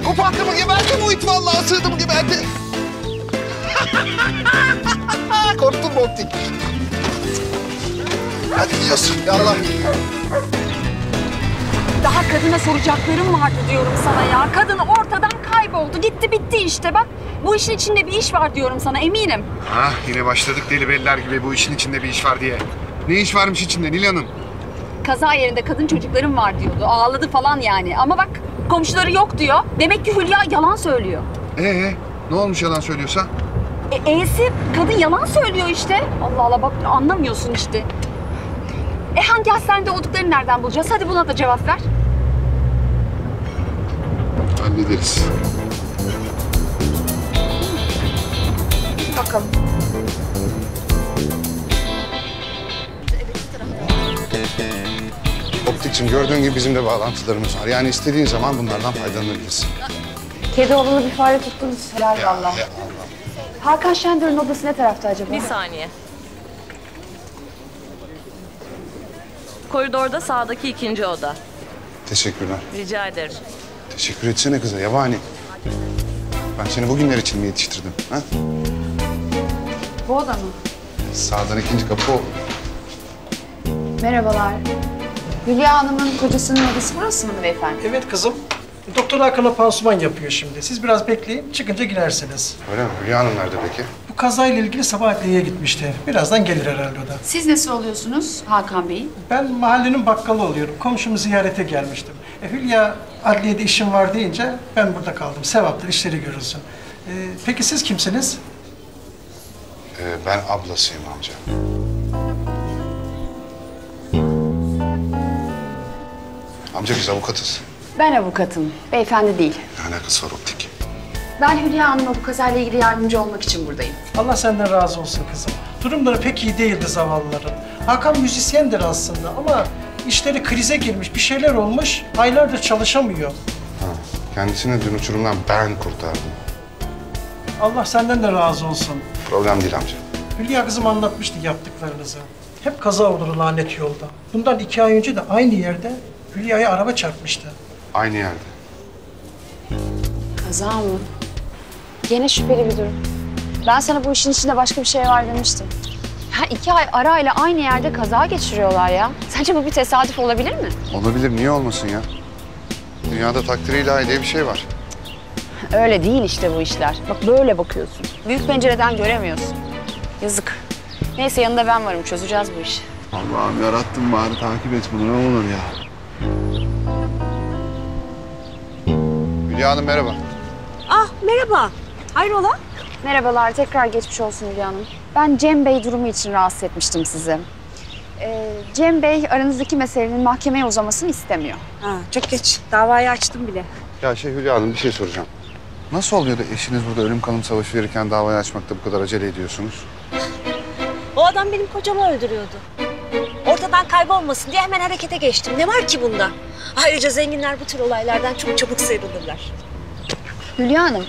Kopu Hakkı'mı geberdi bu it valla. Sığdımı geberdi. Korktun mu optik? Hadi gidiyorsun. Yallah. Daha kadına soracaklarım vardı diyorum sana ya. Kadın ortadan kayboldu. kayboldu. Gitti bitti işte bak. Bu işin içinde bir iş var diyorum sana, eminim. Hah, yine başladık deli beller gibi bu işin içinde bir iş var diye. Ne iş varmış içinde Nil Hanım? Kaza yerinde kadın çocuklarım var diyordu. Ağladı falan yani. Ama bak komşuları yok diyor. Demek ki Hülya yalan söylüyor. Ne olmuş yalan söylüyorsa? Kadın yalan söylüyor işte. Allah Allah, bak anlamıyorsun işte. Hangi hastanede olduklarını nereden bulacağız? Hadi buna da cevap ver. Hallederiz. Bakalım. Optikçim, gördüğün gibi bizim de bağlantılarımız var. Yani istediğin zaman bunlardan faydalanabilirsin. Kedi oğlunu bir fare tuttunuz. Helal vallahi. Hakan Şendör'ün odası ne tarafta acaba? Bir saniye. Koridorda sağdaki ikinci oda. Teşekkürler. Rica ederim. Teşekkür etsene kıza yabani. Ben seni bugünler için mi yetiştirdim? Ha? Bu oda mı? Sağdan ikinci kapı o. Merhabalar. Hülya Hanım'ın kocasının odası burası mı beyefendi? Evet kızım. Doktor Hakan'a pansuman yapıyor şimdi. Siz biraz bekleyin, çıkınca girersiniz. Öyle mi? Hülya Hanım nerede peki? Bu kazayla ilgili sabah adliyeye gitmişti. Birazdan gelir herhalde o da. Siz nasıl oluyorsunuz Hakan Bey? Ben mahallenin bakkalı oluyorum. Komşumu ziyarete gelmiştim. Hülya adliyede işim var deyince ben burada kaldım. Sevaptır, işleri görürsün. Peki siz kimsiniz? Ben ablasıyım amca. Amca biz avukatız. Ben avukatım, beyefendi değil. Ne alakası var optik? Ben Hülya Hanım'a bu kazayla ilgili yardımcı olmak için buradayım. Allah senden razı olsun kızım. Durumları pek iyi değildi zavallıların. Hakan müzisyendir aslında ama işleri krize girmiş, bir şeyler olmuş. Aylardır çalışamıyor. Ha, kendisini dün uçurumdan ben kurtardım. Allah senden de razı olsun. Problem değil amca. Hülya kızım anlatmıştı yaptıklarınızı. Hep kaza olur lanet yolda. Bundan 2 ay önce de aynı yerde Hülya'ya araba çarpmıştı. Aynı yerde. Kaza mı? Gene şüpheli bir durum. Ben sana bu işin içinde başka bir şey var demiştim. Ya 2 ay arayla aynı yerde kaza geçiriyorlar ya. Sence bu bir tesadüf olabilir mi? Olabilir, niye olmasın ya? Dünyada takdiri ilahi diye bir şey var. Öyle değil işte bu işler. Bak böyle bakıyorsun. Büyük pencereden göremiyorsun. Yazık. Neyse yanında ben varım, çözeceğiz bu işi. Allah'ım yarattım, bari takip et bunu ne olur ya. Hülya Hanım merhaba. Ah merhaba. Hayrola? Merhabalar, tekrar geçmiş olsun Hülya Hanım. Ben Cem Bey durumu için rahatsız etmiştim sizi. Cem Bey aranızdaki meselenin mahkemeye uzamasını istemiyor. Ha, çok geç. Davayı açtım bile. Ya Hülya Hanım bir şey soracağım. Nasıl oluyor da eşiniz burada ölüm kalım savaşı verirken davayı açmakta bu kadar acele ediyorsunuz? O adam benim kocamı öldürüyordu. Ortadan kaybolmasın diye hemen harekete geçtim. Ne var ki bunda? Ayrıca zenginler bu tür olaylardan çok çabuk sıyrılırlar. Hülya Hanım,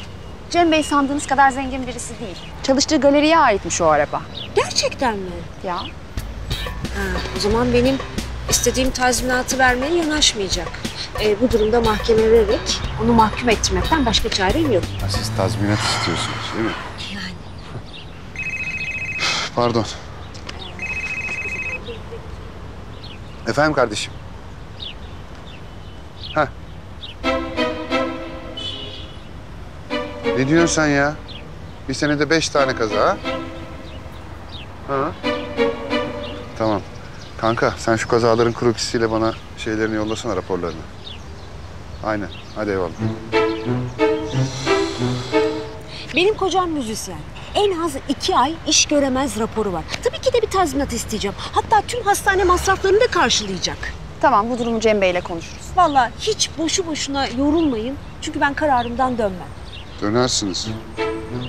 Cem Bey sandığınız kadar zengin birisi değil. Çalıştığı galeriye aitmiş o araba. Gerçekten mi? Ya. O zaman benim istediğim tazminatı vermeye yanaşmayacak. Bu durumda mahkeme vererek onu mahkum ettirmekten başka çarem yok. Siz tazminat istiyorsunuz değil mi? Yani. Pardon. Efendim kardeşim? Ha? Ne diyorsun sen ya? Bir senede 5 tane kaza ha? Ha? Tamam. Kanka sen şu kazaların krokisiyle bana şeylerini yollasana, raporlarını. Aynen. Hadi eyvallah. Benim kocam müzisyen. En az 2 ay iş göremez raporu var. Tabii ki de bir tazminat isteyeceğim. Hatta tüm hastane masraflarını da karşılayacak. Tamam, bu durumu Cem Bey'le konuşuruz. Vallahi hiç boşu boşuna yorulmayın. Çünkü ben kararımdan dönmem. Dönersiniz.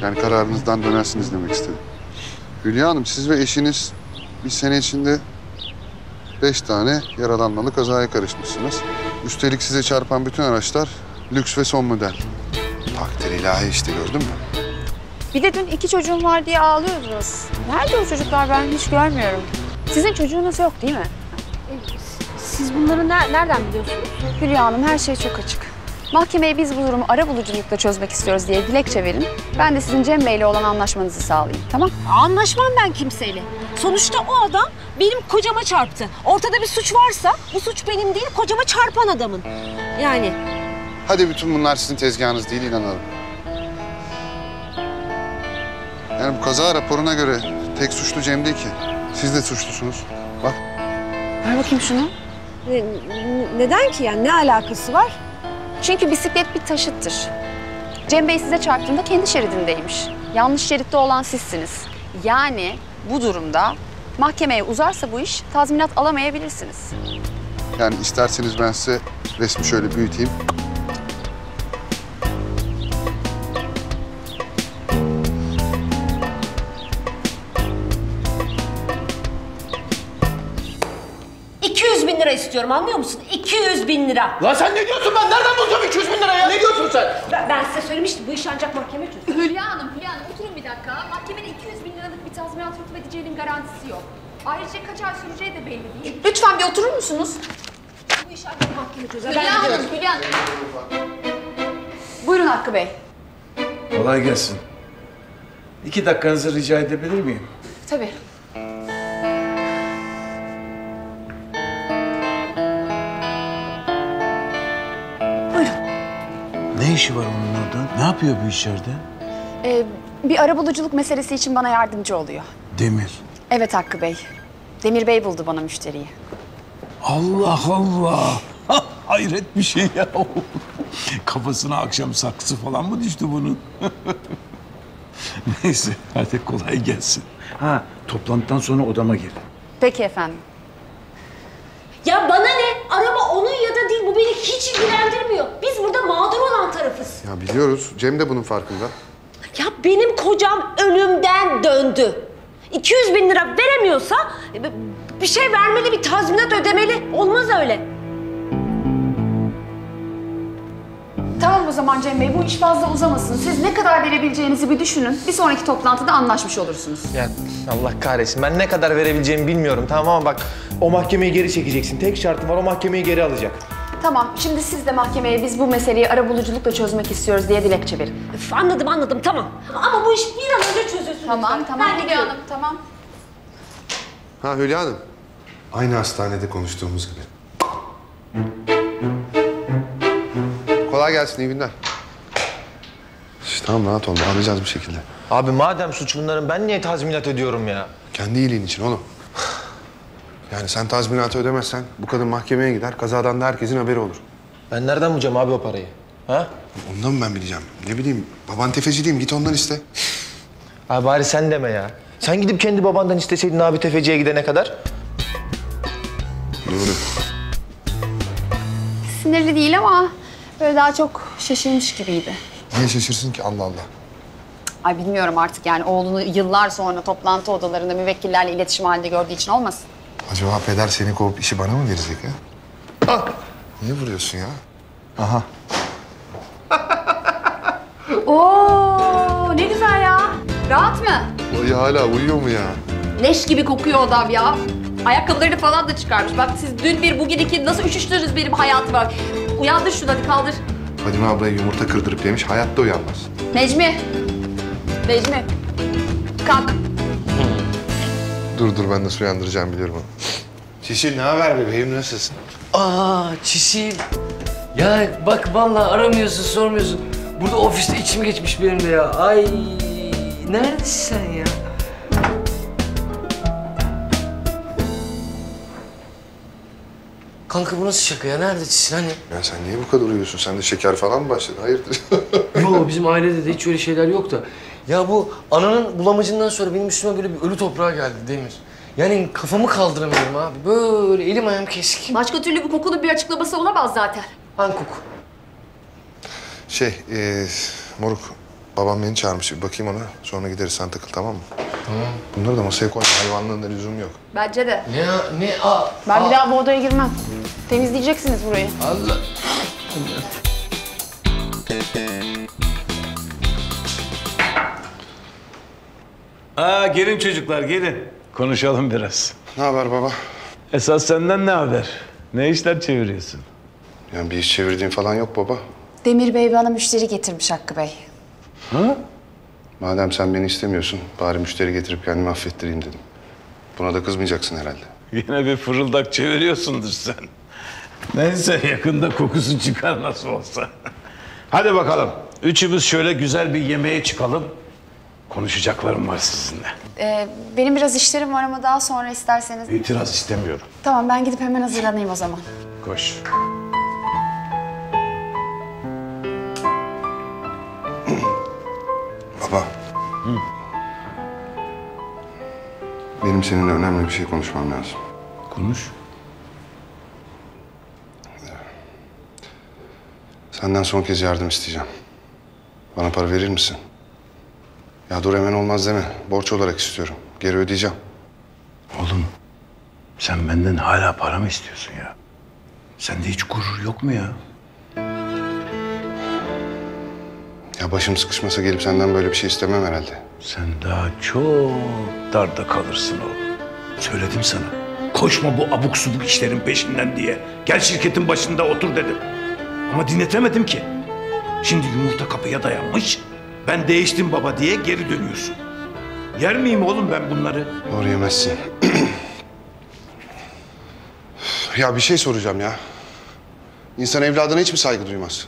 Yani kararınızdan dönersiniz demek istedim. Hülya Hanım, siz ve eşiniz bir sene içinde 5 tane yaralanmalı kazaya karışmışsınız. Üstelik size çarpan bütün araçlar lüks ve son model. Takdir ilahi işte, gördün mü? Bir de dün 2 çocuğum var diye ağlıyordunuz. Nerede o çocuklar, ben hiç görmüyorum. Sizin çocuğunuz yok değil mi? Siz bunları nereden biliyorsunuz? Hülya Hanım, her şey çok açık. Mahkemeye biz bu durumu arabuluculukla çözmek istiyoruz diye dilekçe verin. Ben de sizin Cem Bey'le olan anlaşmanızı sağlayayım, tamam? Anlaşmam ben kimseyle. Sonuçta o adam benim kocama çarptı. Ortada bir suç varsa bu suç benim değil, kocama çarpan adamın. Yani Hadi bütün bunlar sizin tezgahınız değil, inanalım. Yani bu kaza raporuna göre tek suçlu Cem değil ki. Siz de suçlusunuz. Bak. Ver bakayım şunu. Neden ki yani? Ne alakası var? Çünkü bisiklet bir taşıttır. Cem Bey size çarptığında kendi şeridindeymiş. Yanlış şeritte olan sizsiniz. Yani bu durumda mahkemeye uzarsa bu iş tazminat alamayabilirsiniz. Yani isterseniz ben size resmi şöyle büyüteyim. İstiyorum, anlıyor musun? 200.000 lira. Lan sen ne diyorsun? Ben nereden bulacağım 200.000 lira ya? Ne diyorsun sen? Ben size söylemiştim, bu iş ancak mahkeme çözülür. Hülya Hanım oturun bir dakika. Mahkemenin 200.000 liralık bir tazminat hükmü edeceğinin garantisi yok. Ayrıca kaç ay süreceği de belli değil. Lütfen bir oturur musunuz? Bu iş ancak mahkeme çözülür. Hülya Hanım. Buyurun Hakkı Bey. Kolay gelsin. 2 dakikanızı rica edebilir miyim? Tabii. Ne işi var onun orada? Ne yapıyor bu içeride? Bir arabuluculuk meselesi için bana yardımcı oluyor. Demir. Evet Hakkı Bey. Demir Bey buldu bana müşteriyi. Allah Allah! Hayret bir şey ya! Kafasına akşam saksı falan mı düştü bunun? Neyse, hadi kolay gelsin. Ha, toplantıdan sonra odama gel. Peki efendim. Ya bana ne? Araba onun ya da değil, bu beni hiç ilgilendirmiyor. Biz burada mağdur olan tarafız. Ya biliyoruz, Cem de bunun farkında. Ya benim kocam önümden döndü. 200.000 lira veremiyorsa bir şey vermeli, bir tazminat ödemeli. Olmaz öyle. Tamam o zaman Cem Bey, bu iş fazla uzamasın. Siz ne kadar verebileceğinizi bir düşünün. Bir sonraki toplantıda anlaşmış olursunuz. Ya Allah kahretsin, ben ne kadar verebileceğimi bilmiyorum, tamam ama bak... O mahkemeyi geri çekeceksin. Tek şartım var, o mahkemeyi geri alacak. Tamam, şimdi siz de mahkemeye biz bu meseleyi arabuluculukla çözmek istiyoruz diye dilekçe verin. Anladım, tamam. Ama bu iş bir an önce çözülsün. Tamam, Hülya Hanım, tamam. Ha Hülya Hanım, aynı hastanede konuştuğumuz gibi. Kolay gelsin, iyi günler. Tamam, rahat olun, anlayacağız bir şekilde. Abi madem suç bunların, ben niye tazminat ödüyorum ya? Kendi iyiliğin için oğlum. Yani sen tazminatı ödemezsen bu kadın mahkemeye gider, kazadan da herkesin haberi olur. Ben nereden bulacağım abi o parayı? Ha? Ondan mı ben bileceğim? Ne bileyim, baban tefeci değil mi? Git ondan iste. Abi bari sen deme ya. Sen gidip kendi babandan isteseydin abi tefeciye gidene kadar. Doğru. Sinirli değil ama böyle daha çok şaşırmış gibiydi. Niye şaşırsın ki? Allah Allah. Ay bilmiyorum artık yani, oğlunu yıllar sonra toplantı odalarında müvekkillerle iletişim halinde gördüğü için olmasın. Acaba peder seni kovup işi bana mı verecek ya? Ah! Niye vuruyorsun ya? Aha. Oo, ne güzel ya. Rahat mı? Ay hala uyuyor mu ya? Leş gibi kokuyor odam ya. Ayakkabılarını falan da çıkarmış. Bak siz dün bir, bugün iki, nasıl üşüştünüz benim hayatım bak. Uyandır şunu, hadi kaldır. Fadime ablaya yumurta kırdırıp yemiş, hayatta uyanmaz. Necmi. Kalk. Dur ben nasıl uyandıracağım biliyorum onu. Çisil ne haber bebeğim, nasılsın? Aa Çisil. Ya bak vallahi aramıyorsun, sormuyorsun. Burada ofiste içim geçmiş benim de ya. Ay neredesin sen ya? Kanka bu nasıl şaka ya? Nerede Çisil hani? Ya sen niye bu kadar uyuyorsun? Sen de şeker falan mı başladın? Hayırdır? Yo bizim ailede de hiç öyle şeyler yok da. Ya bu ananın bulamacından sonra benim üstüme böyle bir ölü toprağa geldi Demir. Yani kafamı kaldıramıyorum abi. Böyle elim ayağım kesik. Başka türlü bu kokunun bir açıklaması olamaz zaten. Hangi koku? Moruk, babam beni çağırmış. Bir bakayım ona. Sonra gideriz, sen takıl, tamam mı? Tamam. Bunları da masaya koy. Hayvanlığında lüzum yok. Bence de. Ben bir daha bu odaya girmem. Temizleyeceksiniz burayı. Allah. Aa, gelin çocuklar, gelin. Konuşalım biraz. Ne haber baba? Esas senden ne haber? Ne işler çeviriyorsun? Yani bir iş çevirdiğim falan yok baba. Demir Bey bana müşteri getirmiş Hakkı Bey. Ha? Madem sen beni istemiyorsun, bari müşteri getirip kendimi affettireyim dedim. Buna da kızmayacaksın herhalde. Yine bir fırıldak çeviriyorsundur sen. Neyse yakında kokusu çıkar nasıl olsa. Hadi bakalım. Üçümüz şöyle güzel bir yemeğe çıkalım. Konuşacaklarım var sizinle. Benim biraz işlerim var ama daha sonra isterseniz... İtiraz istemiyorum. Tamam ben gidip hemen hazırlanayım o zaman. Koş. Baba. Hı? Benim seninle önemli bir şey konuşmam lazım. Konuş. Senden son kez yardım isteyeceğim. Bana para verir misin? Ya dur hemen olmaz deme. Borç olarak istiyorum. Geri ödeyeceğim. Oğlum, sen benden hala para mı istiyorsun ya? Sende hiç gurur yok mu ya? Ya başım sıkışmasa gelip senden böyle bir şey istemem herhalde. Sen daha çok darda kalırsın oğlum. Söyledim sana. Koşma bu abuk subuk işlerin peşinden diye. Gel şirketin başında otur dedim. Ama dinletemedim ki. Şimdi yumurta kapıya dayanmış, ben değiştim baba diye geri dönüyorsun. Yer miyim oğlum ben bunları? Doğru yemezsin. Ya bir şey soracağım ya. İnsan evladına hiç mi saygı duymaz?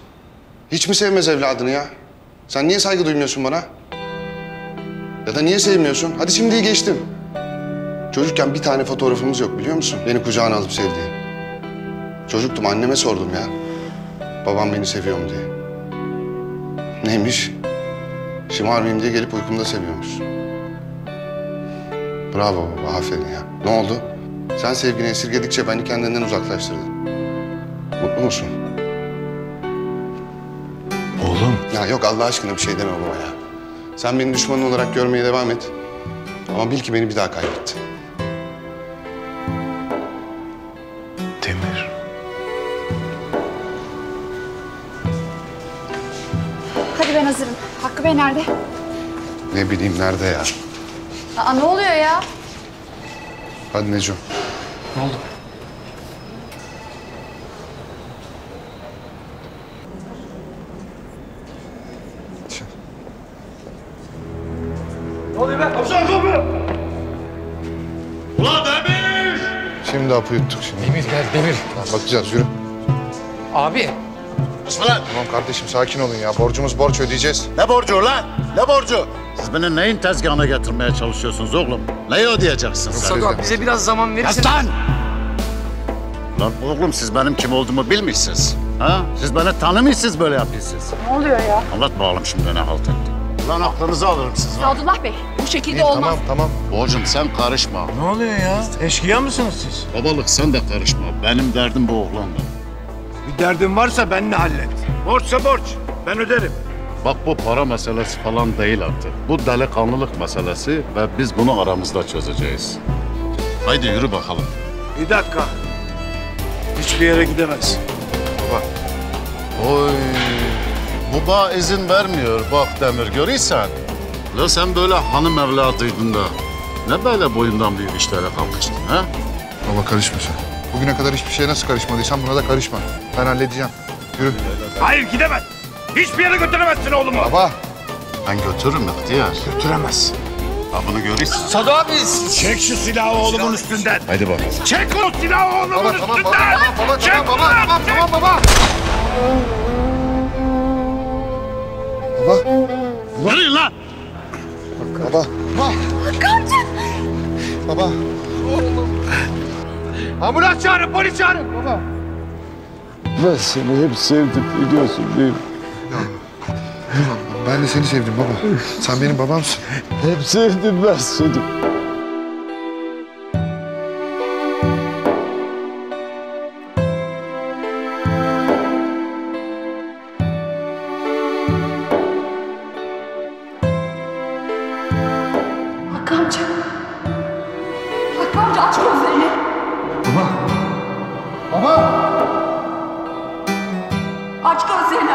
Hiç mi sevmez evladını ya? Sen niye saygı duymuyorsun bana? Ya da niye sevmiyorsun? Hadi şimdiyi geçtim. Çocukken bir tane fotoğrafımız yok biliyor musun? Beni kucağına alıp sevdiği. Çocuktum, anneme sordum ya. Babam beni seviyor mu diye. Neymiş? Şımarmayayım diye gelip uykumda seviyormuş. Bravo baba, aferin ya. Ne oldu? Sen sevgini esirgedikçe beni kendinden uzaklaştırdın. Mutlu musun? Oğlum. Ya yok Allah aşkına bir şey deme baba ya. Sen beni düşmanın olarak görmeye devam et. Ama bil ki beni bir daha kaybettin. Demir. Hadi ben hazırım. Hakkı Bey nerede? Ne bileyim nerede ya? Aa ne oluyor ya? Hadi Neco. Ne oldu? Ne oluyor be? Kapısı açıldı mı? Ulan Demir! Şimdi hapı yuttuk şimdi. Demir gel Demir. Bakacağız yürü. Abi. Lan. Tamam kardeşim sakin olun ya. Borcumuz borç ödeyeceğiz. Ne borcu lan? Ne borcu? Siz beni neyin tezgahına getirmeye çalışıyorsunuz oğlum? Neyi ödeyeceksiniz? Sado bize biraz zaman verirsin. Lan! Lan oğlum siz benim kim olduğumu bilmiyorsunuz. Ha? Siz beni tanımıyorsunuz böyle yapıyorsunuz. Ne oluyor ya? Anlat bakalım şimdi ne halt ettik. Lan aklınızı alırım siz lan. Sadullah Bey bu şekilde değil, olmaz. Tamam. Borcum sen karışma. Ne oluyor ya? Eşkıya mısınız siz? Babalık sen de karışma. Benim derdim bu oğlanla. Bir derdin varsa benimle hallet. Borçsa borç. Ben öderim. Bak bu para meselesi falan değil artık. Bu delikanlılık meselesi ve biz bunu aramızda çözeceğiz. Haydi yürü bakalım. Bir dakika. Hiçbir yere gidemez. Baba. Oy. Baba izin vermiyor. Bak Demir görüyorsan. La sen böyle hanım evladıydın da. Ne böyle boyundan büyük işlere kalkıştın ha? Baba karışma sen. Bugüne kadar hiçbir şeye nasıl karışmadıysan buna da karışma. Ben halledeceğim. Yürü. Hayır gidemez. Hiçbir yere götüremezsin oğlumu. Baba. Ben götürürüm ihtiyar. Götüremez. Ha bunu görürsün. Sado abi. Çek şu silahı oğlumun üstünden. Haydi bakalım. Çek o silahı oğlumun üstünden. Tamam baba. Baba. Yürüyün lan. Baba. Hakkı'cığım. Baba. Oğlum. Ambulans çağırın, polis çağırın. Baba. Ben seni hep sevdim biliyorsun değil mi? Ben de seni sevdim baba. Sen benim babamsın. Hep sevdim ben seni. Aç gözlerini.